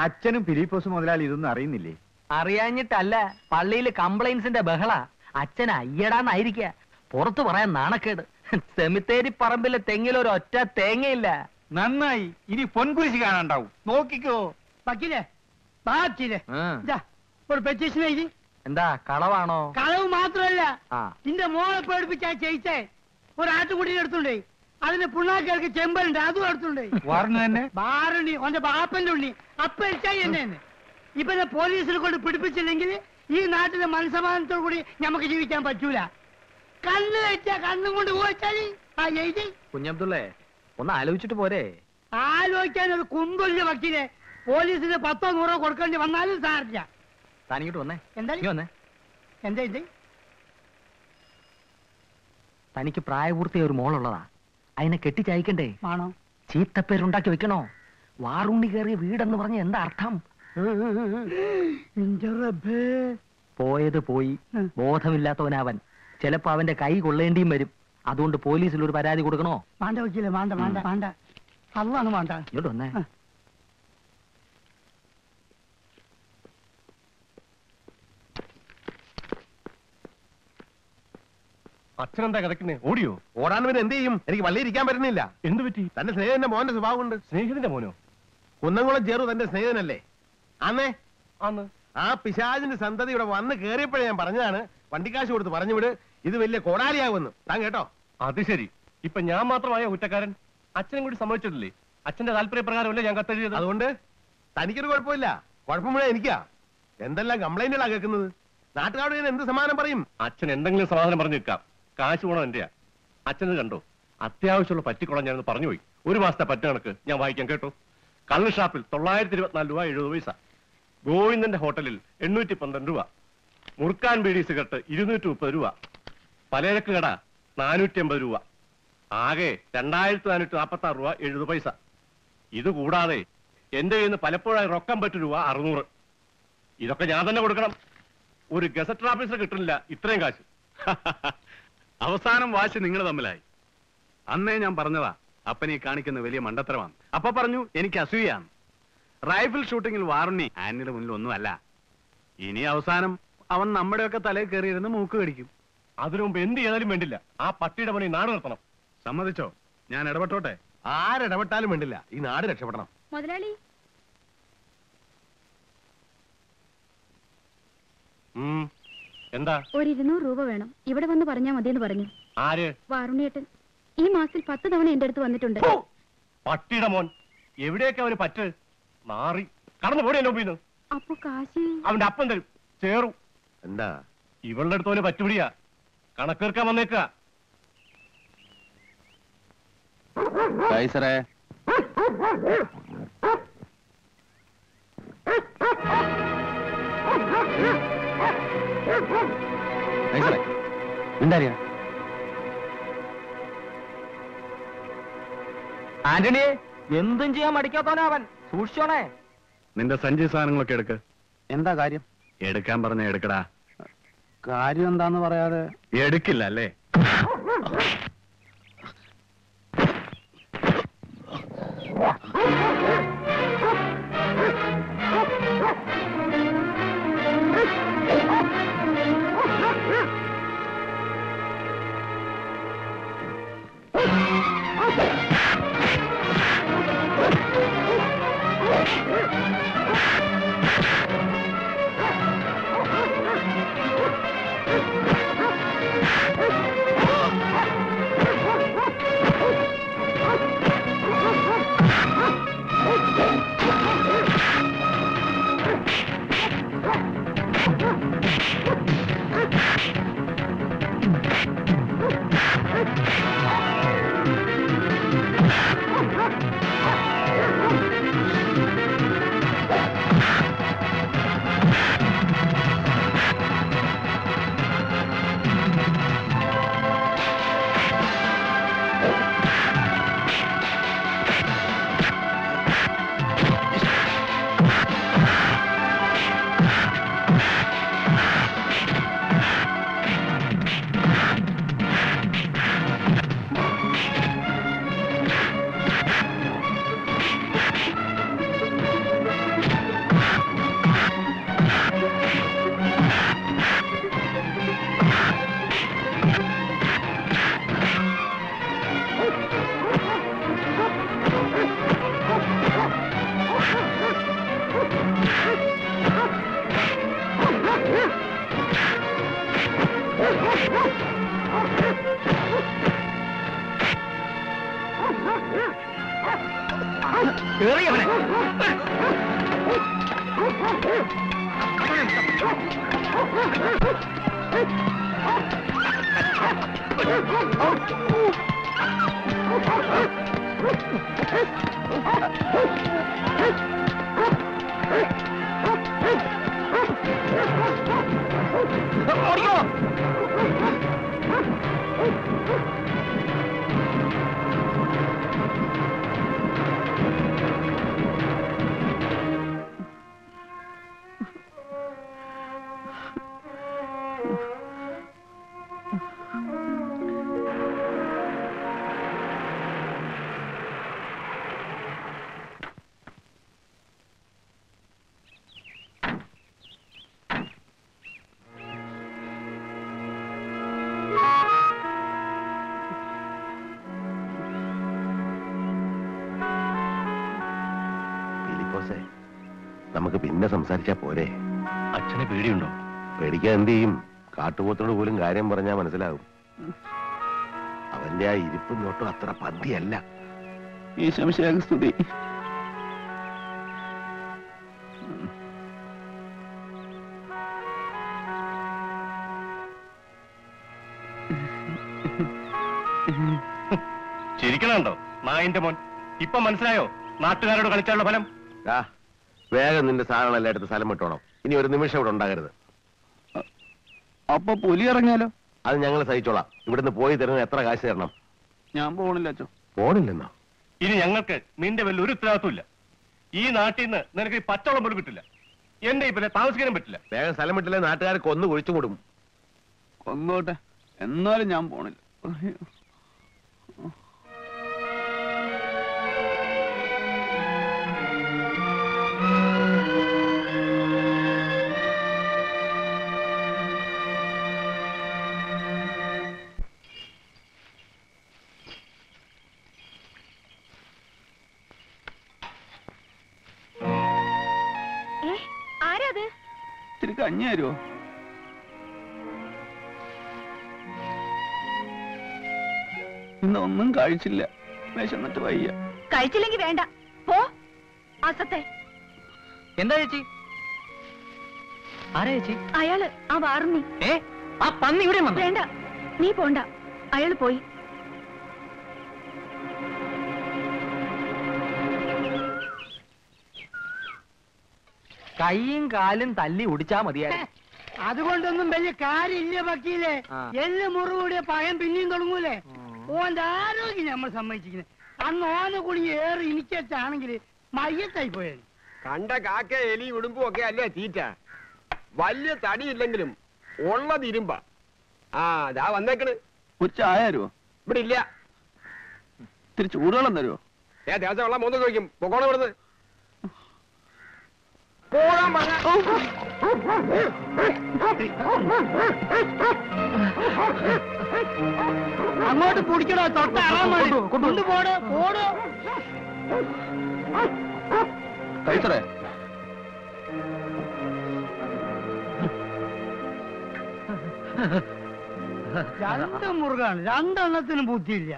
അച്ഛനും ഫിലിപ്പോസും മുതലാളി ഇതൊന്നും അറിയുന്നില്ലേ? അറിയാഞ്ഞിട്ടല്ല, പള്ളിയിൽ കംപ്ലൈൻസിന്റെ ബഹള. അച്ഛൻ അയ്യടാന്നായിരിക്ക, പുറത്തു പറയാൻ നാണക്കേട്. സെമിത്തേരി പറമ്പിലെ തെങ്ങിലൊരൊറ്റ തേങ്ങയില്ല. നന്നായി, ഇനി പൊൻകുരിശി കാണാണ്ടാവും, നോക്കിക്കോ. എന്താ കളവാണോ? കളവ് മാത്രല്ല, നിന്റെ മോളെ പേടിപ്പിച്ചാ ചെയ്ച്ചേ. ഒരു ആട്ടുകുട്ടിനെ എടുത്തുണ്ടേ, അതിന്റെ പിള്ളേർക്ക് ചെമ്പലുണ്ട്, അതും എടുത്തുണ്ടേ. ബാറുണ്ണി ഓന്റെ ബാപ്പന്റെ ഉണ്ണി അപ്പഴിച്ചായി എന്നെ. ഇപ്പൊ പോലീസിനെ കൊണ്ട് പിടിപ്പിച്ചില്ലെങ്കിൽ ഈ നാട്ടിലെ മനസമാധാനത്തോടു കൂടി നമുക്ക് ജീവിക്കാൻ പറ്റൂല. കണ്ണു വെച്ചാ കണ്ണും കൊണ്ട് പോയി. ആ ചെയ്തി കുഞ്ഞബ്ദുള്ളേ, ഒന്ന് ആലോചിച്ചിട്ട് പോരെ. ആലോചിക്കാൻ ഒരു കുമ്പൊല്ല വക്കീലെ. പോലീസിന് 1000-100 കൊടുക്കേണ്ടി വന്നാലും സാറില്ല. താനിങ്ങോട്ട് വന്നേ. എന്താ? തനിക്ക് പ്രായപൂർത്തിയായ ഒരു മോളുള്ളതാ. അതിനെ കെട്ടിച്ചയക്കണ്ടേ? ആണോ? ചീത്തപ്പേരുണ്ടാക്കി വെക്കണോ? വാറുണ്ണി കയറിയ വീടെന്ന് പറഞ്ഞ എന്താ അർത്ഥം? പോയത് പോയി, ബോധമില്ലാത്തവനവൻ. ചിലപ്പോ അവന്റെ കൈ കൊള്ളേണ്ടിയും വരും. അതുകൊണ്ട് പോലീസിൽ ഒരു പരാതി കൊടുക്കണോ? വേണ്ട വക്കീലെ, വേണ്ട വേണ്ട വേണ്ട, അതാണ് വേണ്ട. ഇങ്ങോട്ട് വന്നേ. അച്ഛനെന്താ കിടക്കുന്നേ? ഓടിയോ? ഓടാൻ വരെ എന്ത് ചെയ്യും? എനിക്ക് വള്ളിയിരിക്കാൻ പറ്റുന്നില്ല. എന്ത് പറ്റി? തന്റെ സ്നേഹിതന്റെ മോന്റെ സ്വഭാവം ഉണ്ട്. സ്നേഹിതന്റെ മോനോ? കുന്നംകുളം ചേറു തന്റെ സ്നേഹിതനല്ലേ? അന്നേ അന്ന് ആ പിശാചിന്റെ സന്തതി ഇവിടെ വന്ന് കയറിയപ്പോഴേ ഞാൻ പറഞ്ഞതാണ്, വണ്ടിക്കാശ് കൊടുത്ത് പറഞ്ഞു വിട്, ഇത് വലിയ കോടാലിയാവുമെന്ന്. താൻ കേട്ടോ? അത് ശരി, ഇപ്പൊ ഞാൻ മാത്രമായ കുറ്റക്കാരൻ. അച്ഛനും കൂടി സമ്മതിച്ചിട്ടില്ലേ? അച്ഛന്റെ താല്പര്യപ്രകാരമല്ലേ ഞാൻ കത്തെഴുതിയത്. അതുകൊണ്ട് തനിക്കൊരു കുഴപ്പമില്ല, കുഴപ്പം മുഴുവൻ എനിക്കാ. എന്തെല്ലാം കംപ്ലൈന്റുകളാണ് കേൾക്കുന്നത്. നാട്ടുകാരോട് ഞാൻ എന്ത് സമാധാനം പറയും? അച്ഛൻ എന്തെങ്കിലും സമാധാനം പറഞ്ഞു നിൽക്കാം. കാശ് പോണം എന്റെയാ. അച്ഛന് കണ്ടോ, അത്യാവശ്യമുള്ള പറ്റിക്കൊള്ളാൻ ഞാനൊന്ന് പറഞ്ഞുപോയി. ഒരു മാസത്തെ പറ്റ കണക്ക് ഞാൻ വായിക്കാൻ കേട്ടോ. കള്ള് ഷാപ്പിൽ 924 രൂപ 70 പൈസ, ഗോവിന്ദന്റെ ഹോട്ടലിൽ 812 രൂപ, മുറുക്കാൻ ബീഡി സിഗരറ്റ് 230 രൂപ, പലചരക്ക് കട 480 രൂപ, ആകെ 2446 രൂപ 70 പൈസ. ഇതുകൂടാതെ എന്റെ കയ്യിൽ നിന്ന് പലപ്പോഴായി റൊക്കം പറ്റു രൂപ 600. ഇതൊക്കെ ഞാൻ തന്നെ കൊടുക്കണം. ഒരു ഗസറ്റ് ഓഫീസർ കിട്ടുന്നില്ല ഇത്രയും കാശ്. അവസാനം വാശി നിങ്ങൾ തമ്മിലായി. അന്നേ ഞാൻ പറഞ്ഞതാ അപ്പനെ കാണിക്കുന്ന വലിയ മണ്ടത്തരമാണ്. അപ്പ പറഞ്ഞു എനിക്ക് അസൂയാണ്. റൈഫിൾ ഷൂട്ടിങ്ങിൽ വാറുണ്ണി ആനിയുടെ മുന്നിൽ ഒന്നുമല്ല. ഇനി അവസാനം അവൻ നമ്മുടെയൊക്കെ തലയിൽ കയറിയിരുന്ന് മൂക്ക് കടിക്കും. അതിനു മുമ്പ് എന്ത് ചെയ്താലും വേണ്ടില്ല, ആ പട്ടിയുടെ പണി നാട് നിർത്തണം. സമ്മതിച്ചോ? ഞാൻ ഇടപെട്ടോട്ടെ? ആരിടപെട്ടാലും വേണ്ടില്ല, ഈ നാട് രക്ഷപ്പെടണം. മുതലാളി എന്താ? ഒരു 200 രൂപ വേണം. ഇവിടെ വന്ന് പറഞ്ഞാ മതി എന്ന് പറഞ്ഞു. ആര്? വാറുണ്ണിയേട്ടൻ. ഈ മാസത്തിൽ 10 തവണ എന്റെ അടുത്ത് വന്നിട്ടുണ്ട്. പട്ടിയുടെ മോൻ, എവിടെയൊക്കെ അവര് പറ്റ് മാറി കടന്നു പോടിയല്ലോ. അപ്പൊ കാശ് അവന്റെ അപ്പം തരും. ചേറും എന്താ ഇവളുടെ അടുത്ത് പോലെ പറ്റുപിടിയാ, കണക്കേർക്കാൻ വന്നേക്കാ. ആന്റണിയെ എന്തും ചെയ്യാൻ മടിക്കാത്തവനാ അവൻ. സൂക്ഷിച്ചോണേ. നിന്റെ സഞ്ചി സാധനങ്ങളൊക്കെ എടുക്ക. എന്താ കാര്യം? എടുക്കാൻ പറഞ്ഞ എടുക്കടാ. കാര്യം എന്താന്ന് പറയാതെ എടുക്കില്ല അല്ലേ? കാട്ടുപോത്തോടുപോലും കാര്യം പറഞ്ഞാൽ മനസ്സിലാകും. അവന്റെ ആ ഇരിപ്പും നോട്ടും അത്ര പതിയല്ല. ചിരിക്കണുണ്ടോ നായന്റെ മോൻ? ഇപ്പൊ മനസ്സിലായോ നാട്ടുകാരോട് കളിച്ചാലുള്ള ഫലം? വേഗം നിന്റെ സാധനങ്ങളെല്ലാം എടുത്ത് സ്ഥലം വിട്ടോണം. ഇനി ഒരു നിമിഷം ഇവിടെ ഉണ്ടാകരുത്. അപ്പൊ പുലി ഇറങ്ങിയാലോ? അത് ഞങ്ങൾ സഹിച്ചോളാം. ഇവിടുന്ന് പോയി തരുന്ന എത്ര കാശ് തരണം? ഞാൻ പോണില്ല അച്ഛോ. പോണില്ലെന്നോ? ഇനി ഞങ്ങൾക്ക് നിന്റെ വലിയ ഒരു ഉത്തരവാദിത്വമില്ല. ഈ നാട്ടിൽ നിന്ന് നിനക്ക് പച്ചവളം പോലും കിട്ടില്ല. എന്റെ ഇപ്പൊ താമസിക്കാനും പറ്റില്ല. വേഗം സ്ഥലം വിട്ടില്ല നാട്ടുകാരെ കൊന്നു കുഴിച്ചു കൂടും. കൊന്നോട്ടെ, എന്നാലും ഞാൻ പോണില്ല. കഞ്ഞിരോ ഇന്നൊന്നും കഴിച്ചില്ല. വിശന്നിട്ട് വയ്യ. കഴിച്ചില്ലെങ്കിൽ വേണ്ട പോ. അസത്തെ എന്താ ചേച്ചി? ആരാ ചേച്ചി? അയാള് ആ വാർന്നി. ആ പന്നി ഇവിടെ വന്നു. വേണ്ട, നീ പോണ്ട. അയാള് പോയി. കൈയും കാലും തല്ലി ഒടിച്ചാ മതിയായി. അതുകൊണ്ടൊന്നും വലിയ കാര്യമില്ല വക്കീലേ. എല്ല് മുറിവൂടിയ പയം പിന്നെയും തുടങ്ങൂലേ. ഓന്റെ ആരോഗ്യം നമ്മൾ സമ്മതിച്ചിരിക്കുന്നത്. അന്ന് ഓനെ കൂടി ഏറി ഇനിക്കാണെങ്കിൽ മയ്യത്തായി പോയ കണ്ട കാക്ക എലി ഉടുമ്പും ഒക്കെ അല്ലേ തീറ്റ. വലിയ തടിയില്ലെങ്കിലും ഉള്ളത് ഇരുമ്പ. ആ അതാ വന്നേക്കണ്. ഉച്ചായോ? ഇവിടെ ഇല്ല. ഇത്തിരി ചൂടുവെള്ളം തരുമോ? ഏ ദേവസം വെള്ളം മൂന്ന് ചോദിക്കും. പൊക്കോണം ഇവിടുന്ന്. പോരാ മഴ. അങ്ങോട്ട് പിടിക്കണോ തൊട്ട് അറാമാടി കൊണ്ടു പോടോ പോടോ കൈത്തറേ രണ്ട് മുറുകാണ് രണ്ടെണ്ണത്തിനും ബുദ്ധിയില്ല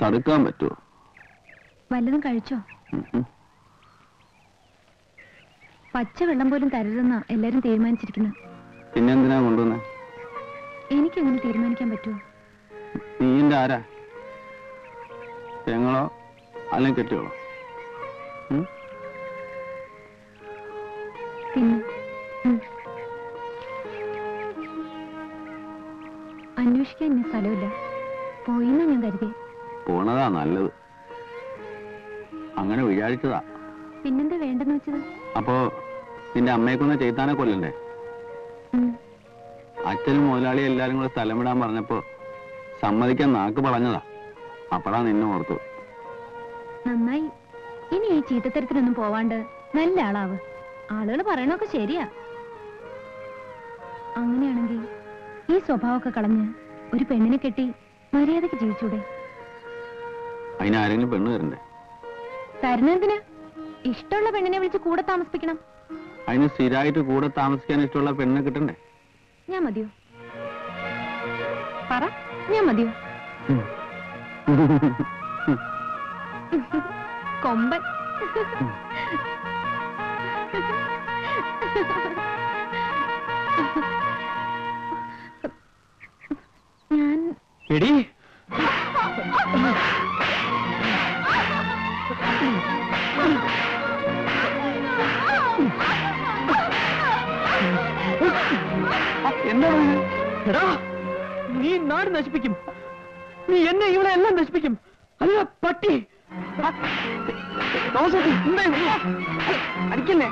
തടുക്കാൻ പറ്റുമോ വല്ലതും കഴിച്ചോ പച്ചവെള്ളം പോലും തരരുതെന്നാ എല്ലാരും തീരുമാനിച്ചിരിക്കുന്നത് പിന്നെന്തിനാ കൊണ്ടുവന്നെ എനിക്കെങ്ങനെ തീരുമാനിക്കാൻ പറ്റുമോ നീ എന്റെ ആരാ പെങ്ങളോ അല്ലെങ്കിൽ കെട്ടിയോളോ അന്വേഷിക്കാൻ എന്നെ സ്ഥലമില്ല പോയിന്നാ ഞാൻ കരുതി പോണതാ നല്ലത് അങ്ങനെ വിചാരിച്ചതാ പിന്നെന്താ വേണ്ടെന്ന് വെച്ചത് അപ്പോ നിന്റെ അമ്മയെക്കൊന്ന് ചെയ്താനെ കൊല്ലണ്ടേ അച്ഛൻ മുതലാളി എല്ലാരും കൂടെ സ്ഥലം വിടാൻ പറഞ്ഞപ്പോ സമ്മതിക്കാൻ നാക്ക് പറഞ്ഞതാ അപ്പഴാ നിന്നെ ഓർത്തു നന്നായി ഇനി ഈ ചീത്തത്തരത്തിനൊന്നും പോവാണ്ട് നല്ല ആളാവ് ആളുകൾ പറയണൊക്കെ ശരിയാ അങ്ങനെയാണെങ്കിൽ ഈ സ്വഭാവമൊക്കെ കളഞ്ഞ് ഒരു പെണ്ണിനെ കെട്ടി മര്യാദക്ക് ജീവിച്ചൂടെ അതിനാരെങ്കിലും പെണ്ണ് തരണ്ടേ തരുന്നതിന് ഇഷ്ടമുള്ള പെണ്ണിനെ വിളിച്ച് കൂടെ താമസിപ്പിക്കണം അതിന് സ്ഥിരമായിട്ട് കൂടെ താമസിക്കാൻ ഇഷ്ടമുള്ള പെണ്ണിനെ കിട്ടണ്ടേ ഞാൻ മതിയോ പറ ഞാൻ മതിയോ കൊമ്പൻ ഞാൻ എടി നീ നാട് നശിപ്പിക്കും നീ എന്നെ ഇവിടെ എല്ലാം നശിപ്പിക്കും അല്ല പട്ടി അടിക്കല്ലേ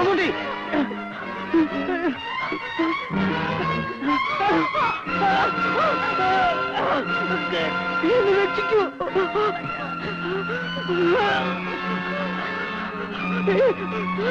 ഓടി എന്നെ രക്ഷിക്കൂ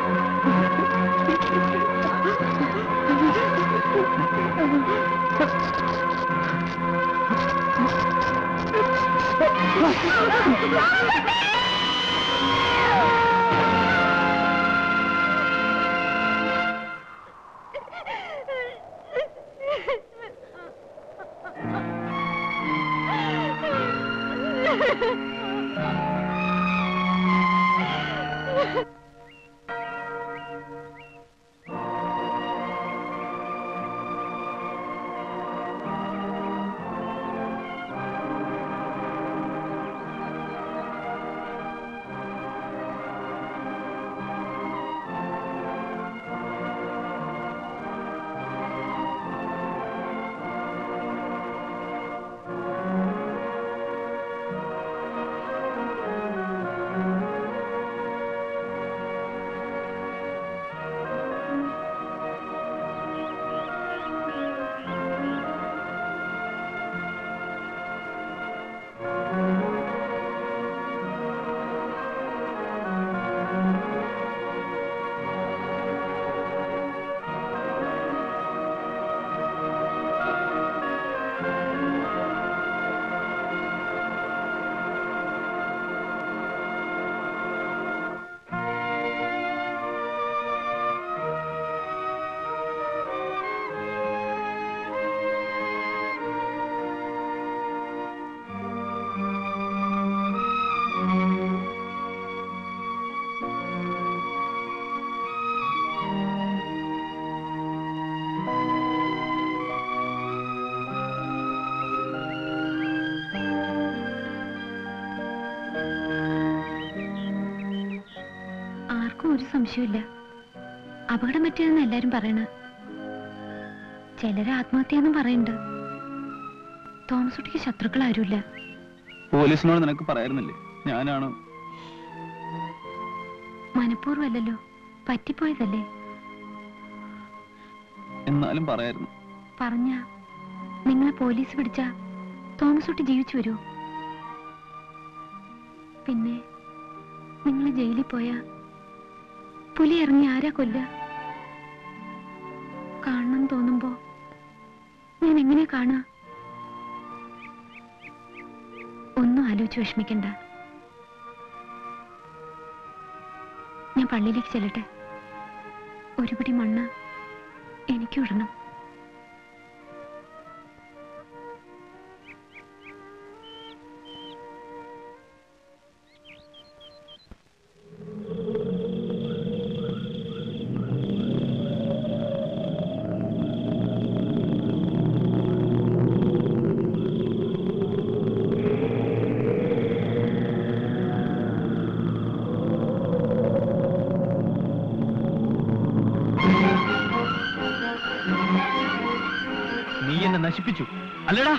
ഒരു സംശയമില്ല. അപകടം പറ്റിയെന്ന് എല്ലാരും പറയണ. ചിലര് ആത്മഹത്യയെന്നും പറയുന്നുണ്ട്. തോമസുട്ടിക്ക് ശത്രുക്കൾ ആരുമില്ല. പോലീസിനോട് നിനക്ക് പറയാറുന്നില്ലേ ഞാനാണ്? മനഃപൂർവ്വമല്ലല്ലോ, പറ്റിപ്പോയതല്ലേ. എന്നാലും പറയായിരുന്നു. പറഞ്ഞ നിങ്ങളെ പോലീസ് പിടിച്ച തോമസുട്ടി ജീവിച്ചു വരൂ? പിന്നെ നിങ്ങൾ ജയിലിൽ പോയാ പുലി ഇറങ്ങി ആരാ കൊല്ല? കാണണം തോന്നുമ്പോ ഞാൻ എങ്ങനെ കാണാ? ഒന്നും ആലോചിച്ച് വിഷമിക്കണ്ട. ഞാൻ പള്ളിയിലേക്ക് ചെല്ലട്ടെ. ഒരുപിടി മണ്ണ് എനിക്ക് ഇടണം. അല്ലടാ,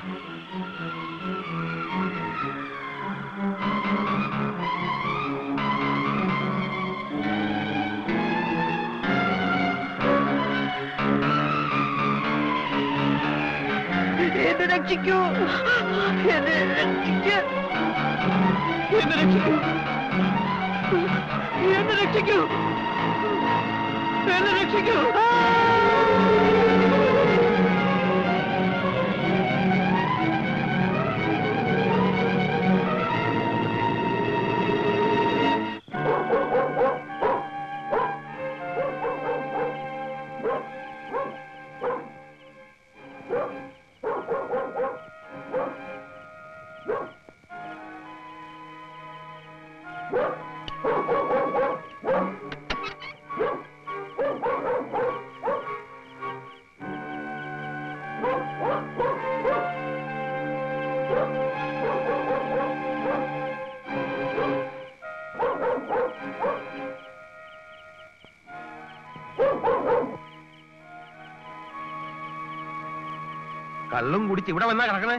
എന്നെ രക്ഷിക്കൂ, എന്നെ രക്ഷിക്കൂ, എന്നെ രക്ഷിക്കൂ, എന്നെ രക്ഷിക്കൂ, എന്നെ രക്ഷിക്കൂ. കള്ളും കുടിച്ച് ഇവിടെ വന്നാ കിടക്കണേ.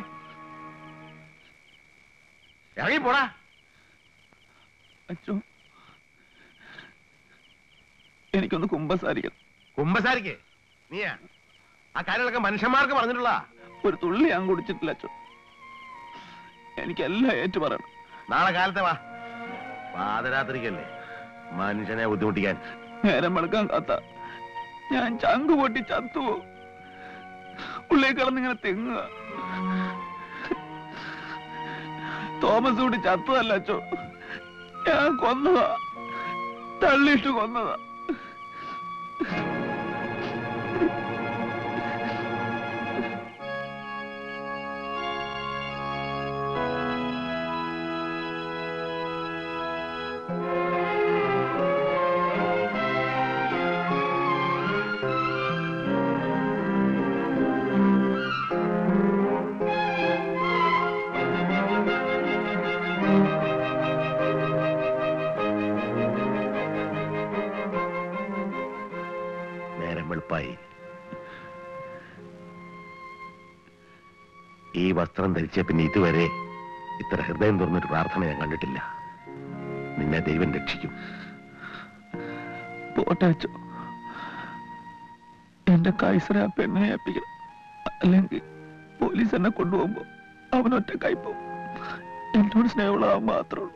ഇറങ്ങി പോടാ. അച്ഛോ, എനിക്കൊന്ന് കുമ്പസാരിക്കണം. കുമ്പസാരിക്കേ നീയാ? ആ കാര്യങ്ങളൊക്കെ മനുഷ്യന്മാർക്ക് പറഞ്ഞിട്ടുള്ള. ഒരു തുള്ളി ഞാൻ കുടിച്ചിട്ടില്ല അച്ഛോ. എനിക്കെല്ലാം ഏറ്റു പറയണം. നാളെ കാലത്തെ വാ. പാതിരാത്രിക്കല്ലേ മനുഷ്യനെ ബുദ്ധിമുട്ടിക്കാൻ. നേരം വെളുക്കാൻ കാത്ത ഞാൻ ചങ്കു പൊട്ടി ചത്തുവോ? ിങ്ങനെ തെങ്ങുക. തോമസ് കൂടി ചത്തതല്ല അച്ചോ, ഞാൻ കൊന്നതാ, തള്ളിയിട്ട് കൊന്നതാ. ഈ വസ്ത്രം ധരിച്ച പിന്നെ ഇതുവരെ ഇത്ര ഹൃദയം തുറന്നൊരു പ്രാർത്ഥന ഞാൻ കണ്ടിട്ടില്ല. നിന്നെ ദൈവം രക്ഷിക്കും. പോട്ടു, എന്റെ കൈസറെ ആ പെണ്ണെ ഏൽപ്പിക്കണം. അല്ലെങ്കിൽ പോലീസ് എന്നെ കൊണ്ടുപോകുമ്പോ അവനൊറ്റ കൈപ്പോ. എന്നോട് സ്നേഹമുള്ളതാവാൻ മാത്രമേ ഉള്ളൂ.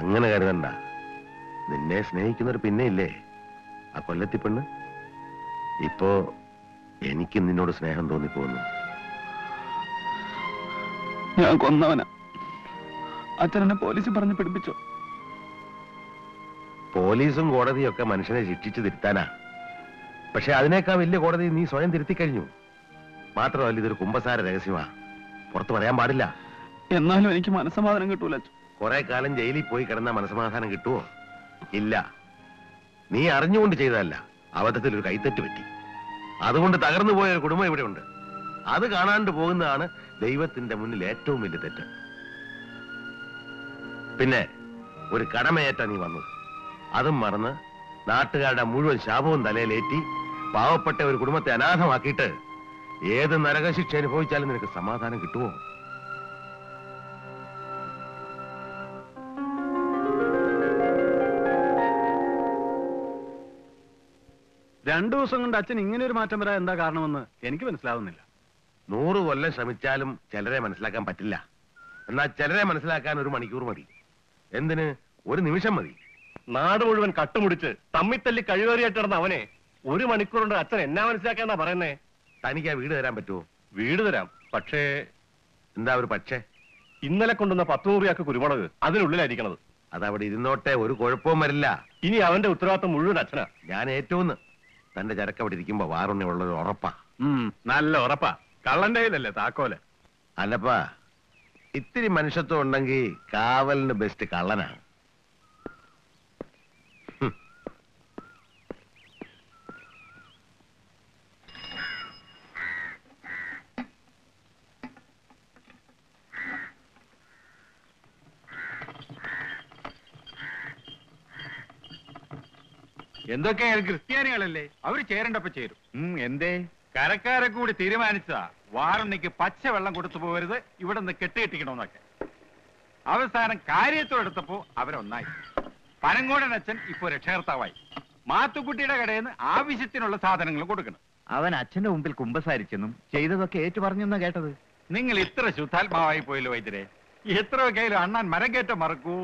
അങ്ങനെ കരുതണ്ട. നിന്നെ സ്നേഹിക്കുന്നൊരു പിന്നെ ഇല്ലേ ആ കൊല്ലത്തി പെണ്ണ്? ഇപ്പോ എനിക്ക് നിന്നോട് സ്നേഹം തോന്നിപ്പോകുന്നു. ഞാൻ കൊന്നവനാ. അച്ഛനെ പോലീസ് പറഞ്ഞ് പിടിപ്പിച്ചോ? പോലീസും കോടതിയും ഒക്കെ മനുഷ്യനെ ശിക്ഷിച്ചു തിരുത്താനാ. പക്ഷെ അതിനേക്കാൾ വലിയ കോടതി നീ സ്വയം തിരുത്തി കഴിഞ്ഞു. മാത്രമല്ല ഇതൊരു കുമ്പസാര രഹസ്യമാ, പുറത്തു പറയാൻ പാടില്ല. എന്നാലും എനിക്ക് മനസ്സമാധാനം കിട്ടൂല. കുറെ കാലം ജയിലിൽ പോയി കിടന്ന മനസ്സമാധാനം കിട്ടുവോ? ഇല്ല. നീ അറിഞ്ഞുകൊണ്ട് ചെയ്തതല്ല, അബദ്ധത്തിൽ ഒരു കൈത്തെറ്റ് പറ്റി. അതുകൊണ്ട് തകർന്നു പോയ ഒരു കുടുംബം ഇവിടെ ഉണ്ട്. അത് കാണാണ്ട് പോകുന്നതാണ് ദൈവത്തിന്റെ മുന്നിൽ ഏറ്റവും വലിയ തെറ്റ്. പിന്നെ ഒരു കടമയേറ്റാ നീ വന്നത്. അതും മറന്ന് നാട്ടുകാരുടെ മുഴുവൻ ശാപവും തലയിലേറ്റി പാവപ്പെട്ട ഒരു കുടുംബത്തെ അനാഥമാക്കിയിട്ട് ഏത് നരകശിക്ഷ അനുഭവിച്ചാലും നിനക്ക് സമാധാനം കിട്ടുമോ? രണ്ടു ദിവസം കൊണ്ട് അച്ഛൻ ഇങ്ങനെ ഒരു മാറ്റം വരാൻ എന്താ കാരണമെന്ന് എനിക്ക് മനസ്സിലാവുന്നില്ല. 100 കൊല്ലം ശ്രമിച്ചാലും ചിലരെ മനസ്സിലാക്കാൻ പറ്റില്ല. എന്നാൽ ചിലരെ മനസ്സിലാക്കാൻ ഒരു മണിക്കൂർ മതി. എന്തിന് ഒരു നിമിഷം മതി. നാട് മുഴുവൻ കട്ടുമുടിച്ച് തമ്മിത്തല്ലി കഴിവേറിയായിട്ടിടന്ന അവനെ 1 മണിക്കൂർ കൊണ്ട് അച്ഛൻ എന്നാ മനസ്സിലാക്കാന്നാ പറയുന്നേ? തനിക്ക് ആ വീട് തരാൻ പറ്റുമോ? വീട് തരാം, പക്ഷേ എന്താ ഒരു പക്ഷേ? ഇന്നലെ കൊണ്ടുവന്ന 10 രൂപയാക്ക് കുരുമുളക് അതിനുള്ളിലായിരിക്കണത്. അതവിടെ ഇരുന്നോട്ടെ, ഒരു കുഴപ്പവും വരില്ല. ഇനി അവന്റെ ഉത്തരവാദിത്തം മുഴുവൻ അച്ഛനാ. ഞാൻ ഏറ്റവും തന്റെ ചരക്ക് അവിടെ ഇരിക്കുമ്പോ വാറുണ്ണിയുള്ളത് ഉറപ്പാ. നല്ല ഉറപ്പാ. കള്ളന്റെ കയ്യിലല്ലേ താക്കോല്? അല്ലപ്പാ, ഇത്തിരി മനുഷ്യത്വം ഉണ്ടെങ്കിൽ കാവലിന് ബെസ്റ്റ് കള്ളനാണ്. എന്തൊക്കെയായാലും ക്രിസ്ത്യാനികളല്ലേ, അവര് ചേരണ്ടപ്പോ ചേരും. എന്തേ കരക്കാരെ കൂടി തീരുമാനിച്ചതാ വാറണ്ണിക്ക് പച്ചവെള്ളം കൊടുത്തു പോകരുത്, ഇവിടെ നിന്ന് കെട്ടുകെട്ടിക്കണമെന്നൊക്കെ. അവസാനം കാര്യത്തോടെടുത്തപ്പോ അവരൊന്നായി. പനങ്കോടൻ അച്ഛൻ ഇപ്പൊ രക്ഷകർത്താവായി. മാത്തുക്കുട്ടിയുടെ കടയിൽ നിന്ന് ആവശ്യത്തിനുള്ള സാധനങ്ങൾ കൊടുക്കണം. അവൻ അച്ഛന്റെ മുമ്പിൽ കുമ്പസാരിച്ചെന്നും ചെയ്തതൊക്കെ ഏറ്റു പറഞ്ഞെന്നാ കേട്ടത്. നിങ്ങൾ ഇത്ര ശുദ്ധാത്മാവായി പോയല്ലോ വൈദ്യരെ. എത്ര കയ്യിലും അണ്ണാൻ മരം കയറ്റം മറക്കൂ.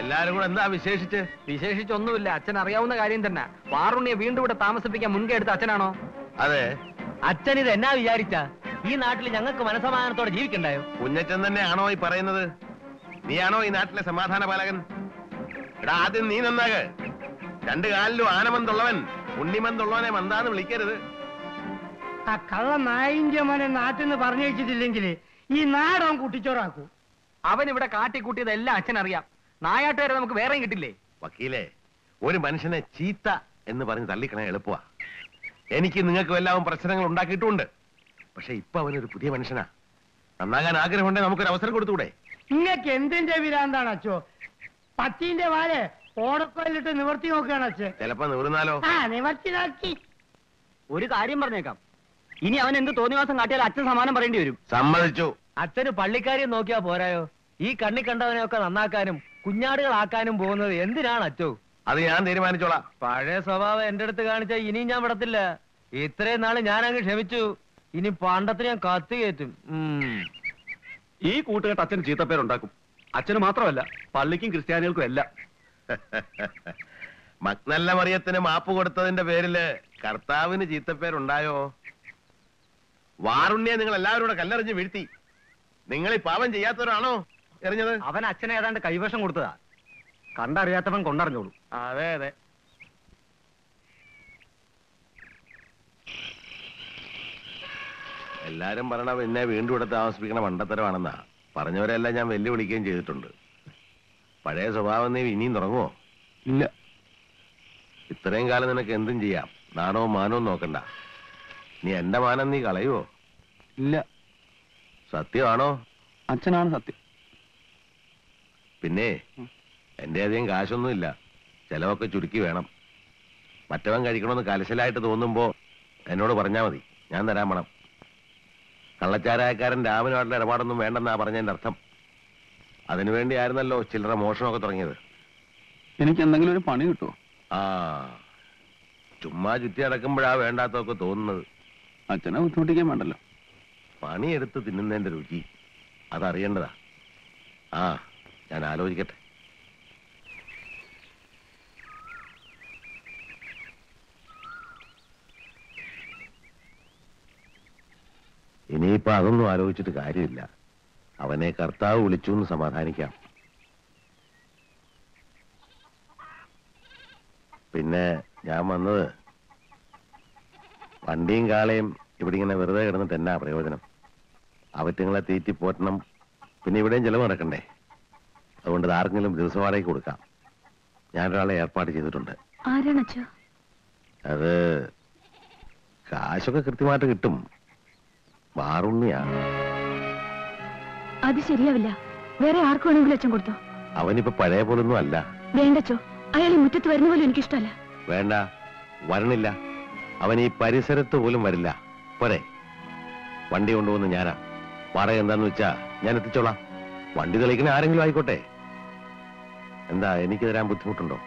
എല്ലാരും കൂടെ എന്താ വിശേഷിച്ചൊന്നുമില്ല. അച്ഛൻ അറിയാവുന്ന കാര്യം തന്നെ. വാറുണ്ണിയെ വീണ്ടും ഇവിടെ താമസിപ്പിക്കാൻ മുൻകൈ എടുത്ത അച്ഛനാണോ? അതെ. അച്ഛൻ ഇത് എന്നാ വിചാരിച്ച ഈ നാട്ടിൽ ഞങ്ങൾക്ക് മനസമാധാനത്തോടെ ജീവിക്കണ്ടായോ? കുഞ്ഞച്ചൻ തന്നെയാണോ ഈ പറയുന്നത്? നീയാണോ ഈ നാട്ടിലെ സമാധാന പാലകൻ? എടാ, ആദ്യം നീ നന്നാകെ. 2 കാലിലും ആനമന്തുള്ളവൻ ഉണ്ണിമന്തുള്ളവനെ മന്താന്ന് വിളിക്കരുത്. ആ കള്ള നായിന്റെ മോനെ നാട്ടിൽ നിന്ന് പറഞ്ഞു വെച്ചിട്ടില്ലെങ്കിൽ ഈ നാടൻ കുട്ടിച്ചോറാക്കൂ. അവൻ ഇവിടെ കാട്ടിക്കൂട്ടിയതെല്ലാം അച്ഛനറിയാം. നായാട്ടുകാരെ നമുക്ക് വേറെയും കിട്ടില്ലേ? വക്കീലേ, ഒരു മനുഷ്യനെ ചീത്ത എന്ന് പറഞ്ഞ് തള്ളിക്കണേ എളുപ്പമാ. എനിക്ക് നിങ്ങൾക്ക് എല്ലാവരും പ്രശ്നങ്ങൾ ഉണ്ടാക്കിയിട്ടുണ്ട്. പക്ഷെ ഇപ്പൊ അവനൊരു പുതിയ മനുഷ്യനാ. നന്നാകാൻ ആഗ്രഹമുണ്ടെങ്കിൽ നമുക്കൊരു അവസരം കൊടുത്തൂടെ? നിങ്ങൾക്ക് എന്തിന്റെ വിരാന്താണ് അച്ഛോ? പത്തിന്റെ വാല് ഓടക്കോലിട്ട് നിവർത്തി നോക്കുകയാണ് അച്ഛൻ. ചിലപ്പോ നിവർന്നാലോ? നിവർത്തി നോക്കി. ഒരു കാര്യം പറഞ്ഞേക്കാം, ഇനി അവൻ എന്ത് തോന്നിവാസം കാട്ടിയാൽ അച്ഛൻ സമാനം പറയേണ്ടി വരും. സമ്മതിച്ചു. അച്ഛന് പള്ളിക്കാരെ നോക്കിയാ പോരായോ? ഈ കണ്ണി കണ്ടവനെയൊക്കെ നന്നാക്കാനും കുഞ്ഞാടുകളാക്കാനും പോകുന്നത് എന്തിനാണ് അച്ചോ? അത് ഞാൻ തീരുമാനിച്ചോളാം. പഴയ സ്വഭാവം എന്റെ അടുത്ത് കാണിച്ച ഇനിയും ഞാൻ വിടത്തില്ല. ഇത്രയും നാള് ഞാൻ അങ്ങ് ക്ഷമിച്ചു. ഇനി പാണ്ടത്തിന് ഞാൻ കത്തി കയറ്റും. ഈ കൂട്ടുകെട്ട് അച്ഛന് ചീത്തപ്പേരുണ്ടാക്കും. അച്ഛന് മാത്രമല്ല, പള്ളിക്കും ക്രിസ്ത്യാനികൾക്കും എല്ലാം. മഗ്ദലന മറിയത്തിന് മാപ്പ് കൊടുത്തതിന്റെ പേരില് കർത്താവിന് ചീത്തപ്പേരുണ്ടായോ? വാറുണ്ണിയെ നിങ്ങൾ എല്ലാവരും കൂടെ കല്ലെറിഞ്ഞ് വീഴ്ത്തി. നിങ്ങൾ ഈ പാപം ചെയ്യാത്തവരാണോ എറിഞ്ഞത്? അവൻ അച്ഛനെ ഏതാണ്ട് കൈവശം കൊടുത്തതാ. കണ്ടറിയാത്തവൻ കൊണ്ടറിഞ്ഞോളൂ. അതെ അതെ. എല്ലാരും പറയണ എന്നെ വീണ്ടും ഇവിടെ താമസിപ്പിക്കണ മണ്ടത്തരമാണെന്നാ. പറഞ്ഞവരെല്ലാം ഞാൻ വെല്ലുവിളിക്കുകയും ചെയ്തിട്ടുണ്ട്. പഴയ സ്വഭാവം നീ ഇനിയും തുടങ്ങുമോ? ഇല്ല. ഇത്രയും കാലം നിനക്ക് എന്തും ചെയ്യാം, നാണവും മാനവും നോക്കണ്ട. നീ എന്റെ മാനം നീ കളയുവോ? ഇല്ല. സത്യമാണോ? അച്ഛനാണ് സത്യം. പിന്നെ എന്റെ അധികം കാശൊന്നുമില്ല. ചെലവൊക്കെ ചുരുക്കി വേണം. മറ്റവൻ കഴിക്കണമെന്ന് കലശലായിട്ട് തോന്നുമ്പോ എന്നോട് പറഞ്ഞാ മതി, ഞാൻ തരാൻ പണം. കള്ളച്ചാരായക്കാരൻ രാമനുമായിട്ടുള്ള ഇടപാടൊന്നും വേണ്ടെന്നാ പറഞ്ഞതിന്റെ അർത്ഥം. അതിനുവേണ്ടി ആയിരുന്നല്ലോ ചില്ലറ മോഷണമൊക്കെ തുടങ്ങിയത്. എനിക്ക് എന്തെങ്കിലും ഒരു പണി കിട്ടുമോ? ആ, ചുമ്മാ ചുറ്റി അടക്കുമ്പോഴാ വേണ്ടാത്തൊക്കെ തോന്നുന്നത്. അച്ഛനെ ബുദ്ധിമുട്ടിക്കാൻ വേണ്ടല്ലോ. പണിയെടുത്ത് തിന്നുന്നതിന്റെ രുചി അതറിയേണ്ടതാ. ആ, ഞാൻ ആലോചിക്കട്ടെ. ഇനിയിപ്പോ അതൊന്നും ആലോചിച്ചിട്ട് കാര്യമില്ല. അവനെ കർത്താവ് വിളിച്ചു എന്ന് സമാധാനിക്കാം. പിന്നെ ഞാൻ വന്നത് വണ്ടിയും കാളയും ഇവിടെ ഇങ്ങനെ വെറുതെ കിടന്നിട്ട് എന്നാ പ്രയോജനം? അവറ്റങ്ങളെ തീറ്റി പോറ്റണം, പിന്നെ ഇവിടെയും ചിലവ് നടക്കണ്ടേ. അതുകൊണ്ട് ആർക്കെങ്കിലും ദിവസം വാടകയ്ക്ക് കൊടുക്കാം. ഞാനൊരാളെ ഏർപ്പാട് ചെയ്തിട്ടുണ്ട്. അത് കാശൊക്കെ കൃത്യമായിട്ട് കിട്ടും. പാറുണ്ണിയാ. അത് ശരിയാവില്ല. വേറെ ആർക്കു വേണമെങ്കിലും അച്ഛൻ കൊടുത്തോ. അവനിപ്പോ പഴയ പോലൊന്നും അല്ല. വേണ്ടച്ചോ, അയാൾ ഈ മുറ്റത്ത് വരുന്ന പോലും എനിക്കിഷ്ടമല്ല. വേണ്ട, വരണില്ല. അവൻ ഈ പരിസരത്ത് പോലും വരില്ല. പോരെ, വണ്ടി കൊണ്ടുവന്ന് ഞാനാ. പറയാന്ന് വെച്ചാ ഞാൻ എത്തിച്ചോളാം. വണ്ടി തെളിക്കണ ആരെങ്കിലും ആയിക്കോട്ടെ. എന്താ എനിക്ക് തരാൻ ബുദ്ധിമുട്ടുണ്ടോ?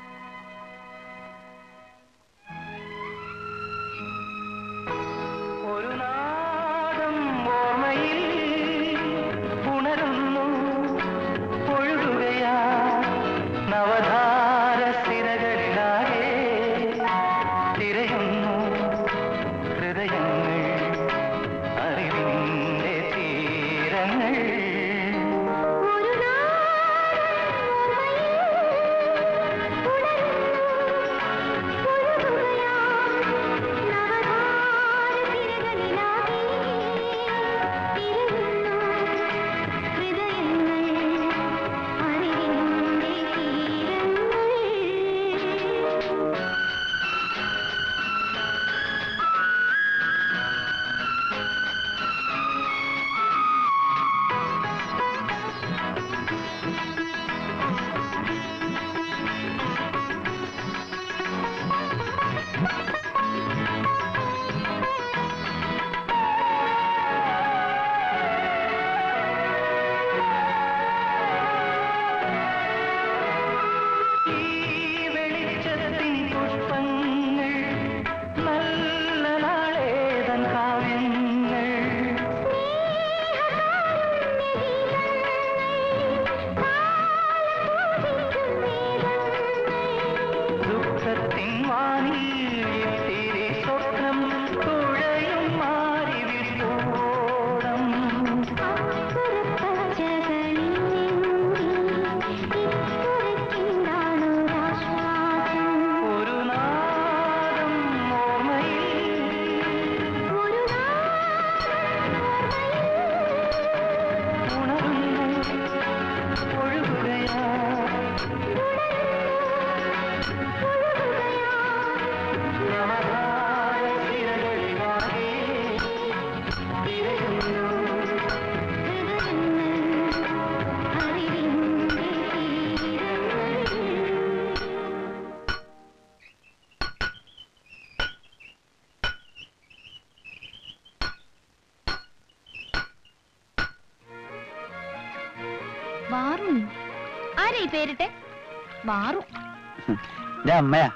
അമ്മയാ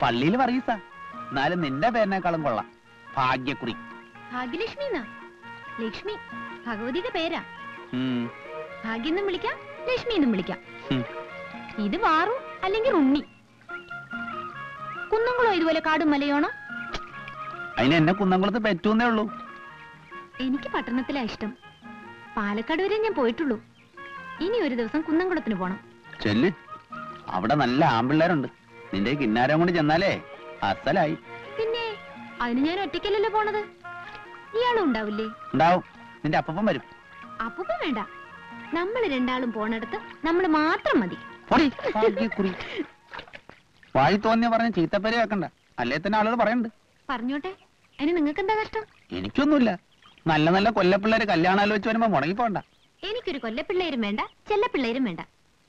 പള്ളിയിൽ പറയൂസ. എന്നാലും നിന്റെ പേരിനേക്കാളും കൊള്ളാം. ഭാഗ്യക്കുറി ഭാഗ്യലക്ഷ്മി. ലക്ഷ്മി ഭഗവതിയുടെ പേരാ. ഭാഗ്യം എന്നും വിളിക്കാം, ലക്ഷ്മി എന്നും വിളിക്കാം. ഇത് മാറും അല്ലെങ്കിൽ ഉണ്ണി. കുന്നംകുളം ഇതുപോലെ കാടും മലയോണം. അതിന് എന്നെ കുന്നംകുളത്ത് പറ്റൂന്നേ ഉള്ളൂ. എനിക്ക് പട്ടണത്തിലാ ഇഷ്ടം. പാലക്കാട് വരെ ഞാൻ പോയിട്ടുള്ളൂ. ഇനി ഒരു ദിവസം കുന്നംകുളത്തിന് പോണം. ചെല്ല്, അവിടെ നല്ല ആമ്പിള്ളേരുണ്ട്. നിന്റെ കിന്നാരം കൊണ്ട് ചെന്നാലേ അസലായി. പിന്നെ അതിന് ഞാൻ ഒറ്റയ്ക്കല്ലല്ലോ പോണത്. ഇയാളും ഉണ്ടാവില്ലേ? ഉണ്ടാവും, നിന്റെ അപ്പൻ വരും. അപ്പൻ വേണ്ട, നമ്മൾ രണ്ടാളും പോണടുത്ത് നമ്മൾ മാത്രം മതി. വായി തോന്നിയ പറഞ്ഞ ചീത്തപ്പേര് കേക്കണ്ട. അല്ലേ തന്നെ ആളുകൾ പറയണ്ട്. പറഞ്ഞോട്ടെ, അതിന് നിങ്ങൾക്ക് എന്താ കഷ്ടം? എനിക്കൊന്നുമില്ല. നല്ല നല്ല കൊല്ലപ്പിള്ളേര് കല്യാണം ആലോചിച്ച് വരുമ്പോ മുടങ്ങി പോകണ്ട. എനിക്കൊരു കൊല്ലപ്പിള്ളേരും വേണ്ട, ചെല്ലപ്പിള്ളേരും വേണ്ട.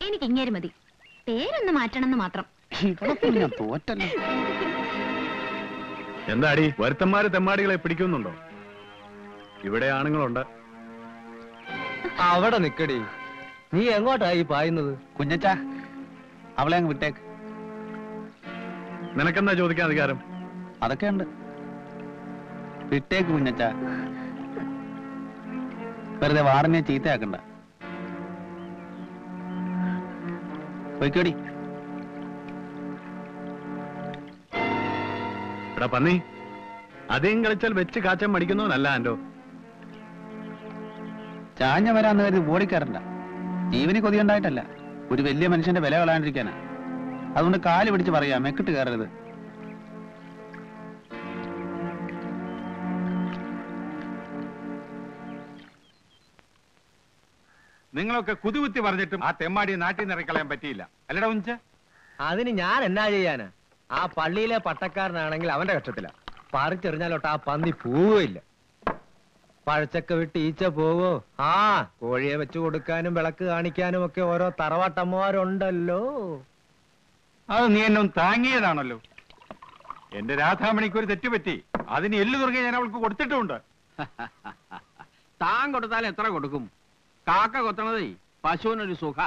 എനിക്ക് ഇങ്ങേര് മതി. പേരൊന്ന് മാറ്റണമെന്ന് മാത്രം. എന്താടി വരുത്തന്മാര് തെമ്മാടികളെ പിടിക്കുന്നുണ്ടോ? ഇവിടെ ആണുങ്ങളുണ്ട്. അവിടെ നിക്കടി. നീ എങ്ങോട്ടായി പായുന്നത്? കുഞ്ഞച്ചാ അവളെ അങ്ങ് വിട്ടേക്ക്. നിനക്കെന്താ ചോദിക്കാൻ അധികാരം? അതൊക്കെ ഉണ്ട്, വിട്ടേക്ക് കുഞ്ഞച്ചാ. വെറുതെ വാറിനെ ചീത്തയാക്കണ്ട. പോയിക്കോടി. പന്നി അധികം കളിച്ചാൽ വെച്ച് കാച്ചാൻ മടിക്കുന്നവനല്ല ആന്റോ. ചാഞ്ഞ വരാന്ന് കരുതി ഓടിക്കാറില്ല. ജീവന് കൊതിയുണ്ടായിട്ടല്ല, ഒരു വലിയ മനുഷ്യന്റെ വില കളയാണ്ടിരിക്കാനാ. അതുകൊണ്ട് കാല് പിടിച്ച് പറയാ, മെക്കിട്ട് കയറരുത്. നിങ്ങളൊക്കെ കുതികുത്തി പറഞ്ഞിട്ടും ആ തെമ്മാടി നാട്ടിൽ നിന്ന് ഇറക്കളയാൻ പറ്റിയില്ല അല്ലടാ ഉഞ്ച. അതിന് ഞാൻ എന്നാ ചെയ്യാനാ? ആ പള്ളിയിലെ പട്ടക്കാരനാണെങ്കിൽ അവന്റെ കഷ്ടത്തില. പറിച്ചെറിഞ്ഞാലോട്ട് ആ പന്നി പോവുകയില്ല. പഴച്ചക്ക വിട്ട് ഈച്ച പോവോ? ആ കോഴിയെ വെച്ചു കൊടുക്കാനും വിളക്ക് കാണിക്കാനും ഒക്കെ ഓരോ തറവാട്ടമ്മമാരുണ്ടല്ലോ. അത് നീ എന്നും താങ്ങിയതാണല്ലോ. എന്റെ രാധാമണിക്ക് ഒരു തെറ്റുപറ്റി, അതിന് എല്ലു തുറകെ ഞാൻ അവൾക്ക് കൊടുത്തിട്ടുണ്ട്. താൻ കൊടുത്താലും എത്ര കൊടുക്കും? കാക്ക കൊത്തണത് പശുവിനൊരു സുഖ.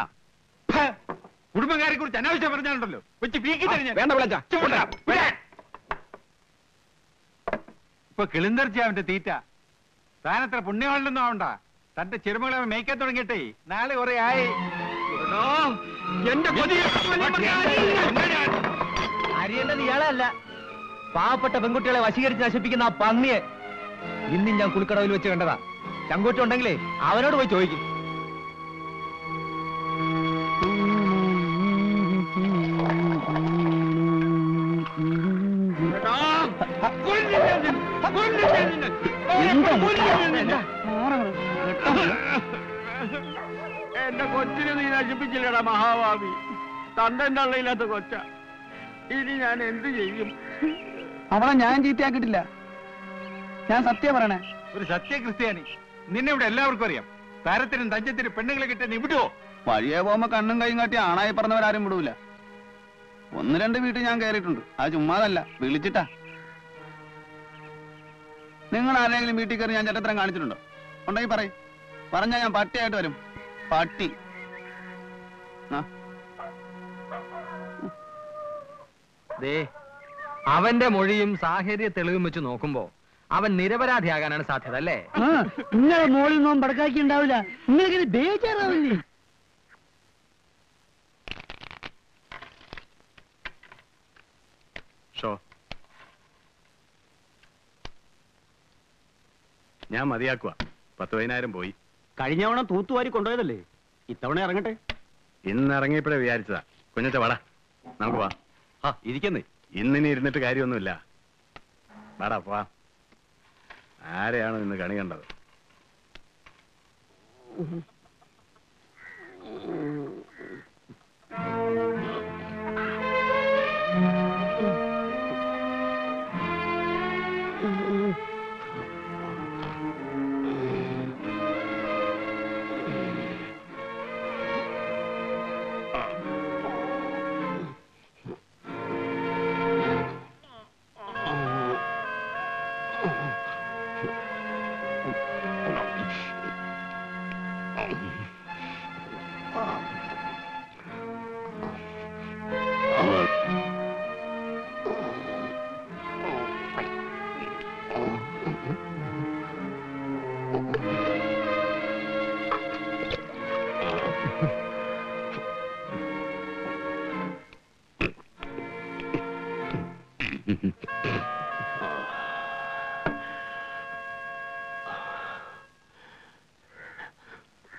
കുടുംബക്കാരെ കുറിച്ച് അനാവശ്യം പറഞ്ഞാലുണ്ടല്ലോ. ഇപ്പൊ കിളിന്തർച്ചയാവന്റെ തീറ്റ. താനത്ര പുണ്യമാണെന്നും ആവണ്ട, തന്റെ ചെറുമകളെ മേയ്ക്കാൻ തുടങ്ങിയിട്ടേ നാളെ കുറെ ആയി. അറിയേണ്ടത് ഇയാളല്ല, പാവപ്പെട്ട പെൺകുട്ടികളെ വശീകരിച്ച് നശിപ്പിക്കുന്ന ആ പന്നിയെ ഇന്നും ഞാൻ കുളിക്കടവിൽ വെച്ച് കണ്ടതാ. ചങ്കൂറ്റുണ്ടെങ്കിലേ അവനോട് പോയി ചോദിക്കും. എന്റെ കൊച്ചിനെ നീ നശിപ്പിച്ചില്ലടാ മഹാഭാവി. തന്തന്റെ അള്ളയില്ലാത്ത കൊച്ച, ഇനി ഞാൻ എന്ത് ചെയ്യും? അവളെ ഞാൻ ചീത്തയാക്കിട്ടില്ല, ഞാൻ സത്യം പറയണേ. ഒരു സത്യ ക്രിസ്ത്യാനി നിന്നെ ഇവിടെ എല്ലാവർക്കും അറിയാം. താരത്തിനും തഞ്ചത്തിനും പെണ്ണുങ്ങളെ കിട്ടാൻ നീ വിടുവോ? വഴിയെ പോകുമ്പോ കണ്ണും കൈയും കാട്ടി ആണായി പറഞ്ഞവരാരും വിടൂല. ഒന്ന് രണ്ട് വീട്ടിൽ ഞാൻ കയറിയിട്ടുണ്ട്, അത് ചുമ്മാതല്ല, വിളിച്ചിട്ടാ. നിങ്ങൾ ആരെങ്കിലും വീട്ടിൽ കയറി ഞാൻ ചട്ടത്തരം കാണിച്ചിട്ടുണ്ടോ? ഉണ്ടെങ്കിൽ പറയും, പറഞ്ഞാൽ ഞാൻ പട്ടിയായിട്ട് വരും. പട്ടി അവന്റെ മൊഴിയും സാഹചര്യ തെളിവും വെച്ച് നോക്കുമ്പോ അവൻ നിരപരാധിയാകാനാണ് സാധ്യത അല്ലേ? നിങ്ങളുടെ മോളിൽ നോൻ പടക്കാക്കി ഉണ്ടാവില്ല. നിങ്ങളിങ്ങനെ ബേജാറാവില്ലേ? ഞാൻ മതിയാക്കുക. 10,000 പോയി. കഴിഞ്ഞവണ തൂത്തുവാരി കൊണ്ടുപോയതല്ലേ, ഇത്തവണ ഇറങ്ങട്ടെ. ഇന്നിറങ്ങിയപ്പോഴേ വിചാരിച്ചതാ. കുഞ്ഞച്ച വാടാ, നമുക്ക് വാ. ആ ഇരിക്കുന്നേ, ഇന്നിനി ഇരുന്നിട്ട് കാര്യമൊന്നുമില്ല. വാടാ വാ. ആരെയാണ് ഇന്ന് കണി കണ്ടത്?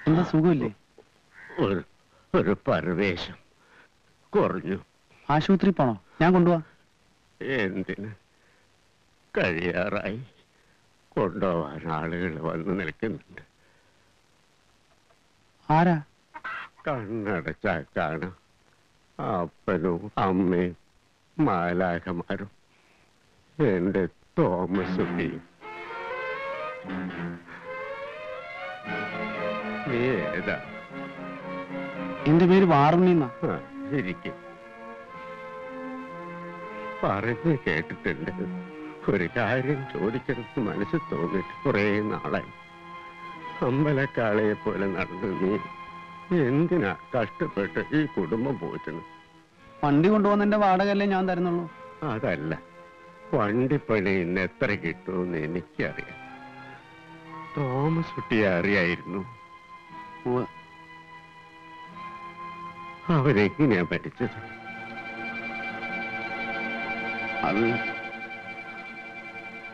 എന്താ സുഖമില്ലേ? ഒരു പരവേശം കുറഞ്ഞു. ആശുപത്രി പോണോ? ഞാൻ കൊണ്ടുപോവാ. എന്തിന്? കഴിയാറായി, കൊണ്ടുപോവാൻ ആളുകൾ വന്ന് നിൽക്കുന്നുണ്ട്. ആരാ? കണ്ണടച്ചാക്കാണ് അപ്പനും അമ്മയും മാലാഖമാരും എന്റെ തോമസ്. എന്റെ പേര് വാറുണ്ണിന്നാ. ശരിക്കും പറഞ്ഞ് കേട്ടിട്ടുണ്ട്. ഒരു കാര്യം ചോദിക്കണമെന്ന് മനസ്സിൽ തോന്നിട്ട് കുറേ നാളായി. അമ്പലക്കാളയെ പോലെ നടന്നു നീ എന്തിനാ കഷ്ടപ്പെട്ട് ഈ കുടുംബം പോറ്റുന്നു? വണ്ടി കൊണ്ടുപോകുന്നതിന്റെ വാടകയല്ലേ ഞാൻ തരുന്നുള്ളൂ. അതല്ല, വണ്ടിപ്പണി ഇന്ന് എത്ര കിട്ടുമെന്ന് എനിക്കറിയാം. തോമസ് കുട്ടിയെ അറിയായിരുന്നു. അവരെങ്ങനെയാ പഠിച്ചത്? അത്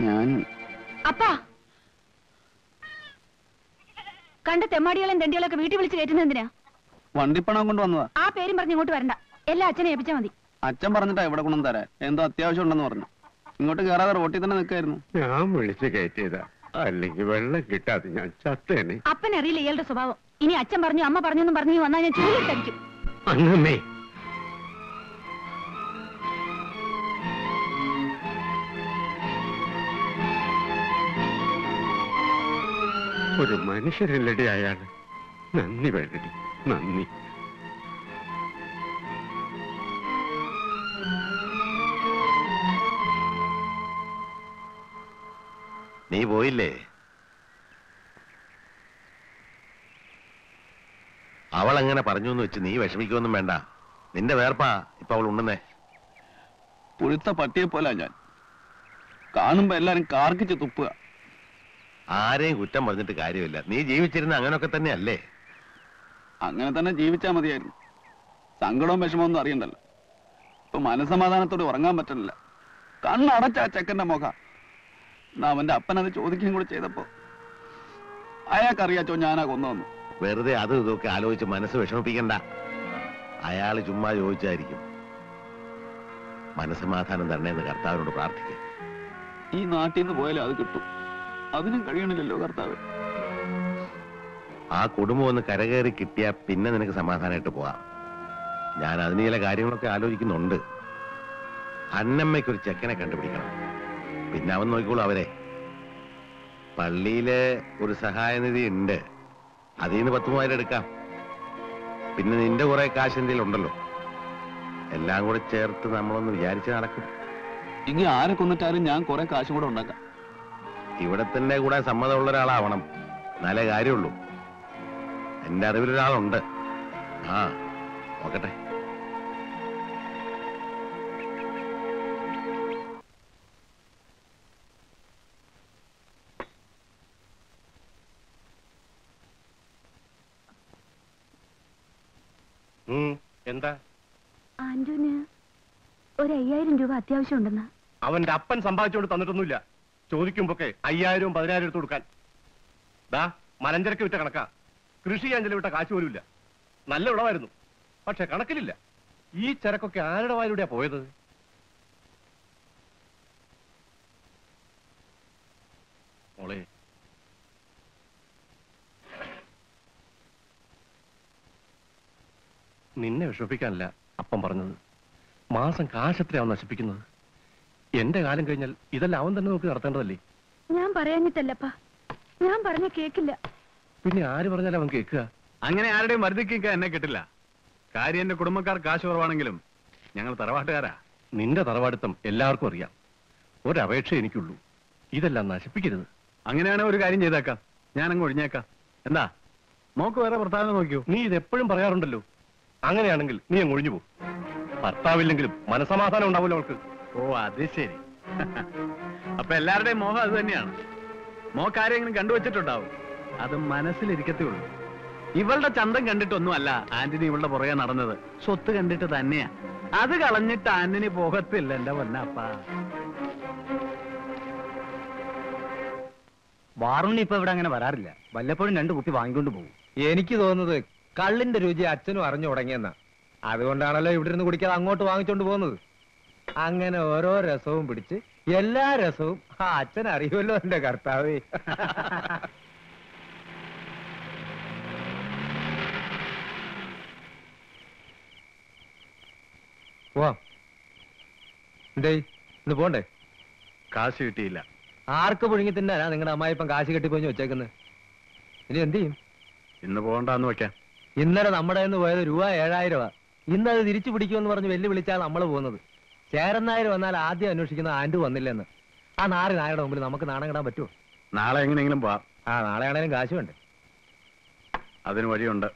ഞാൻ അപ്പാ കണ്ട തെമ്മാടികളും തെണ്ടികളൊക്കെ വീട്ടിൽ വിളിച്ച് കയറ്റുന്നത് എന്തിനാ? വണ്ടിപ്പണം കൊണ്ട് വന്നതാ. ആ പേരും പറഞ്ഞ് ഇങ്ങോട്ട് വരണ്ട, എല്ലാം അച്ഛനെ ഏൽപ്പിച്ചാ മതി. അച്ഛൻ പറഞ്ഞിട്ടാ ഇവിടെ കൊണ്ടു തരാൻ. എന്തോ അത്യാവശ്യം ഉണ്ടെന്ന് പറഞ്ഞു. ഇങ്ങോട്ട് കയറാതെ റോട്ടിൽ തന്നെ നിൽക്കായിരുന്നു. ഞാൻ വിളിച്ച് കയറ്റിയതാ, അല്ലെങ്കിൽ വെള്ളം കിട്ടാതെ ഞാൻ ചത്തേനെ. അപ്പനറിയില്ല ഇയാളുടെ സ്വഭാവം. ഇനി അച്ഛൻ പറഞ്ഞു അമ്മ പറഞ്ഞു പറഞ്ഞു വന്നാൽ ഞാൻ ചൂടിട്ടടിക്കും. അന്നമ്മേ ഒരു മനുഷ്യരല്ലടി അയാൾ. നന്ദി വേണ്ടടി, നന്ദി. നീ പോയില്ലേ? അവൾ അങ്ങനെ പറഞ്ഞു വെച്ച് നീ വിഷമിക്കൊന്നും വേണ്ട. നിന്റെ വേർപ്പാ ഇപ്പൊ അവൾ ഉണ്ടെന്നേ. പുഴുത്ത പട്ടിയെ പോലെ ഞാൻ കാണുമ്പോ എല്ലാരും കാർക്കിച്ച് തുപ്പുക. ആരെയും കുറ്റം പറഞ്ഞിട്ട് കാര്യമില്ല. നീ ജീവിച്ചിരുന്ന അങ്ങനൊക്കെ തന്നെ അല്ലേ? അങ്ങനെ തന്നെ ജീവിച്ചാ മതിയായിരുന്നു. സങ്കടവും വിഷമമൊന്നും അറിയണ്ടല്ലോ. ഇപ്പൊ മനസമാധാനത്തോട് ഉറങ്ങാൻ പറ്റണില്ല. കണ്ണടച്ച ആ ചെക്കന്റെ മുഖം. അവന്റെ അപ്പനത് ചോദിക്കുകയും കൂടെ ചെയ്തപ്പോ അയാൾക്കറിയാച്ചോ ഞാനാ കൊന്നു. വെറുതെ അത് ഇതൊക്കെ ആലോചിച്ച് മനസ്സ് വിഷമിപ്പിക്കണ്ട. അയാള് ചുമ്മാ ചോദിച്ചായിരിക്കും. മനസ്സമാധാനം തരണേന്ന് കർത്താവിനോട് പ്രാർത്ഥിക്കുക. ഈ നാട്ടിൽ നിന്ന് പോയാലും അത് കിട്ടും. അതിനും കഴിയണില്ലല്ലോ കർത്താവ്. ആ കുടുംബം ഒന്ന് കരകയറി കിട്ടിയാ പിന്നെ നിനക്ക് സമാധാനമായിട്ട് പോവാം. ഞാൻ അതിന് ചില കാര്യങ്ങളൊക്കെ ആലോചിക്കുന്നുണ്ട്. അന്നമ്മയ്ക്കൊരു ചെക്കനെ കണ്ടുപിടിക്കണം. പിന്നെ അവൻ നോക്കിക്കോളൂ അവരെ. പള്ളിയിലെ ഒരു സഹായനിധി ഉണ്ട്. അതിൽ നിന്ന് 10,000 എടുക്കാം. പിന്നെ നിന്റെ കുറെ കാശ് എന്തെങ്കിലും ഉണ്ടല്ലോ. എല്ലാം കൂടെ ചേർത്ത് നമ്മളൊന്ന് വിചാരിച്ച് നടക്കും. ഇനി ആരെ കൊന്നിട്ടാലും ഞാൻ കുറെ കാശും കൂടെ ഉണ്ടാക്കാം. ഇവിടെ തന്നെ കൂടെ സമ്മതമുള്ള ഒരാളാവണം. എന്നാലേ കാര്യമുള്ളൂ. എന്റെ അറിവിലൊരാളുണ്ട്. ആ നോക്കട്ടെ. എന്താ? ആന്റോന് ഒരു 5000 രൂപ അത്യാവശ്യം ഉണ്ടെന്നാ. അവന്റെ അപ്പൻ സമ്പാദിച്ചോണ്ട് തന്നിട്ടൊന്നുമില്ല. ചോദിക്കുമ്പോക്കെ 5000, 10000 എടുത്ത് കൊടുക്കാൻ. ദാ മലഞ്ചരക്ക് വിട്ട കണക്കാ. കൃഷി അഞ്ചലി വിട്ട കാശ് പോലും ഇല്ല. നല്ല വിളവായിരുന്നു, പക്ഷെ കണക്കിലില്ല. ഈ ചരക്കൊക്കെ ആരുടെ വായിലൂടെയാ പോയത്? മോളെ നിന്നെ വിഷമിപ്പിക്കാനല്ല അപ്പം പറഞ്ഞത്. മാസം കാശത്രയാവും നശിപ്പിക്കുന്നത്. എന്റെ കാലം കഴിഞ്ഞാൽ ഇതെല്ലാം അവൻ തന്നെ നോക്കി നടത്തേണ്ടതല്ലേ. ഞാൻ പറയാഞ്ഞിട്ടല്ലപ്പാ, ഞാൻ പറഞ്ഞ കേക്കില്ല. പിന്നെ ആര് പറഞ്ഞാലും അവൻ കേൾക്കുക? അങ്ങനെ ആരുടെയും വർദ്ധിക്കുക എന്നെ കിട്ടില്ല. കാര്യം എന്റെ കുടുംബക്കാർ കാശ് കുറവാണെങ്കിലും ഞങ്ങൾ തറവാട്ടുകാരാ. നിന്റെ തറവാടിത്തം എല്ലാവർക്കും അറിയാം. ഒരപേക്ഷ എനിക്കുള്ളൂ, ഇതെല്ലാം നശിപ്പിക്കരുത്. അങ്ങനെയാണെ ഒരു കാര്യം ചെയ്തേക്കാം, ഞാനങ്ങ് ഒഴിഞ്ഞേക്കാം. എന്താ നോക്ക്, വേറെ ഭർത്താവിനെ നോക്കിയോ? നീ ഇതെപ്പോഴും പറയാറുണ്ടല്ലോ. അങ്ങനെയാണെങ്കിൽ നീ അങ്ങ് ഒഴിഞ്ഞു പോകും. ഭർത്താവില്ലെങ്കിലും മനസമാധാനം ഉണ്ടാവില്ല അവൾക്ക്. ഓ അത് ശരി. അപ്പൊ എല്ലാവരുടെയും മോഹം അത് തന്നെയാണ്. മോക്കാരെങ്കിലും കണ്ടുവച്ചിട്ടുണ്ടാവും, അത് മനസ്സിലിരിക്കത്തേ ഉള്ളൂ. ഇവളുടെ ചന്തം കണ്ടിട്ടൊന്നും അല്ല ആന്റണി ഇവളുടെ പുറകെ നടന്നത്. സ്വത്ത് കണ്ടിട്ട് തന്നെയാ. അത് കളഞ്ഞിട്ട് ആന്റണി പോകത്തില്ല. എന്റെ പൊന്നപ്പ വാറുണ്ണി ഇപ്പൊ ഇവിടെ അങ്ങനെ വരാറില്ല. വല്ലപ്പോഴും 2 കുപ്പി വാങ്ങിക്കൊണ്ട് പോകും. എനിക്ക് തോന്നുന്നത് കള്ളിന്റെ രുചി അച്ഛനും അറിഞ്ഞു തുടങ്ങിയെന്നാ. അതുകൊണ്ടാണല്ലോ ഇവിടെ നിന്ന് കുടിക്കാതെ അങ്ങോട്ട് വാങ്ങിച്ചോണ്ട് പോകുന്നത്. അങ്ങനെ ഓരോ രസവും പിടിച്ച് എല്ലാ രസവും ആ അച്ഛൻ അറിയുമല്ലോ എന്റെ കർത്താവേ. ഇന്ന് പോണ്ടേ? കാശ് കിട്ടിയില്ല. ആർക്ക് പുഴുങ്ങി തിന്നാനാ നിങ്ങളുടെ അമ്മായി ഇപ്പം കാശ് കെട്ടിപ്പോഞ്ഞ് വെച്ചേക്കുന്നത്? ഇനി എന്ത് ചെയ്യും? ഇന്ന് പോകണ്ടെന്ന് വെക്കാം. ഇന്നലെ നമ്മുടെ നിന്ന് പോയത് രൂപ 7000. ഇന്നത് തിരിച്ചു പിടിക്കുമെന്ന് പറഞ്ഞ് വെല്ലുവിളിച്ചാൽ നമ്മൾ പോകുന്നത്. ചേരനായർ വന്നാൽ ആദ്യം അന്വേഷിക്കുന്ന ആൻഡു വന്നില്ലെന്ന്. ആ നാല് നായരുടെ മുമ്പിൽ നമുക്ക് നാണം കിടാൻ പറ്റുമോ? നാളെ എങ്ങനെയെങ്കിലും പോവാം. ആ നാളെ ആണെങ്കിലും കാശ് വേണ്ടേ? അതിന് വഴിയുണ്ട്.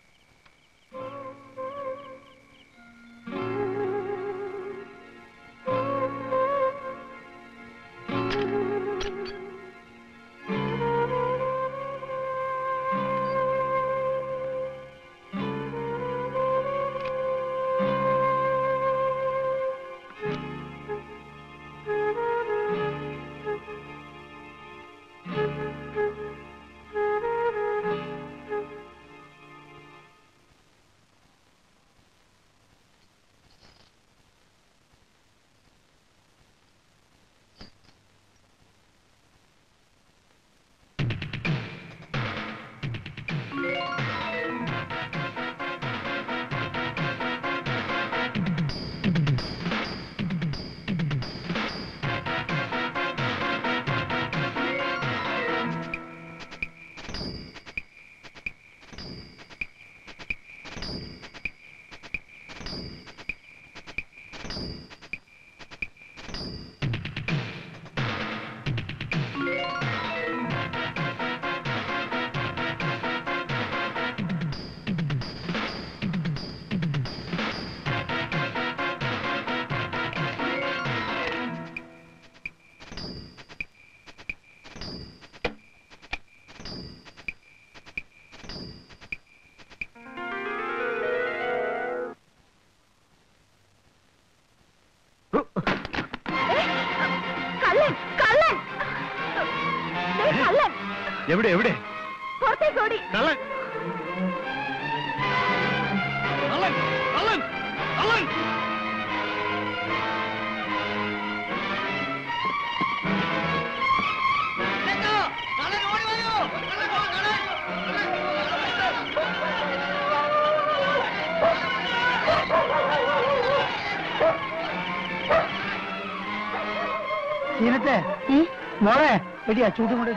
मोड़े बेटिया चूट मोड़े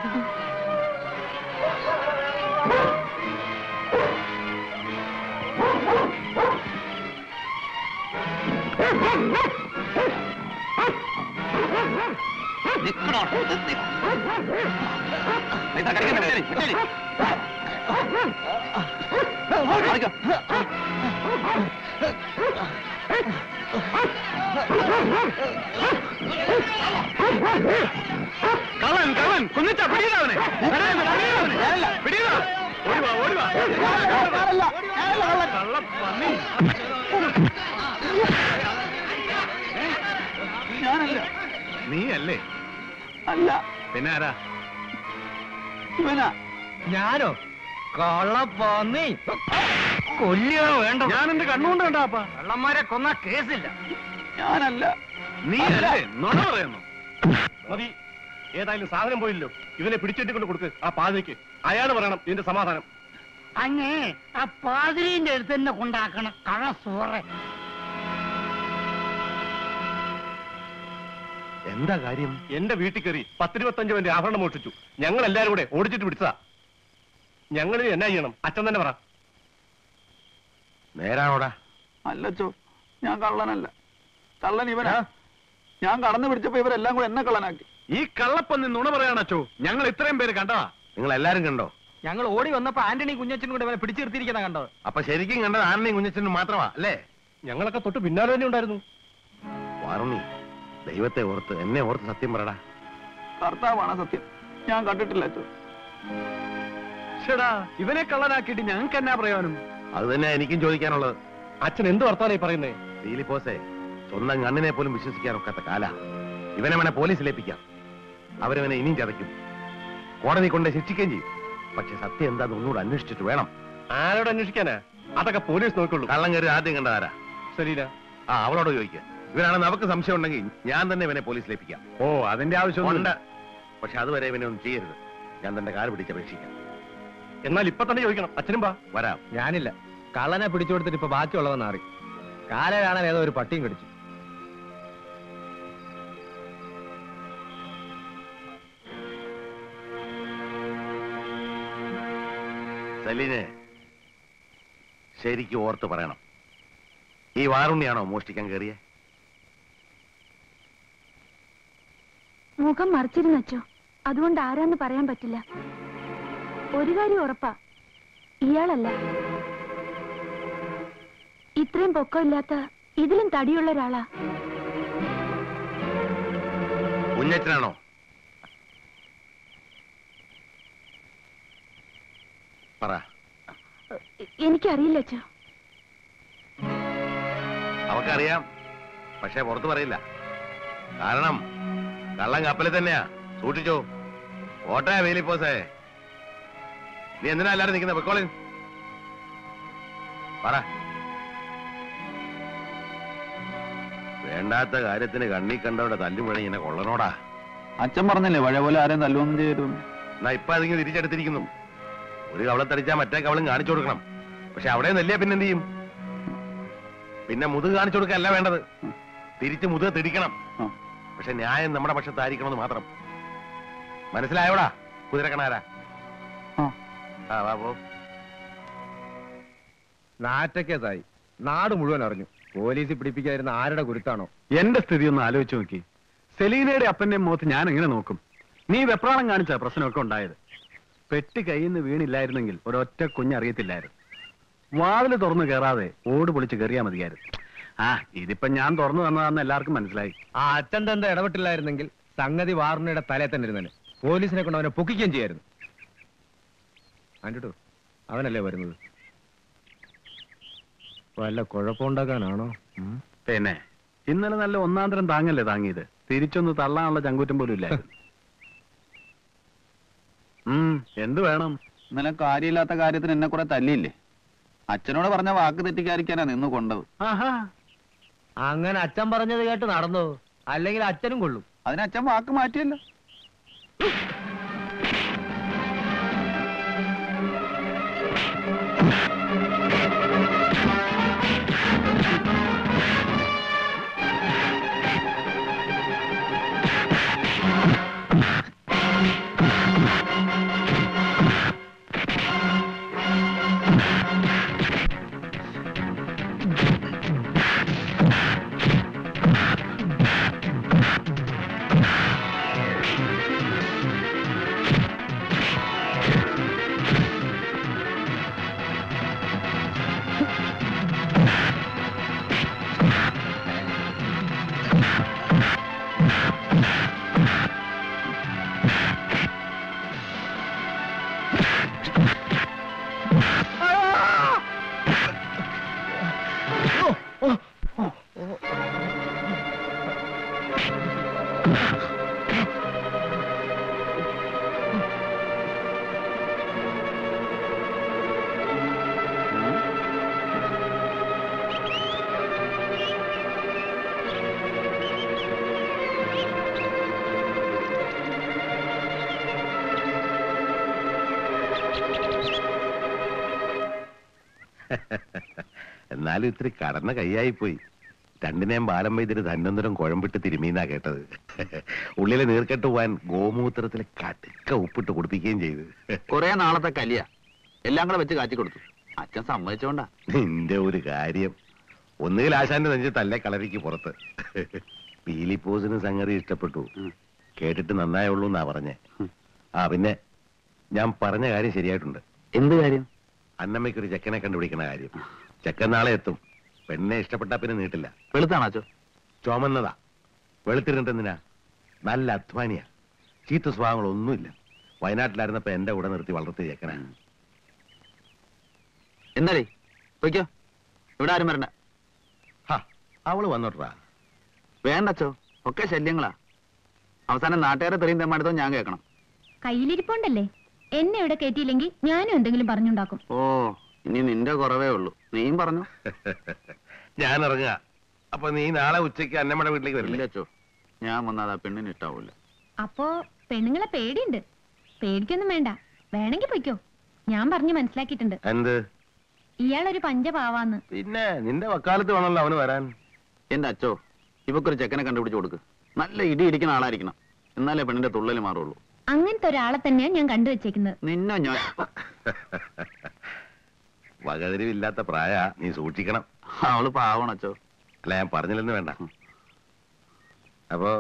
कलन कलन कुंजा पिड़ीरावने अरे पिड़ीरा ओडी वा अल्ला कल्ला पन्नी ഞാനല്ല നീയല്ലേ അല്ല പിന്നാരാ ഇവനാ ഞാനോ കള്ള പന്നി കൊല്ലിയോ വേണ്ട ഞാൻ എൻ്റെ കണ്ണുകൊണ്ട് കണ്ടാപ്പാ കള്ളന്മാരെ കൊന്ന കേസില്ല ഞാനല്ല നീയല്ലേ നോണ പറയുന്നു മതി ഏതായാലും സാധനം പോയില്ലോ ഇവനെ പിടിച്ചെട്ടിക്കൊണ്ട് കൊടുക്ക് ആ പാതിരിക്ക് അയാൾ പറയണം ഇതിന്റെ സമാധാനം അങ്ങേ ആ പാതിരിന്റെ അടുത്ത് തന്നെ കൊണ്ടാക്കണം കഴ സൂറെ എന്താ കാര്യം എന്റെ വീട്ടിൽ കയറി 10-25 പേരുടെ ആഭരണം മോഷ്ടിച്ചു ഞങ്ങൾ എല്ലാവരും കൂടെ ഓടിച്ചിട്ട് പിടിച്ചതാ ഞങ്ങൾ എന്നാ ചെയ്യണം അച്ഛൻ തന്നെ പറ നേരാണോടാ അല്ലച്ചോ ഞാൻ കള്ളനല്ല കള്ളൻ ഇവനാ ഞാൻ കടന്നു പിടിച്ചപ്പോ ഇവരെല്ലാം കൂടെ എന്നെ കള്ളനാക്കി ഈ കള്ളപ്പന്നി നുണ പറയാണോ ഞങ്ങൾ ഇത്രയും പേര് കണ്ടതാ നിങ്ങൾ എല്ലാരും കണ്ടോ ഞങ്ങൾ ഓടി വന്നപ്പോ ആന്റണി കുഞ്ഞച്ചനും കൂടെ ഇവരെ പിടിച്ചു നിർത്തിയിരിക്കുന്ന കണ്ടോ അപ്പൊ ശരിക്കും കണ്ടത് ആന്റണി കുഞ്ഞച്ചനും മാത്രമാ അല്ലേ ഞങ്ങളൊക്കെ തൊട്ട് പിന്നാലെ തന്നെ ഉണ്ടായിരുന്നു വാർണി ദൈവത്തെ ഓർത്ത് എന്നെ ഓർത്ത് സത്യം പറടാ കർത്താവാണ് സത്യം ഞാൻ കണ്ടിട്ടില്ല ചേടാ ഇവനെ കള്ളനാക്കിയിട്ട് ഞങ്ങൾക്ക് എന്നാ പ്രയോജനം അത് തന്നെ എനിക്കും ചോദിക്കാനുള്ളത് അച്ഛൻ എന്ത് വർത്താനായി പറയുന്നേ ലീലിപ്പോസേ സ്വന്തം കണ്ണിനെ പോലും വിശ്വസിക്കാനൊക്കാത്ത കാല ഇവനെ വേണേ പോലീസിലേൽപ്പിക്കാം അവരവനെ ഇനിയും ചതയ്ക്കും കോടതി കൊണ്ട് ശിക്ഷിക്കുകയും ചെയ്യും പക്ഷെ സത്യം എന്താന്ന് ഒന്നുകൂടെ അന്വേഷിച്ചിട്ട് വേണം ആരോട് അന്വേഷിക്കാനാ അതൊക്കെ പോലീസ് നോക്കുള്ളൂ കള്ളം കയറി ആദ്യം കണ്ടതാരാ ശരീര ആ അവളോട് ചോദിക്കാം ഇവനാണെന്ന് അവർക്ക് സംശയം ഉണ്ടെങ്കിൽ ഞാൻ തന്നെ ഇവനെ പോലീസിലേൽപ്പിക്കാം ഓ അതിന്റെ ആവശ്യമുണ്ട് പക്ഷെ അതുവരെ ഇവനെ ഒന്നും ചെയ്യരുത് ഞാൻ തന്റെ കാല് പിടിച്ചപേക്ഷിക്കാം എന്നാൽ ഇപ്പൊ തന്നെ ചോദിക്കണം അച്ഛനും പാ വരാം ഞാനില്ല കള്ളനെ പിടിച്ചു കൊടുത്തിട്ട് ഇപ്പൊ ബാക്കിയുള്ളവൻ മാറി കാല കാണാൻ ഏതോ ഒരു പട്ടിയും കടിച്ചു സലീനെ ശരിക്കും ഓർത്ത് പറയണം ഈ വാറുണ്ണിയാണോ മോഷ്ടിക്കാൻ കയറിയ മുഖം മറിച്ചിരുന്നോ അതുകൊണ്ട് ആരാന്ന് പറയാൻ പറ്റില്ല ഒരു കാര്യം ഉറപ്പാ ഇയാളല്ല ഇത്രയും പൊക്കമില്ലാത്ത ഇതിലും തടിയുള്ള ഒരാളാ ഉന്നച്ചനാണോ പറ എനിക്കറിയില്ല അച്ഛോ അവക്കറിയാം പക്ഷെ പുറത്ത് പറയില്ല കാരണം കള്ളം കപ്പലിൽ തന്നെയാ സൂക്ഷിച്ചോ ഓട്ടേ വേലിപ്പോസേ നീ എന്തിനാ എല്ലാരും നിൽക്കുന്ന പൊക്കോളി പറ വേണ്ടാത്ത കാര്യത്തിന് കണ്ണി കണ്ടവിടെ തല്ലുപഴി ഇങ്ങനെ കൊള്ളനോടാ അച്ഛൻ പറഞ്ഞില്ലേ വഴ പോലെ ആരെയും തല്ലുവൊന്നും ചെയ്യരുത് എന്നാ ഇപ്പൊ അതിങ്ങനെ തിരിച്ചെടുത്തിരിക്കുന്നു ഒരു കവളത്തടിച്ചാൽ മറ്റേ കവളും കാണിച്ചു കൊടുക്കണം പക്ഷെ അവിടെ നെല്ലിയ പിന്നെന്ത് ചെയ്യും പിന്നെ മുതുക് കാണിച്ചു കൊടുക്കല്ല വേണ്ടത് തിരിച്ച് മുതുക തിടിക്കണം പക്ഷെ ന്യായം നമ്മുടെ പക്ഷത്തായിരിക്കണമെന്ന് മാത്രം മനസ്സിലായോടാ കുതിരക്കണാരാ ആ വാപ്പോ നാറ്റക്കേസായി നാട് മുഴുവൻ അറിഞ്ഞു പോലീസ് പിടിപ്പിക്കാതിരുന്ന ആരുടെ കുരുത്താണോ എന്റെ സ്ഥിതി ഒന്ന് ആലോചിച്ചു നോക്കി സെലീനയുടെ അപ്പന്റെയും മുഖത്ത് ഞാൻ എങ്ങനെ നോക്കും നീ വെപ്രാളം കാണിച്ച പ്രശ്നമൊക്കെ ഉണ്ടായത് പെട്ടി കയ്യിൽ നിന്ന് വീണില്ലായിരുന്നെങ്കിൽ ഒരൊറ്റ കുഞ്ഞറിയത്തില്ലായിരുന്നു വാതില് തുറന്നു കയറാതെ ഓട് പൊളിച്ച് കയറിയാ മതിയായിരുന്നു ആ ഇതിപ്പോ ഞാൻ തുറന്നു തന്നതാന്ന് എല്ലാവർക്കും മനസ്സിലായി ആ അച്ഛൻ തന്റെ ഇടപെട്ടില്ലായിരുന്നെങ്കിൽ സംഗതി വാർണയുടെ തലയിൽ തന്നെ ഇരുന്നേ പോലീസിനെ കൊണ്ട് അവനെ പൊക്കിക്കുകയും ചെയ്യായിരുന്നു ആന്റോ അവനല്ലേ വരുന്നത് വല്ല കുഴപ്പമുണ്ടാക്കാനാണോ പിന്നെ ഇന്നലെ നല്ല ഒന്നാന്തരം താങ്ങല്ലേ താങ്ങിയത് തിരിച്ചൊന്ന് തള്ളാനുള്ള ചങ്കൂറ്റം പോലും ഇല്ലായിരുന്നു ഇന്നലെ കാര്യമില്ലാത്ത കാര്യത്തിന് എന്നെ കുറെ തല്ലിയില്ലേ? അച്ഛനോട് പറഞ്ഞ വാക്ക് തെറ്റിക്കാതിരിക്കാനാ നിന്ന് കൊണ്ടത്. അങ്ങനെ അച്ഛൻ പറഞ്ഞത് കേട്ട് നടന്നു, അല്ലെങ്കിൽ അച്ഛനും കൊള്ളും. അതിന് അച്ഛൻ വാക്ക് മാറ്റിയല്ലോ. എന്നാലും ഇത്തിരി കടന്ന കൈയായിപ്പോയി. രണ്ടിനേം ബാലം വൈദ്യര് ധന്വന്തരം കുഴമ്പിട്ട് തിരുമീന്നാ കേട്ടത്. ഉള്ളിലെ നീർക്കെട്ട് പോവാൻ ഗോമൂത്രത്തിലെ കടുക്ക ഉപ്പിട്ട് കുടിപ്പിക്കുകയും ചെയ്ത്. കുറെ നാളത്തെ കലിയ എല്ലാം കൂടെ വെച്ച് കാച്ചി കൊടുത്തു. അച്ഛൻ സമ്മതിച്ചോണ്ടാ നിന്റെ ഒരു കാര്യം. ഒന്നുകിൽ ആശാന്റെ നെഞ്ച് തല്ല കളരിക്ക് പുറത്ത്. പീലിപ്പോസിന് സംഗതി ഇഷ്ടപ്പെട്ടു, കേട്ടിട്ട് നന്നായുള്ളൂ എന്നാ പറഞ്ഞേ. ആ പിന്നെ ഞാൻ പറഞ്ഞ കാര്യം ശരിയായിട്ടുണ്ട്. എന്ത് കാര്യം? അന്നമ്മയ്ക്കൊരു ചെക്കനെ കണ്ടുപിടിക്കണ കാര്യം. ചെക്കൻ നാളെ എത്തും. പെണ്ണെ ഇഷ്ടപ്പെട്ടാ പിന്നെ നീട്ടില്ല. വെളുത്താണോ? ചോമന്നതാ. വെളുത്തിരുന്നിട്ടെന്തിനാ? നല്ല അധ്വാനിയാ, ചീത്ത സ്വഭാവങ്ങളൊന്നുമില്ല. വയനാട്ടിലായിരുന്നപ്പോ എന്റെ കൂടെ നിർത്തി വളർത്തി ചെക്കനാ. എന്നാലേ പോയിക്കോ, ഇവിടെ ആരും വരണ്ട. അവള് വന്നോട്ടാ. വേണ്ടച്ചോ, ഒക്കെ ശല്യങ്ങളാ. അവസാനം നാട്ടുകാരെ തെറിയും തെമ്മാടുത്തോ ഞാൻ കേൾക്കണം. കയ്യിലിരിപ്പുണ്ടല്ലേ, എന്നെ ഇവിടെ കേട്ടിയില്ലെങ്കിൽ ഞാനും എന്തെങ്കിലും പറഞ്ഞുണ്ടാക്കും. ഓ, ഇനി നിന്റെ കുറവേ ഉള്ളൂ. നീയും പറഞ്ഞു. ഞാൻ ഇറങ്ങാ. അപ്പൊ നീ നാളെ ഉച്ചയ്ക്ക് അന്നമ്മയുടെ വീട്ടിലേക്ക് വരില്ല? അച്ചോ, ഞാൻ വന്നാൽ ആ പെണ്ണിന് ഇഷ്ടാവൂല. അപ്പോ പെണ്ണുങ്ങളെ പേടിയുണ്ട്. പേടിക്കൊന്നും വേണ്ട, വേണമെങ്കിൽ പൊയ്ക്കോ. ഞാൻ പറഞ്ഞു മനസ്സിലാക്കിയിട്ടുണ്ട്. എന്ത്? ഇയാളൊരു പഞ്ചപാവാന്ന്. പിന്നെ നിന്റെ വക്കാലത്ത് വേണമല്ലോ അവന് വരാൻ. എന്റെ അച്ചോ, ഇവക്കൊരു ചെക്കനെ കണ്ടുപിടിച്ചു കൊടുക്ക്. നല്ല ഇടി ഇടിക്കുന്ന ആളായിരിക്കണം, എന്നാലേ പെണ്ണിന്റെ തുള്ളല് മാറുള്ളൂ. അങ്ങനത്തെ ഒരാളെ തന്നെയാണ് ഞാൻ കണ്ടുവച്ചേക്കുന്നത്. നിന്നോ ഞാൻ വകതിരിവില്ലാത്ത പ്രായ, നീ സൂക്ഷിക്കണം. അവള് പാവണച്ചോ. അല്ല, ഞാൻ പറഞ്ഞില്ലെന്ന് വേണ്ട. അപ്പോ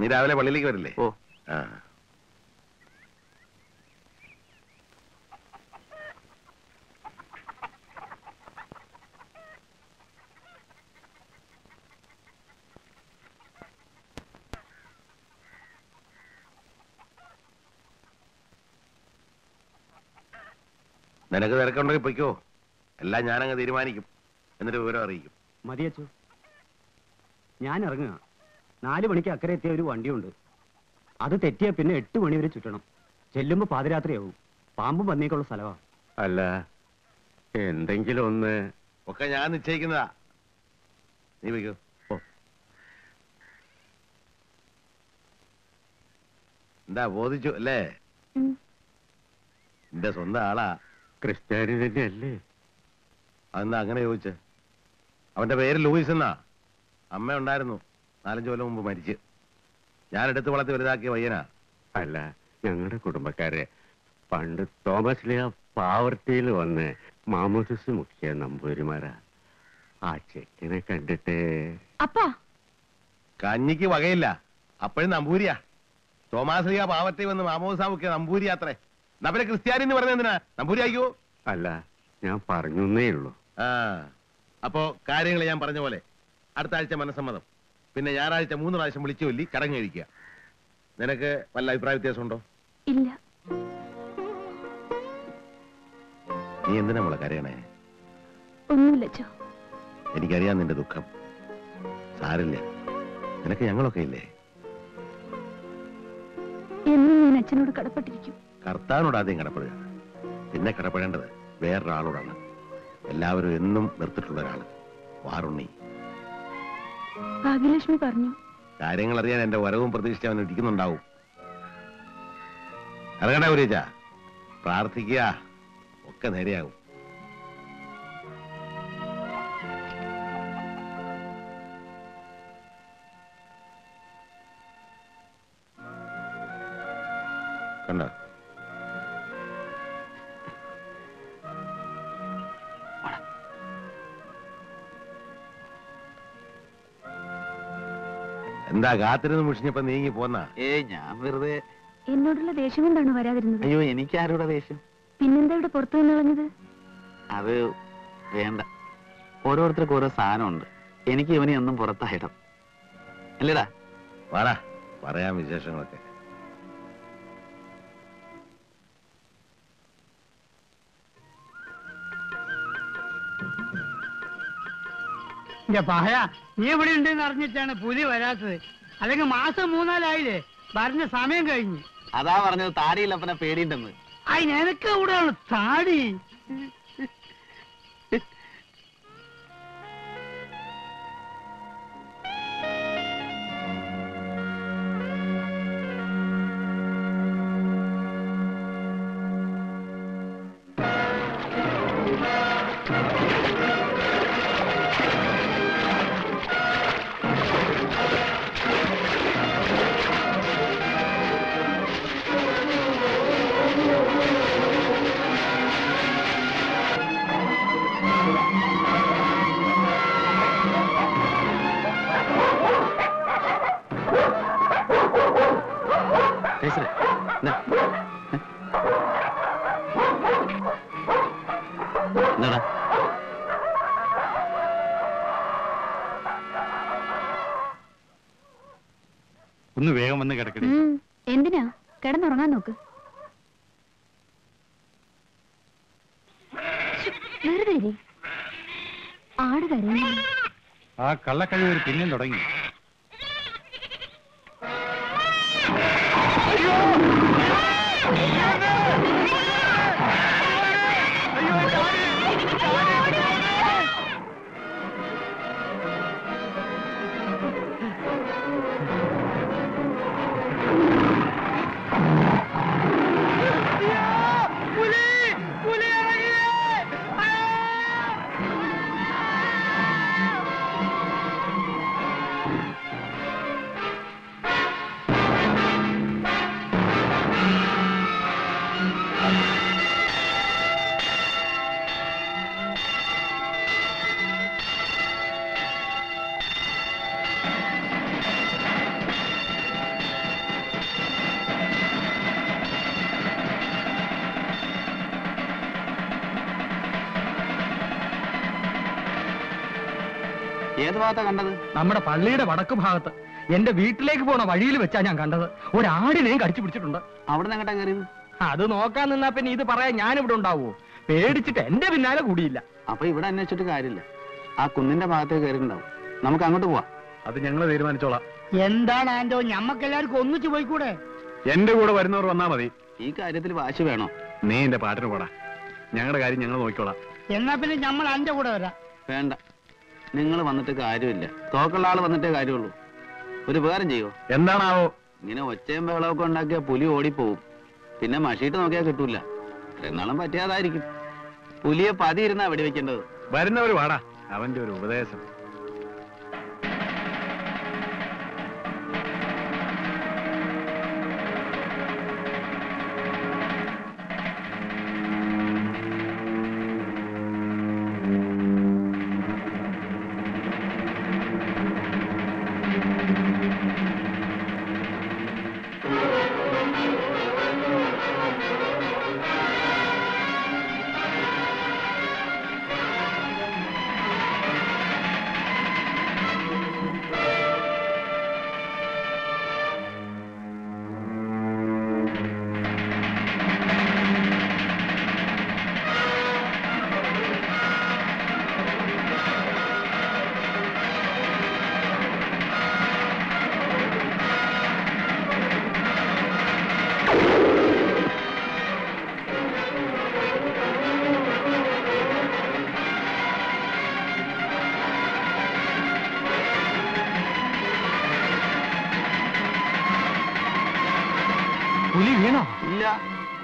നീ രാവിലെ പള്ളിയിലേക്ക് വരില്ലേ? ഓ, ആ. നിനക്ക് തിരക്കുണ്ടെങ്കിൽ പൊയ്ക്കോ. എല്ലാം ഞാനങ്ങ് തീരുമാനിക്കും, എന്നിട്ട് വിവരം അറിയിക്കും. മതിയച്ചു, ഞാൻ ഇറങ്ങുക. 4 മണിക്ക് അക്കരെ എത്തിയ ഒരു വണ്ടിയുണ്ട്. അത് തെറ്റിയാൽ പിന്നെ 8 മണി വരെ ചുറ്റണം. ചെല്ലുമ്പോ പാതിരാത്രിയാവും. പാമ്പും പന്നിയൊക്കെയുള്ള സ്ഥലമാണ്. അല്ല, എന്തെങ്കിലും ഒന്ന് ഒക്കെ ഞാൻ നിശ്ചയിക്കുന്നതാ. നീ പൊയ്ക്കോ. എന്താ, ബോധിച്ചു അല്ലേ? എന്റെ സ്വന്തം ആളാ, ക്രിസ്ത്യാനി തന്നെയല്ലേ? അതെന്താ അങ്ങനെ ചോദിച്ചേ? അവന്റെ പേര് ലൂയിസ് എന്നാ. അമ്മ ഉണ്ടായിരുന്നു, 4-5 കൊല്ലം മുമ്പ് മരിച്ച്. ഞാൻ എടുത്ത് വളർത്തി വലുതാക്കിയ പയ്യനാ. അല്ല, ഞങ്ങളുടെ കുടുംബക്കാരെ പണ്ട് തോമസ് ലിയ പാവർട്ടിയിൽ വന്ന് മാമോദിസ് മുഖ്യ നമ്പൂരിമാരാ. ആ ചെക്കനെ കണ്ടിട്ട് അപ്പാ കഞ്ഞിക്ക് വകയില്ല. അപ്പോഴും നമ്പൂരിയാ. തോമസ് ലിയ പാവർട്ടി വന്ന് മാമോദിസ മുഖ്യ നമ്പൂരിയാത്രേ. നമ്മളെ ക്രിസ്ത്യാനി എന്ന് പറഞ്ഞ എന്തിനാ? നമ്പൂരി ആയിക്കോ. അല്ല, ഞാൻ പറഞ്ഞേ ഉള്ളൂ. ആ, അപ്പോ കാര്യങ്ങൾ ഞാൻ പറഞ്ഞ പോലെ. അടുത്ത ആഴ്ച മനസ്സമ്മതം. പിന്നെ ഞായറാഴ്ച 3 പ്രാവശ്യം വിളിച്ചു കൊല്ലി കടങ്ങ് കഴിക്കുക. നിനക്ക് വല്ല അഭിപ്രായ വ്യത്യാസം ഉണ്ടോ? ഇല്ല. നീ എന്തിനാ നമ്മളെ കരയണേ? ഒന്നുമില്ല ചോ. എനിക്കറിയാം നിന്റെ ദുഃഖം. സാരില്ല, നിനക്ക് ഞങ്ങളൊക്കെ ഇല്ലേ. എന്നും ഞാൻ അച്ഛനോട് കടപ്പെട്ടിരിക്കും. ഭർത്താവിനോട് ആദ്യം കിടപ്പുക, പിന്നെ കിടപ്പെടേണ്ടത് വേറൊരാളോടാണ്. എല്ലാവരും എന്നും നിർത്തിട്ടുള്ള ഒരാള് വാറുണ്ണി. ഭാഗ്യലക്ഷ്മി പറഞ്ഞു കാര്യങ്ങൾ അറിയാൻ എന്റെ വരവും പ്രതീക്ഷിച്ച് അവൻ ഇരിക്കുന്നുണ്ടാവും. ഇറങ്ങട ഗുരുജ, പ്രാർത്ഥിക്കുക, ഒക്കെ നേരെയാകും. കണ്ട എന്താ കാത്തിരുന്ന് മുഷിഞ്ഞപ്പോ നീങ്ങി പോന്നാ? ഞാൻ വെറുതെ. എന്നോടുള്ള ദേഷ്യം കൊണ്ടാണ് വരാതിരുന്നത്. അയ്യോ, എനിക്ക് ആരോടാ ദേഷ്യം? പിന്നെന്താ ഇവിടെ പുറത്തു നിന്നിളഞ്ഞത്? അത് വേണ്ട, ഓരോരുത്തർക്കും ഓരോ സാധനമുണ്ട്. എനിക്ക് ഇവനെ ഒന്നും പുറത്തായിടം അല്ലേടാ. വാടാ, പറയാം വിശേഷങ്ങളൊക്കെ. നീ ഇവിടെ ഉണ്ടെന്ന് അറിഞ്ഞിട്ടാണ് പുലി വരാത്തത്, അല്ലെങ്കിൽ മാസം 3-4 ആയില്ലേ, പറഞ്ഞ സമയം കഴിഞ്ഞു. അതാ പറഞ്ഞത് താടിയില്ലപ്പനെ പേടിയുണ്ടെന്ന്. അതിന് എനക്ക് എവിടെയാണ് താടി? ഒന്ന് വേഗം വന്ന് കിടക്കടി. എന്തിനാ, കിടന്നുറങ്ങാൻ നോക്ക്. വെറുതെ ആട് കരയാ. ആ കള്ളക്കളി ഒരു പിന്നെയും തുടങ്ങി. കണ്ടത് നമ്മുടെ പള്ളിയുടെ വടക്ക് ഭാഗത്ത് എന്റെ വീട്ടിലേക്ക് പോണ വഴിയിൽ വെച്ചാ ഞാൻ കണ്ടത്. ഒരാടിനെയും കടിച്ചു പിടിച്ചിട്ടുണ്ട്. അവിടെ നിങ്ങട്ടാ കയറിയത്? അത് നോക്കാൻ നിന്നാ പിന്നെ ഇത് പറയാൻ ഞാൻ ഇവിടെ ഉണ്ടാവോ? പേടിച്ചിട്ട് എന്റെ പിന്നാലെ കൂടിയില്ല. അപ്പൊ ഇവിടെ അന്വേഷിച്ചിട്ട് കാര്യമില്ല, ആ കുന്നിന്റെ ഭാഗത്തേക്ക് കയറിയിട്ടുണ്ടാവും. നമുക്ക് അങ്ങോട്ട് പോവാ, അത് ഞങ്ങൾ തീരുമാനിച്ചോളാം. എന്താണ് ആന്റോ, ഞമ്മക്ക് എല്ലാവർക്കും ഒന്നിച്ചു പോയിക്കൂടെ? എന്റെ കൂടെ വരുന്നവർ വന്നാ മതി. ഈ കാര്യത്തിൽ വാശി വേണോ? നീ എന്റെ പാട്ടിന് പോടാ, ഞങ്ങളുടെ കാര്യം ഞങ്ങൾ നോക്കിക്കോളാം. എന്നാ പിന്നെ ഞമ്മൾ അന്റെ കൂടെ വരാം. വേണ്ട, നിങ്ങൾ വന്നിട്ട് കാര്യമില്ല, തോക്കുള്ള ആള് വന്നിട്ടേ കാര്യമുള്ളൂ. ഒരു ഉപകാരം ചെയ്യോ? എന്താണാവോ? ഇങ്ങനെ ഒച്ചയും ബഹളമൊക്കെ ഉണ്ടാക്കിയാൽ പുലി ഓടിപ്പോവും, പിന്നെ മഷീട്ട് നോക്കിയാൽ കിട്ടൂല. എന്നാളും പറ്റാതായിരിക്കും. പുലിയെ പതിയിരുന്നാ വെടിവെക്കേണ്ടത്. വരുന്നവര് വാടാ, അവന്റെ ഒരു ഉപദേശം.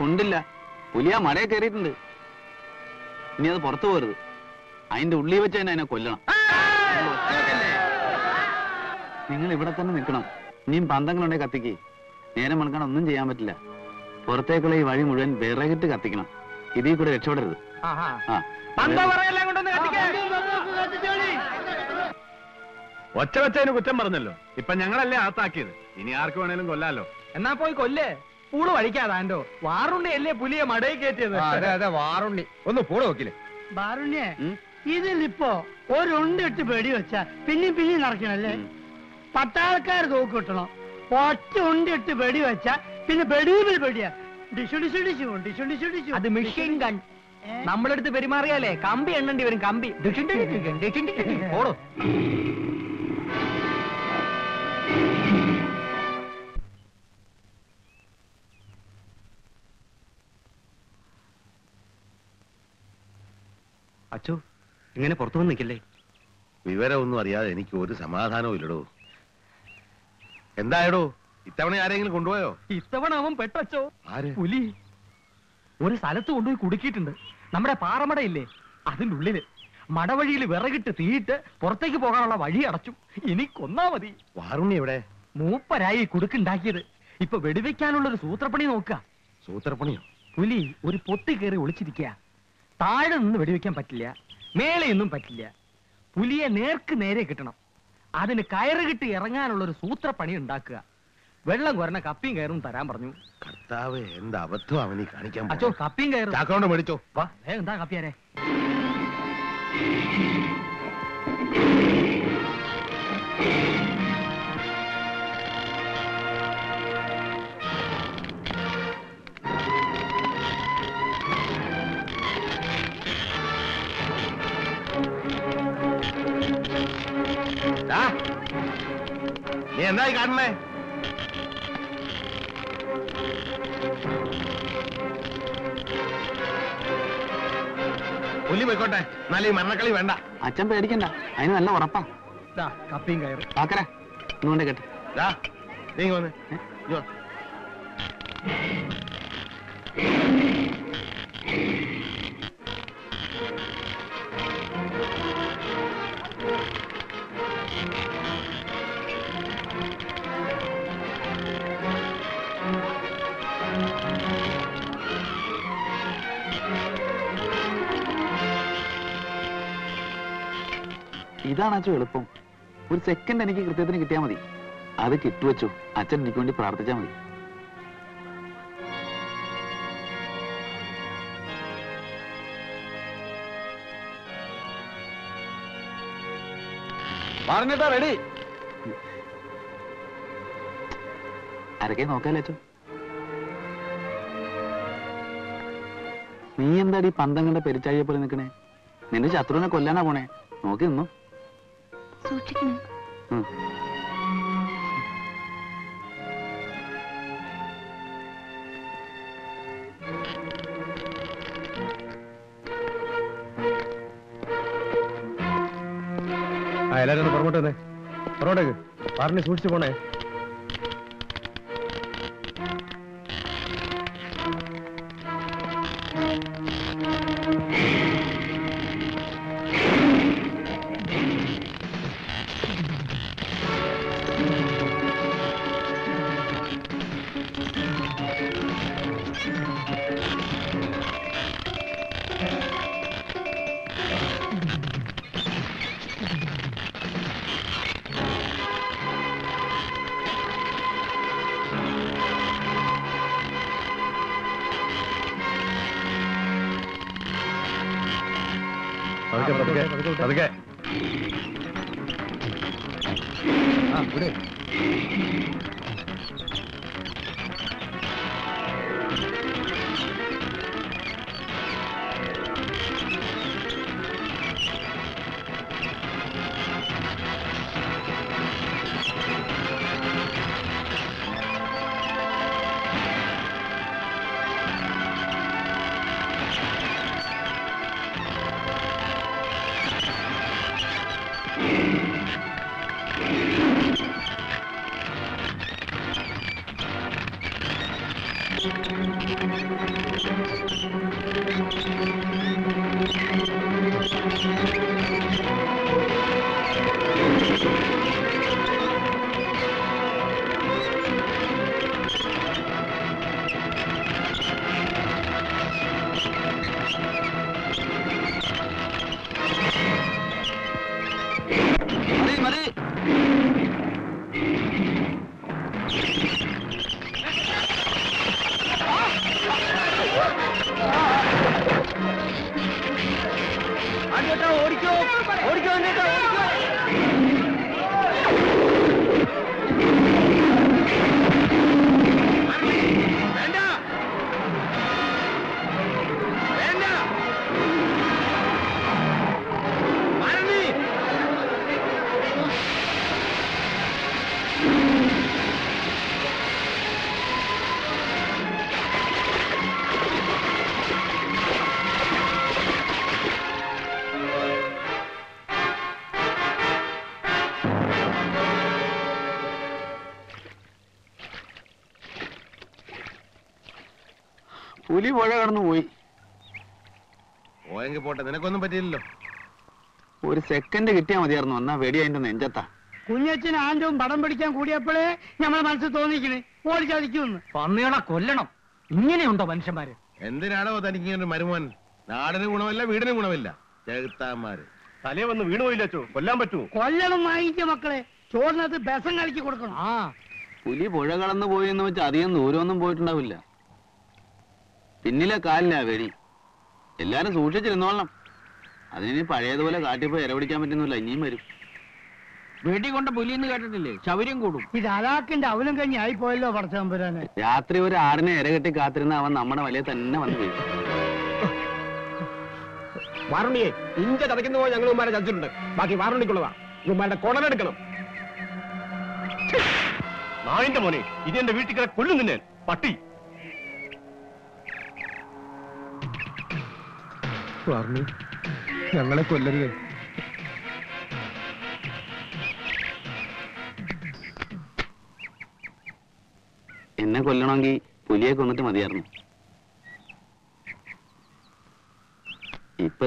പുലിയ മട കയറിയിട്ടുണ്ട്. ഇനി അത് പുറത്തു പോരുത്. അതിന്റെ ഉള്ളിൽ വെച്ച് തന്നെ അതിനെ കൊല്ലണം. നിങ്ങൾ ഇവിടെ തന്നെ നിൽക്കണം. ഇനിയും പന്തങ്ങളുണ്ടെ കത്തിക്ക്. നേരം മണക്കണം, ഒന്നും ചെയ്യാൻ പറ്റില്ല. പുറത്തേക്കുള്ള ഈ വഴി മുഴുവൻ വിറകിട്ട് കത്തിക്കണം. ഇതിൽ കൂടെ രക്ഷപ്പെടരുത്. ഒച്ച വെച്ചതിന് കുറ്റം പറഞ്ഞല്ലോ. ഇപ്പൊ ഞങ്ങളല്ലേ ആത്താക്കിയത്. ഇനി ആർക്ക് വേണേലും കൊല്ലാലോ. എന്നാ പോയി കൊല്ലേ. പൂള് വഴിക്കാതാണ്ടോ. വാറുണ്ണി അല്ലേ പുലിയെ മടയിൽ കയറ്റിയത്? അതെ അതെ വാറുണ്ണി. ഒന്ന് പൂള നോക്കില്ലേ വാറുണ്ണിയെ. ഇതിലിപ്പോ ഒരുണ്ടിട്ട് പേടി വെച്ച പിന്നെയും പിന്നെയും നടക്കണല്ലേ. പത്താൾക്കാർ തോക്ക് കിട്ടണം. ഒറ്റ ഉണ്ടിട്ട് പേടി വെച്ച പിന്നെ വെടിയുമിൽ പേടിയാ. ഡിഷു ഡിഷു ഡിഷു ഡിഷു ഡിഷു ഡിഷു. അത് മെഷീൻ ഗൺ. നമ്മളെടുത്ത് പെരുമാറിയാലേ കമ്പി എണ്ണേണ്ടി വരും. കമ്പി ഓടോ. അച്ചു ഇങ്ങനെ പുറത്തു വന്ന് നിൽക്കില്ലേ? വിവരമൊന്നും അറിയാതെ എനിക്ക് ഒരു സമാധാനവും ഇല്ലടോ. എന്തായടോ ഇത്തവണ ആരെങ്കിലും കൊണ്ടുപോയോ? ഇത്തവണ അവൻ പെട്ടച്ചോ. പുലി ഒരു സ്ഥലത്ത് കൊണ്ടുപോയി കുടുക്കിയിട്ടുണ്ട്. നമ്മുടെ പാറമടയില്ലേ അതിൻ്റെ ഉള്ളില് മടവഴിയിൽ വിറകിട്ട് തീയിട്ട് പുറത്തേക്ക് പോകാനുള്ള വഴി അടച്ചു. ഇനി കൊന്നാ മതി. വാറുണ്ണി എവിടെ? മൂപ്പരായി കുടുക്കുണ്ടാക്കിയത്. ഇപ്പൊ വെടിവെക്കാനുള്ളൊരു സൂത്രപ്പണി നോക്കുക. സൂത്രപ്പണിയോ? പുലി ഒരു പൊത്തി കയറി ഒളിച്ചിരിക്കുക. താഴെ നിന്ന് വെടിവെക്കാൻ പറ്റില്ല, മേളയൊന്നും പറ്റില്ല. പുലിയെ നേർക്ക് നേരെ കിട്ടണം. അതിന് കയറുകിട്ട് ഇറങ്ങാനുള്ളൊരു സൂത്രപ്പണി ഉണ്ടാക്കുക. വെള്ളം കുരണ കപ്പിയും കയറും തരാൻ പറഞ്ഞു. കർത്താവ് എന്താ അബദ്ധം അവനെ കാണിക്കാൻ. അച്ചോ കപ്പിയും കയറും മേടിച്ചോ. എന്താ കപ്പിയാരെ? നീ എന്തായി കാണണേ? പുലി പോയിക്കോട്ടെ, എന്നാലും ഈ മരണക്കളി വേണ്ട. അച്ഛൻ പേടിക്കണ്ട, അതിന് നല്ല ഉറപ്പാ. കപ്പിയും കയറും ആക്കറേ ഇന്നുകൊണ്ട് കേട്ടെ. നീ വന്ന് ഇതാണ് അച്ഛൻ എളുപ്പം. ഒരു സെക്കൻഡ് എനിക്ക് കൃത്യത്തിന് കിട്ടിയാൽ മതി. അത് കിട്ടുവച്ചു. അച്ഛൻ എനിക്ക് വേണ്ടി പ്രാർത്ഥിച്ചാൽ മതി. റെഡി ആരൊക്കെ നോക്കാല്ലേ അച്ഛൻ? നീ എന്താടി പന്തം കണ്ട പെരിച്ചാഴിയെ പോലെ നിൽക്കണേ? നിന്റെ ശത്രുവിനെ കൊല്ലാനാ പോണേ. നോക്കി നിന്നു സൂക്ഷിക്കണം. എല്ലാരും പുറകോട്ട് വന്നേ. പുറകോട്ടേക്ക് പറഞ്ഞ് സൂക്ഷിച്ചു പോണേ. അതൊക്കെ पुलि पुल कटो और सैकंड क्या मैं वेड़िया नेंजता कुछ आंजो पड़म पड़ा कूड़े मनस पंद इन मनुष्यमो तन मरमोन नाड़ी गुणम वीडि गुणम तल वन वीणुला वाइक मकड़े चोरी बेसम कलि पुल कल अधिक दूर पिन्ला वेड़ी एल सूक्षण अभी पढ़े काटी इरपिड़ा पटो इन वरू वेटिको पुलिस शवर कूड़ू इलालो पड़े रात्रि और आने इरकटी का नमें वल वी वारुणिये इंज तक चलचिटे बाकी वारुणिक नाइंटे मोने इन वीटल पटी णमें पुलिये मू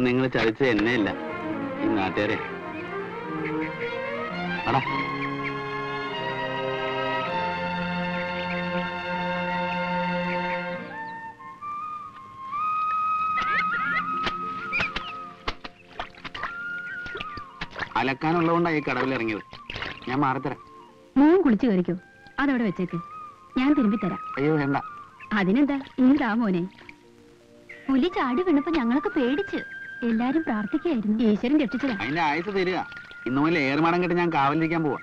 इन चलच नाटे अलकाना ई कड़वल या मारतरा मूं कुछ अदवे वे या तरा अयो अदा मोने पुलि चाड़ी वीणप ऐसी पेड़ी एल प्रार्थिकश्वर रक्षा आयुस तरह इन मुझे ऐरमाण कवल पवा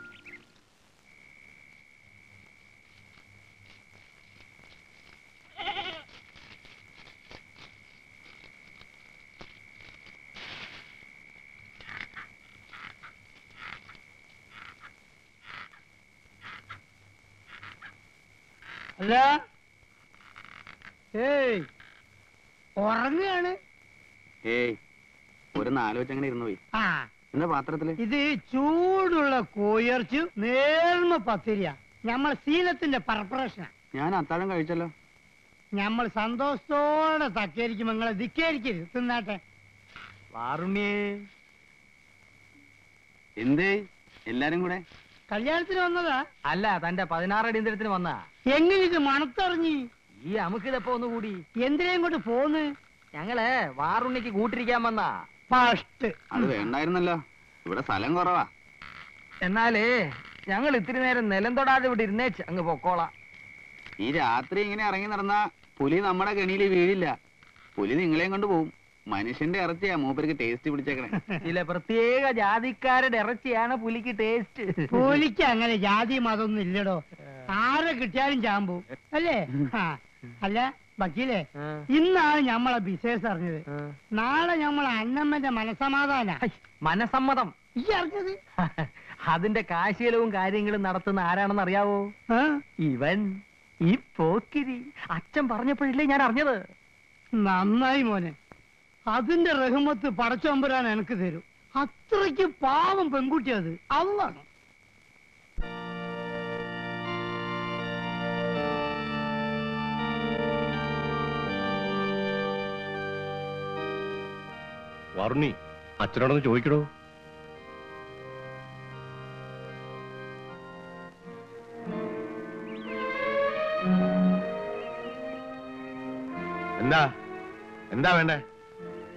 चूड़ा कोयर्च पतिरिया शील परपरेशन या कहचलो മ്മൾ സന്തോഷത്തോടെ തക്കേരിക്കും നിങ്ങളെ ദിക്കേരിക്കരുത് തിന്നാട്ടെ വാറുണ്ണിയേ എന്തേ എല്ലാരും കൂടെ കല്യാണത്തിന് വന്നതാ അല്ല തന്റെ 16 അടി ഇന്ദ്രത്തിന് വന്നാ എങ്ങനിക്ക് മണത്തറിഞ്ഞി ഈ അമുക്കിലപ്പോ ഒന്ന് കൂടി എന്തിനെ ഇങ്ങോട്ട് പോന്ന് ഞങ്ങളെ വാറുണ്ണിക്ക് കൂട്ടിരിക്കാൻ വന്നാ ഫസ്റ്റ് അത് വേണ്ടായിരുന്നല്ലോ ഇവിടെ സ്ഥലം കുറവാ എന്നാലേ ഞങ്ങൾ ഇത്തിരി നേരം നിലം തൊടാതെ ഇവിടെ ഇരുന്നേച്ച് അങ്ങ് പൊക്കോളാ ഈ രാത്രി ഇങ്ങനെ ഇറങ്ങി നടന്നാ പുലി നമ്മുടെ കണിയില് വീഴില്ല പുലി നിങ്ങളെയും കൊണ്ട് പോകും മനുഷ്യന്റെ ഇറച്ചിയാ മൂപ്പർക്ക് ടേസ്റ്റ് പിടിച്ചേക്കണേ ഇല്ല പ്രത്യേക ജാതിക്കാരുടെ ഇറച്ചിയാണ് പുലിക്ക് ടേസ്റ്റ് പുലിക്ക് അങ്ങനെ ജാതി മതൊന്നും ഇല്ലടോ ആരെ കിട്ടിയാലും ചാമ്പൂ അല്ലേ അല്ല വക്കീലേ ഇന്നാണ് നമ്മളെ ബിസിനസ് അറിഞ്ഞത് നാളെ നമ്മൾ അന്നമ്മന്റെ മനസമാധാന മനസമ്മതം ഈ അറിഞ്ഞത് അതിന്റെ കാശിയലവും കാര്യങ്ങളും നടത്തുന്ന ആരാണെന്ന് അറിയാവോ ഇവൻ ഈ പോക്കിരി അച്ഛൻ പറഞ്ഞപ്പോഴല്ലേ ഞാൻ അറിഞ്ഞത് നന്നായി മോനെ അതിന്റെ റഹ്മത്ത് പടച്ചമ്പുരാൻ എനിക്ക് തരൂ അത്രയ്ക്ക് പാവം പെൺകുട്ടി അത് അള്ളാഹ് വാറുണ്ണി അച്ഛനോടൊന്ന് ചോദിക്കടോ. എന്താ എന്താ വേണ്ടേ?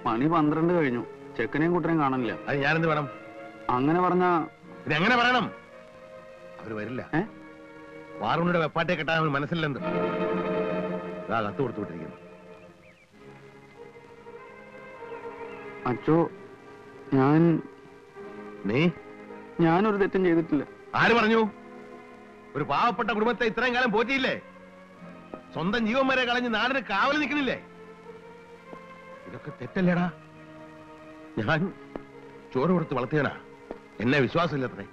മണി 12 കഴിഞ്ഞു, ചെക്കനെയും കുട്ടനെയും കാണാനില്ല. അത് ഞാനെന്ത് വേണം? അങ്ങനെ പറഞ്ഞാ ഇതെങ്ങനെ പറയണം? അവര് വരില്ല. വാറുണ്ണിയുടെ വെപ്പാട്ടെ കെട്ടാൻ അവന് മനസ്സിലെന്ത്? അതാ കത്ത് കൊടുത്തു വിട്ടിരിക്കുന്നു. അച്ചോ, ഞാനൊരു തെറ്റും ചെയ്തിട്ടില്ല. ആര് പറഞ്ഞു? ഒരു പാവപ്പെട്ട കുടുംബത്തെ ഇത്രയും കാലം പോറ്റിയില്ലേ? സ്വന്തം ജീവന്മാരെ കളഞ്ഞ് നാടിന് കാവൽ നിൽക്കുന്നില്ലേ? ഇതൊക്കെ തെറ്റല്ലേടാ? ഞാൻ ചോറ് കൊടുത്ത് വളർത്തിയവനാ, എന്നെ വിശ്വാസമില്ലത്രേ.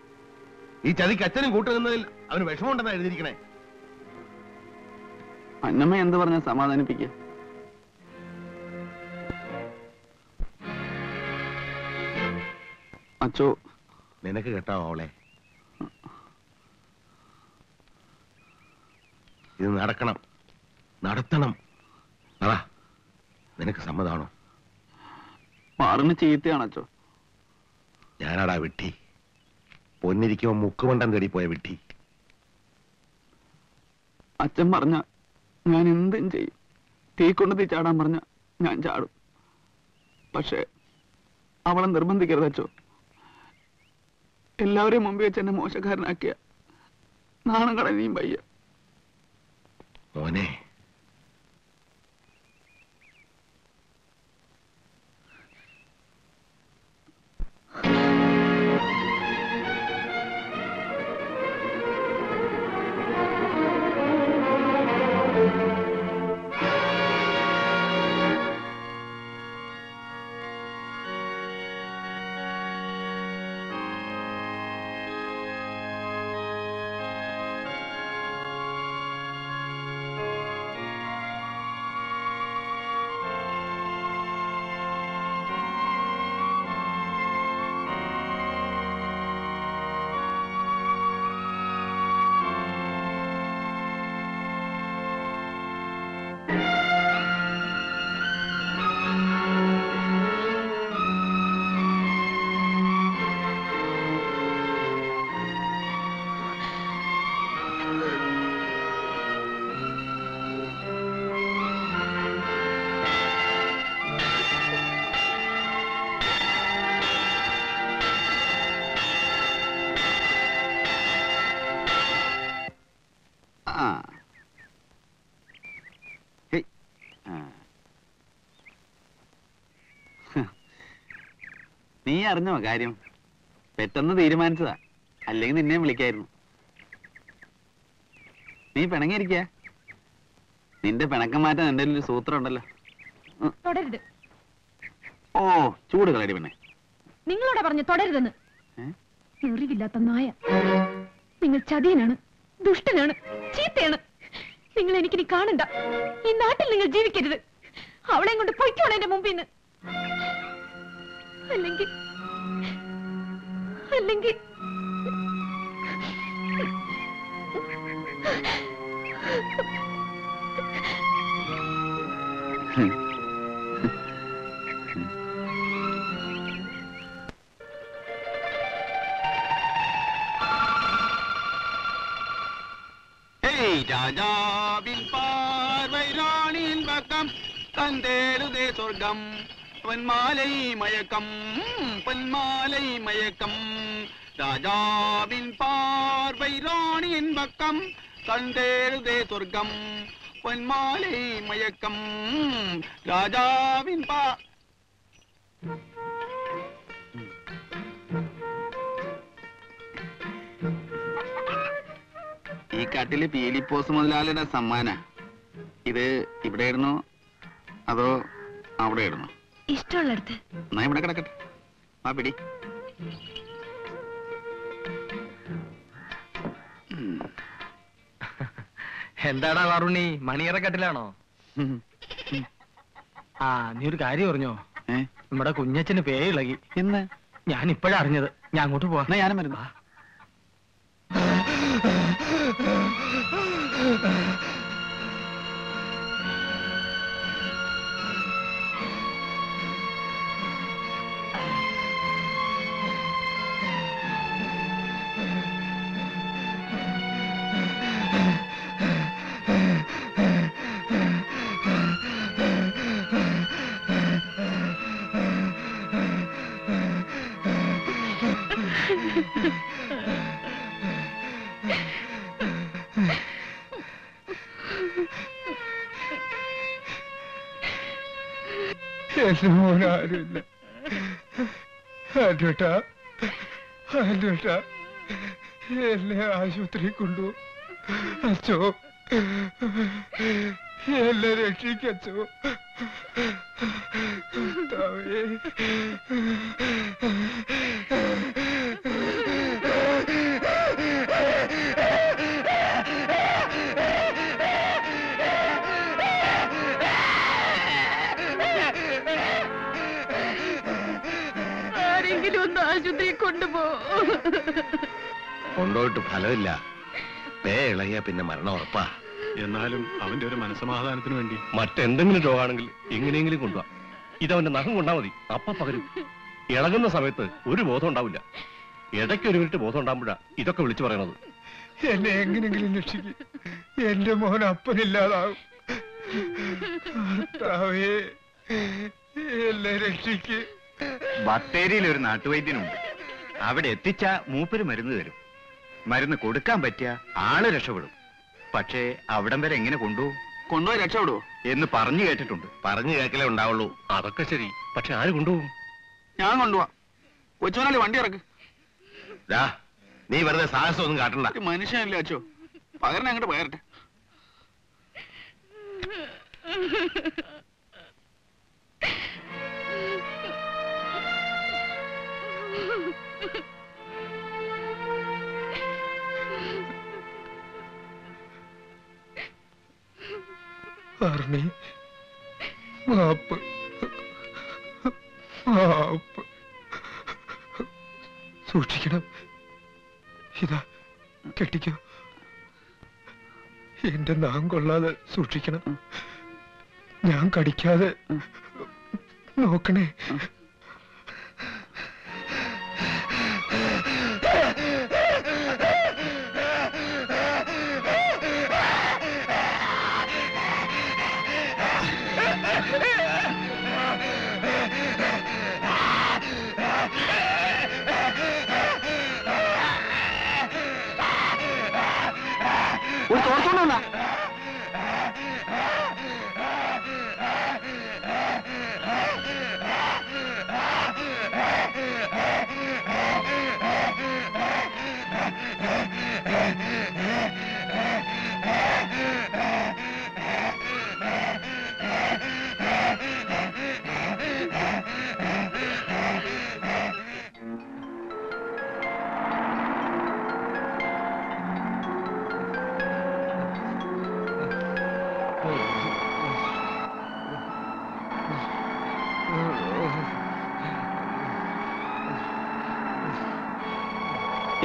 ഈ ചതിക്ക് അച്ഛനും കൂട്ടുനിന്നതിൽ അവന് വിഷമമുണ്ടെന്നാണ് എഴുതിയിരിക്കണേ. അന്നമ്മ എന്ത് പറഞ്ഞാൽ സമാധാനിപ്പിക്കുക? അച്ചോ, നിനക്ക് കേട്ടോ അവളെ ഇത് നടക്കണം, നടത്തണം. അതാ നിനക്ക് സമ്മതാണോ? മാറിന് ചീത്തയാണച്ചോ. ഞാനാടാ വിട്ടി, പൊന്നിരിക്കുമ്പോ മുക്കുമണ്ടം തേടി പോയ വിട്ടി. അച്ഛൻ പറഞ്ഞ ഞാൻ എന്തും ചെയ്യും. തീ കൊണ്ട് തീ ചാടാൻ പറഞ്ഞ ഞാൻ ചാടും. പക്ഷെ അവളെ നിർബന്ധിക്കരുത് അച്ചോ. എല്ലാവരെയും മുമ്പിൽ വെച്ച് എന്നെ മോശക്കാരനാക്കിയ നാണം കടനീയും പയ്യ. മോനെ, നീ അറിഞ്ഞോ കാര്യം? പെട്ടെന്ന് തീരുമാനിച്ചതാ, അല്ലെങ്കിൽ നിന്നെ വിളിക്കായിരുന്നു. നീ പിണങ്ങിയിരിക്ക. നിന്റെ പിണക്കം മാറ്റാൻ എന്റെ ഒരു സൂത്രം ഉണ്ടല്ലോ. ഓ, ചൂട് കളടി പെണ്ണെ. നിങ്ങളോട് പറഞ്ഞു തുടരുതെന്ന്. എറിവില്ലാത്ത നായ, നിങ്ങൾ ചതിയനാണ്, ദുഷ്ടനാണ്, ചീത്തയാണ്. നിങ്ങൾ എനിക്കിനി കാണണ്ട. ഈ നാട്ടിൽ നിങ്ങൾ ജീവിക്കരുത്. അവളെ കൊണ്ട് പൊയ്ക്കോണം എന്റെ മുമ്പിൽ നിന്ന്. അല്ലെങ്കിൽ രാജാവിൻ പാർവൈ രാണിൻ പക്കം തന്തേടുതേ സ്വർഗം. പൊന്മാലൈ മയക്കം, പൊന്മാലൈ മയക്കം. രാജാവിൻ പാർവൈ രാണിയൻ പക്കം തന്തേടുതേ സ്വർഗം. പൊന്മാലൈ മയക്കം. രാജാവിൻ പാ ഈ കാട്ടിലെ പീലിപ്പോസ് മുതലാളിയുടെ സമ്മാന ഇത്. ഇവിടെ ഇടണോ അതോ അവിടെ ഇടണോ? ഇഷ്ടമുള്ളടത്ത്. എന്നാ ഇവിടെ കിടക്കട്ടെ. ആ പിടി. എന്താടാ വാറുണ്ണി, മണിയറക്കെട്ടിലാണോ? ആ, നീ ഒരു കാര്യം പറഞ്ഞോ? നമ്മുടെ കുഞ്ഞച്ഛന് പേയിളകി എന്ന് ഞാൻ ഇപ്പോഴാ അറിഞ്ഞത്. ഞാൻ അങ്ങോട്ട് പോവാ. ഞാനും വരുന്നു. ആശുപത്രി കൊണ്ടു അച്ചോ എന്നെ രക്ഷിക്കച്ചോ താവേ കൊണ്ടോട്ട് ഫലമില്ല പേ ഇളകിയ പിന്നെ മരണം ഉറപ്പാ. എന്നാലും അവന്റെ ഒരു മനസ്സമാധാനത്തിന് വേണ്ടി മറ്റെന്തെങ്കിലും രോഗമാണെങ്കിൽ എങ്ങനെയെങ്കിലും കൊണ്ടുപോവാ. ഇതവന്റെ നഖം കൊണ്ടാ മതി, അപ്പ പകരും. ഇളകുന്ന സമയത്ത് ഒരു ബോധം ഉണ്ടാവില്ല, ഇടയ്ക്ക് ഒരു മിനിറ്റ് ബോധം ഉണ്ടാകുമ്പോഴാ ഇതൊക്കെ വിളിച്ചു പറയണത്. എന്നെ എങ്ങനെയെങ്കിലും രക്ഷിക്കും, എന്റെ മോൻ അപ്പനില്ലാതാവും. എന്നെ രക്ഷിക്ക്. ബത്തേരിയിൽ ഒരു നാട്ടുവൈദ്യനുണ്ട്, അവിടെ എത്തിച്ച മൂപ്പര് മരുന്ന് തരും. മരുന്ന് കൊടുക്കാൻ പറ്റിയ ആള് രക്ഷപ്പെടും. പക്ഷേ അവിടം വരെ എങ്ങനെ കൊണ്ടുപോകും? കൊണ്ടുപോയി രക്ഷപ്പെടുവോ എന്ന് പറഞ്ഞു കേട്ടിട്ടുണ്ട്. പറഞ്ഞു കേൾക്കലേ ഉണ്ടാവുള്ളൂ. അതൊക്കെ ശരി, പക്ഷെ ആര് കൊണ്ടുപോകും? ഞാൻ കൊണ്ടുപോവാ. കൊച്ചുനാളി വണ്ടി ഇറക്ക്. നീ വെറുതെ സാഹസമൊന്നും കാട്ടണ്ട. മനുഷ്യനല്ലേ അച്ചോ, പകരം അങ്ങോട്ട് പകരട്ടെ. ആർമി മാപ്പ് മാപ്പ് സൂക്ഷിക്കണം. ഇതാ കെട്ടിക്കോ. എന്റെ നാം കൊള്ളാതെ സൂക്ഷിക്കണം. ഞാൻ കടിക്കാതെ നോക്കണേ.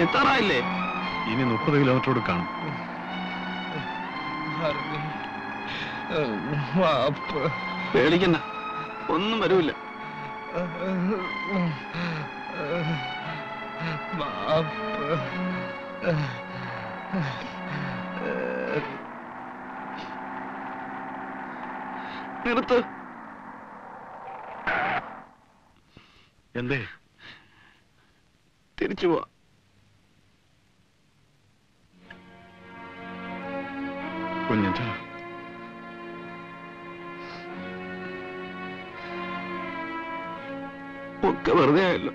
എത്താറായില്ലേ? ഇനി 30 കിലോമീറ്ററോട് കാണും. പേടിക്കണ്ട, ഒന്നും വരൂല്ല. നിർത്ത്. എന്തേ തിരിച്ചു പോവാ? കുഞ്ഞാ, ഒക്കെ വെറുതെ ആയല്ലോ.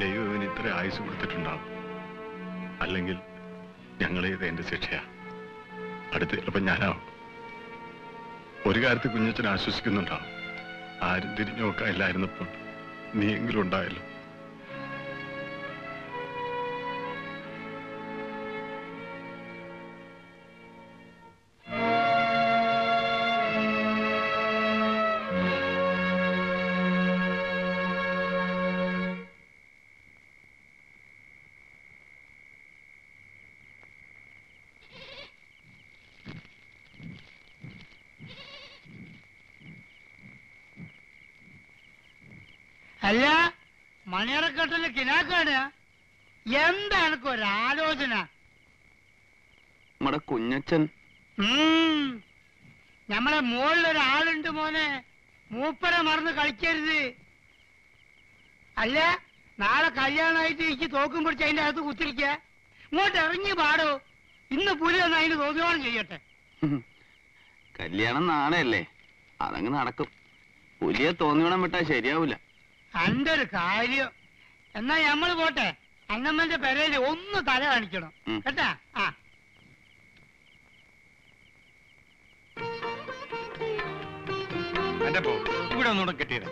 ദൈവം ഇവന് ഇത്ര ആയുസ് കൊടുത്തിട്ടുണ്ടാവും, അല്ലെങ്കിൽ ഞങ്ങളേത് എന്റെ ശിക്ഷയാ. അടുത്ത് ചിലപ്പോ ഞാനാവും. ഒരു കാര്യത്തിൽ കുഞ്ഞച്ചൻ ആശ്വസിക്കുന്നുണ്ടാവും, ആരും തിരിഞ്ഞു നോക്കാൻ ഇല്ലായിരുന്നപ്പോൾ നീ എങ്കിലും ഉണ്ടായല്ലോ. അല്ല, മണിയറക്കെട്ടില് കിനാക്കാണ്. എന്താണ് ഒരാലോചന? നമ്മുടെ കുഞ്ഞച്ചൻ നമ്മളെ മുകളിലൊരാളുണ്ട് മോനെ, മൂപ്പരെ മറന്ന് കളിക്കരുത്. അല്ല, നാളെ കല്യാണമായിട്ട് എനിക്ക് തോക്കും പിടിച്ച് അതിന്റെ അകത്ത് കുത്തിരിക്ക. ഇങ്ങോട്ട് ഇറങ്ങി പാടോ. ഇന്ന് പുലി ഒന്ന് അതിന് തോന്നിയോളം ചെയ്യട്ടെ. കല്യാണം നാളെ അല്ലേ, അതങ്ങ് നടക്കും. പുലിയെ തോന്നിവിടം വിട്ടാ ശരിയാവൂല. എന്തൊരു കാര്യം. എന്നാ ഞമ്മള് പോട്ടെ, അന്നമ്മന്റെ പെരയില് ഒന്ന് തല കാണിക്കണം കേട്ടാ. ആ ഇവിടെ ഒന്നുകൂടെ കിട്ടിയത്.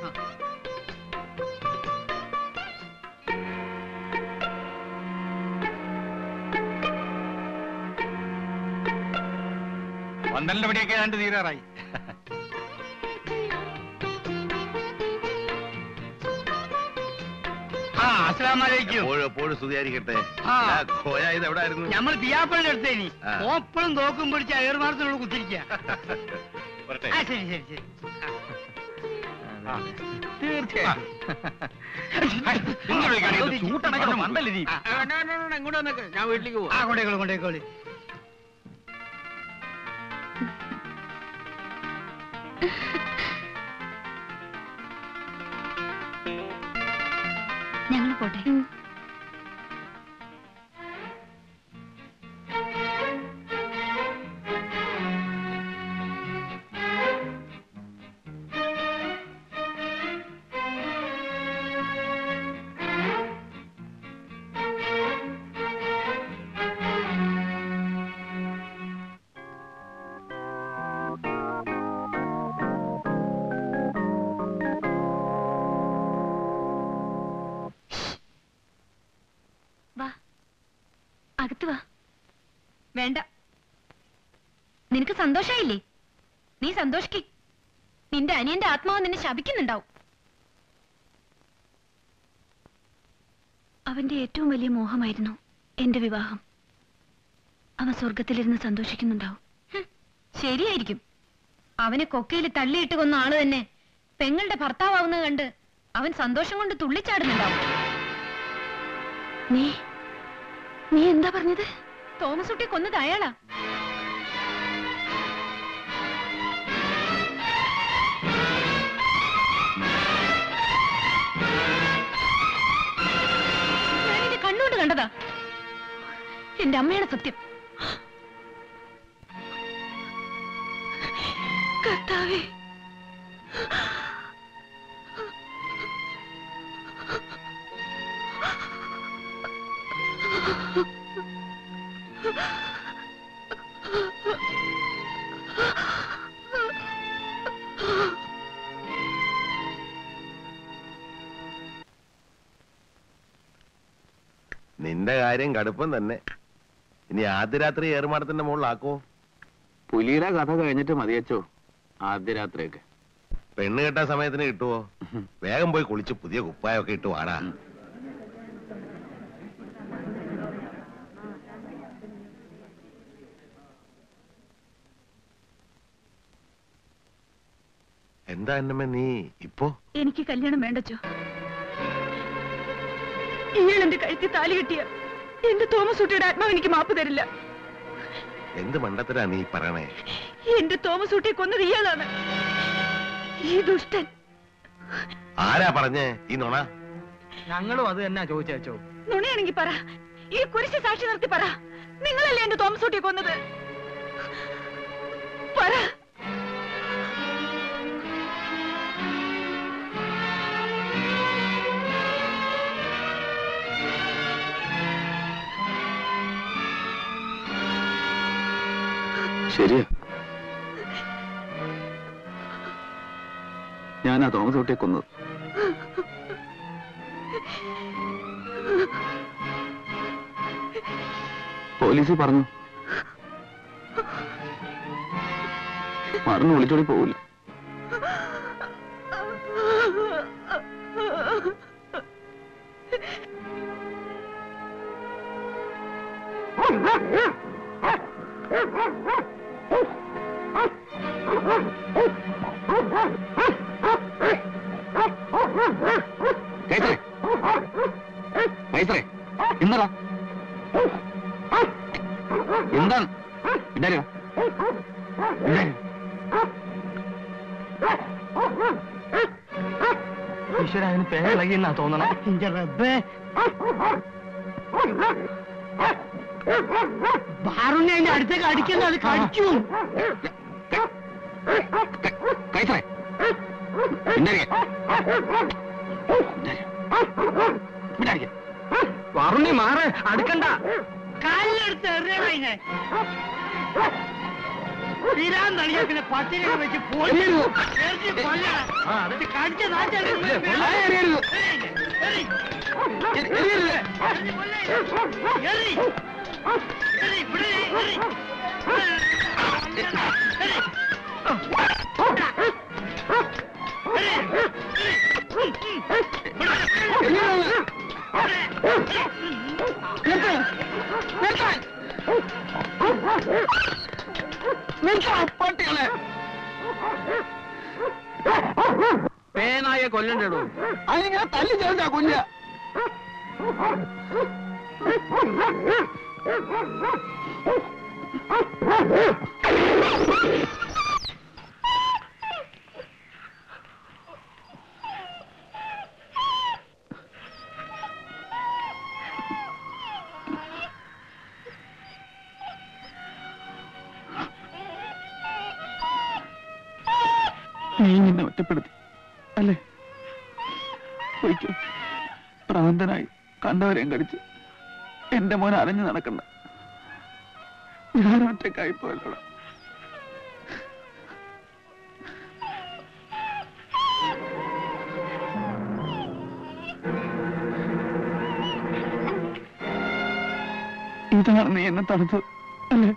പന്തലിന്റെ പടിയൊക്കെ കണ്ട് തീരാറായി. ഞമ്മൾ പിയാപ്പിളിന്റെ അടുത്ത് ഇനി ഓപ്പളും തോക്കും പിടിച്ച് അയർമാർത്തിനുള്ള കുത്തിരിക്കുക. ശരി ശരി ശരി, തീർച്ചയായിട്ടും ഞാൻ വീട്ടിലേക്ക് പോവാ. കൊണ്ടേക്കോളി കൊണ്ടേക്കോളി. ഞങ്ങൾ പോട്ടെ. വേണ്ട, നിനക്ക് സന്തോഷായില്ലേ? നീ സന്തോഷിക്ക്. നിന്റെ അനിയന്റെ ആത്മാവ് നിന്നെ ശപിക്കുന്നുണ്ടാവും. അവന്റെ ഏറ്റവും വലിയ മോഹമായിരുന്നു എന്റെ വിവാഹം. അവൻ സ്വർഗത്തിലിരുന്ന് സന്തോഷിക്കുന്നുണ്ടാവും. ശരിയായിരിക്കും. അവനെ കൊക്കയിൽ തള്ളിയിട്ട് കൊന്ന ആള് തന്നെ പെങ്ങളുടെ ഭർത്താവുന്നത് കണ്ട് അവൻ സന്തോഷം കൊണ്ട് തുള്ളിച്ചാടുന്നുണ്ടാവും. നീ നീ എന്താ പറഞ്ഞത്? തോമസ് കുട്ടി കൊന്നത് അയാളാ. ഞാനിന്റെ കണ്ണുകൊണ്ട് കണ്ടതാ. എന്റെ അമ്മയുടെ സത്യം. കർത്താവേ, നിന്റെ കാര്യം കടുപ്പം തന്നെ. ഇനി ആദ്യ രാത്രി ഏറുമാടത്തിന്റെ മുകളിലാക്കോ. പുലിയുടെ കഥ കഴിഞ്ഞിട്ട് മതിയച്ചോ. ആദ്യ രാത്രിയൊക്കെ പെണ്ണ് കെട്ടാൻ സമയത്തിന് കിട്ടുവോ? വേഗം പോയി കുളിച്ച് പുതിയ കുപ്പായൊക്കെ ഇട്ടു വാടാ. എന്താ എന്നമ്മ നീ ഇപ്പോ? എനിക്ക് കല്യാണം വേണ്ടച്ചോ. ഇയാൾ എന്റെ കഴുത്തി താലി കെട്ടിയ എന്റെ തോമസ് ഊട്ടിയുടെ ആത്മാവ് എനിക്ക് മാപ്പ് തരില്ല. എന്ത് മണ്ടത്തരാ നീ പറയണേ? എന്റെ തോമസ് ഊട്ടിയെ കൊന്നത് ഇയാളാണ്, ഈ ദുഷ്ടൻ. ആരാ പറഞ്ഞേ ഈ നുണ? ഞങ്ങളും അത് തന്നെ ചോദിച്ചോ. നുണയാണെങ്കി പറ, ഈ കുരിശ് സാക്ഷി നിർത്തി പറ. നിങ്ങളല്ലേ എന്റെ തോമസ് ഊട്ടിയെ കൊന്നത്? പറ. ശരിയാ, ഞാനാ തോമസ് കുട്ടിയെ കൊന്നത്. പോലീസ് പറഞ്ഞു. മറന്ന് വിളിച്ചോടി പോവില്ല. അടുത്തേക്ക് അടിക്കുന്നത് അത് കടിക്കും. मारे अड़कंड പേനായ കൊല്ലണ്ടോ അതിങ്ങനെ തല്ലി ചേർത്താ കൊല്ല പ്രാന്തനായി കണ്ടവരെ കടിച്ച് എന്റെ മോൻ അരഞ്ഞു നടക്കണ്ട ഞാനൊറ്റക്കായി പോയല്ലോ ഇതാണ് നീ എന്നെ തടുത്തത് അല്ലേ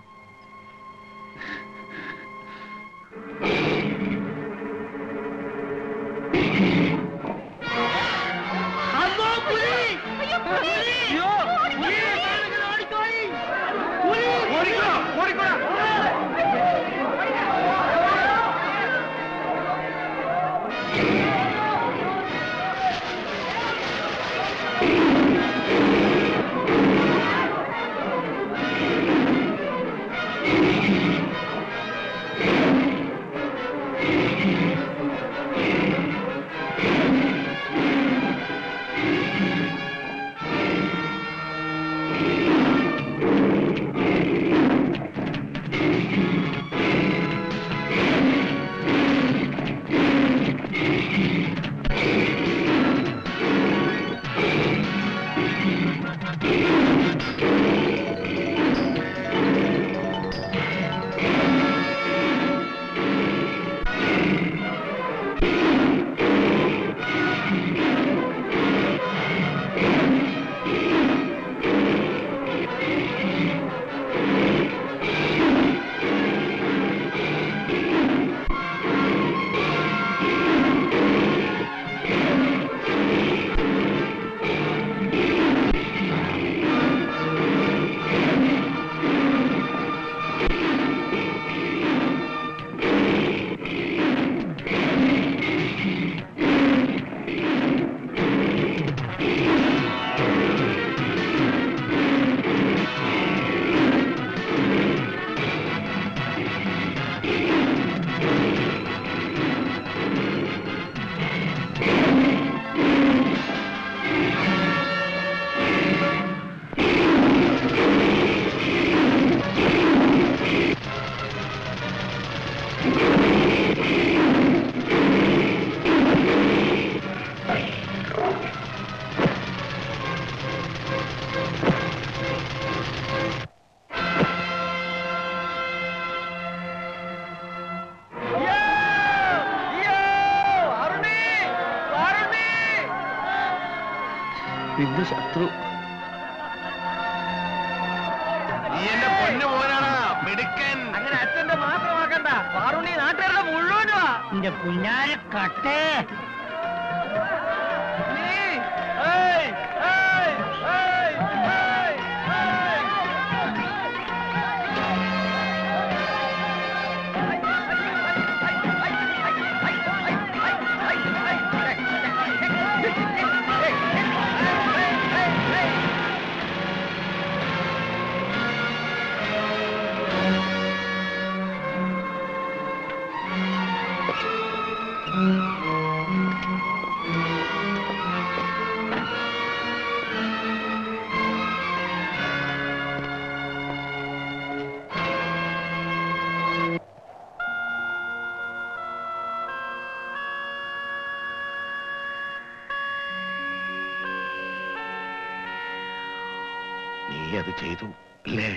നീ അത് ചെയ്തു അല്ലേ?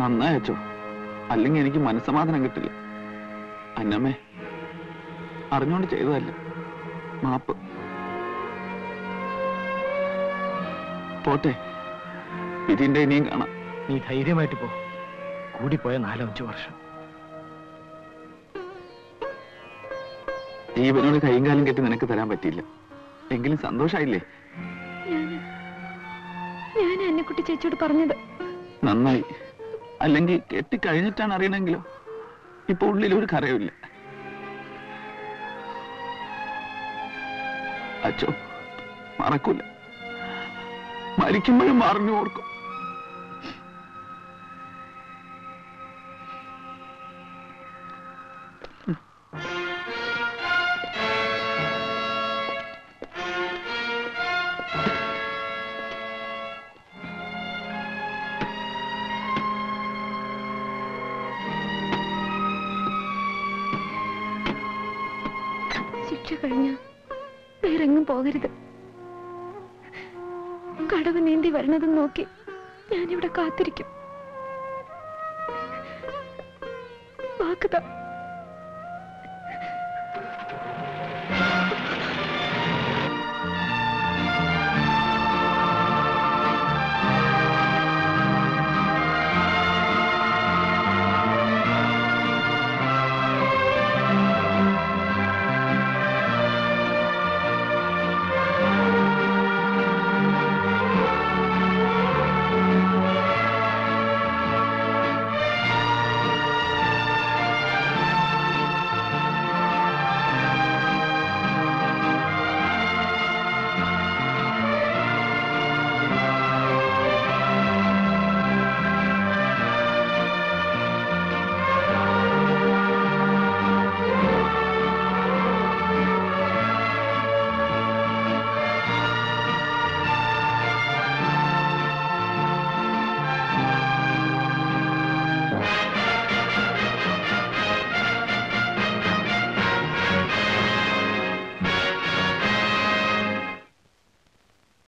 നന്നായച്ചോ, അല്ലെങ്കിൽ എനിക്ക് മനസ്സമാധാനം കിട്ടില്ല. അന്നമ്മേ, അറിഞ്ഞോണ്ട് ചെയ്തതല്ല, മാപ്പ്. പോട്ടെ, ഇതിന്റെ ഇനിയും കാണാം. നീ ധൈര്യമായിട്ട് പോ. കൂടിപ്പോയ 4-5 വർഷം ജീവനോട് കൈയും കാലം കെട്ടി നിനക്ക് തരാൻ പറ്റിയില്ല. എങ്കിലും സന്തോഷായില്ലേ? ഞാൻ അന്നക്കുട്ടി ചേച്ചിയോട് പറഞ്ഞത് നന്നായി. അല്ലെങ്കിൽ കെട്ടിക്കഴിഞ്ഞിട്ടാണ് അറിയണമെങ്കിലോ? ഇപ്പൊ ഉള്ളിലൊരു കരയുമില്ല. അച്ചോ മറക്കൂല, മരിക്കുമ്പോഴും മറഞ്ഞു ഓർക്കും. കടവ് നീന്തി വരണതും നോക്കി ഞാനിവിടെ കാത്തിരിക്കും. വാക്കുതാ.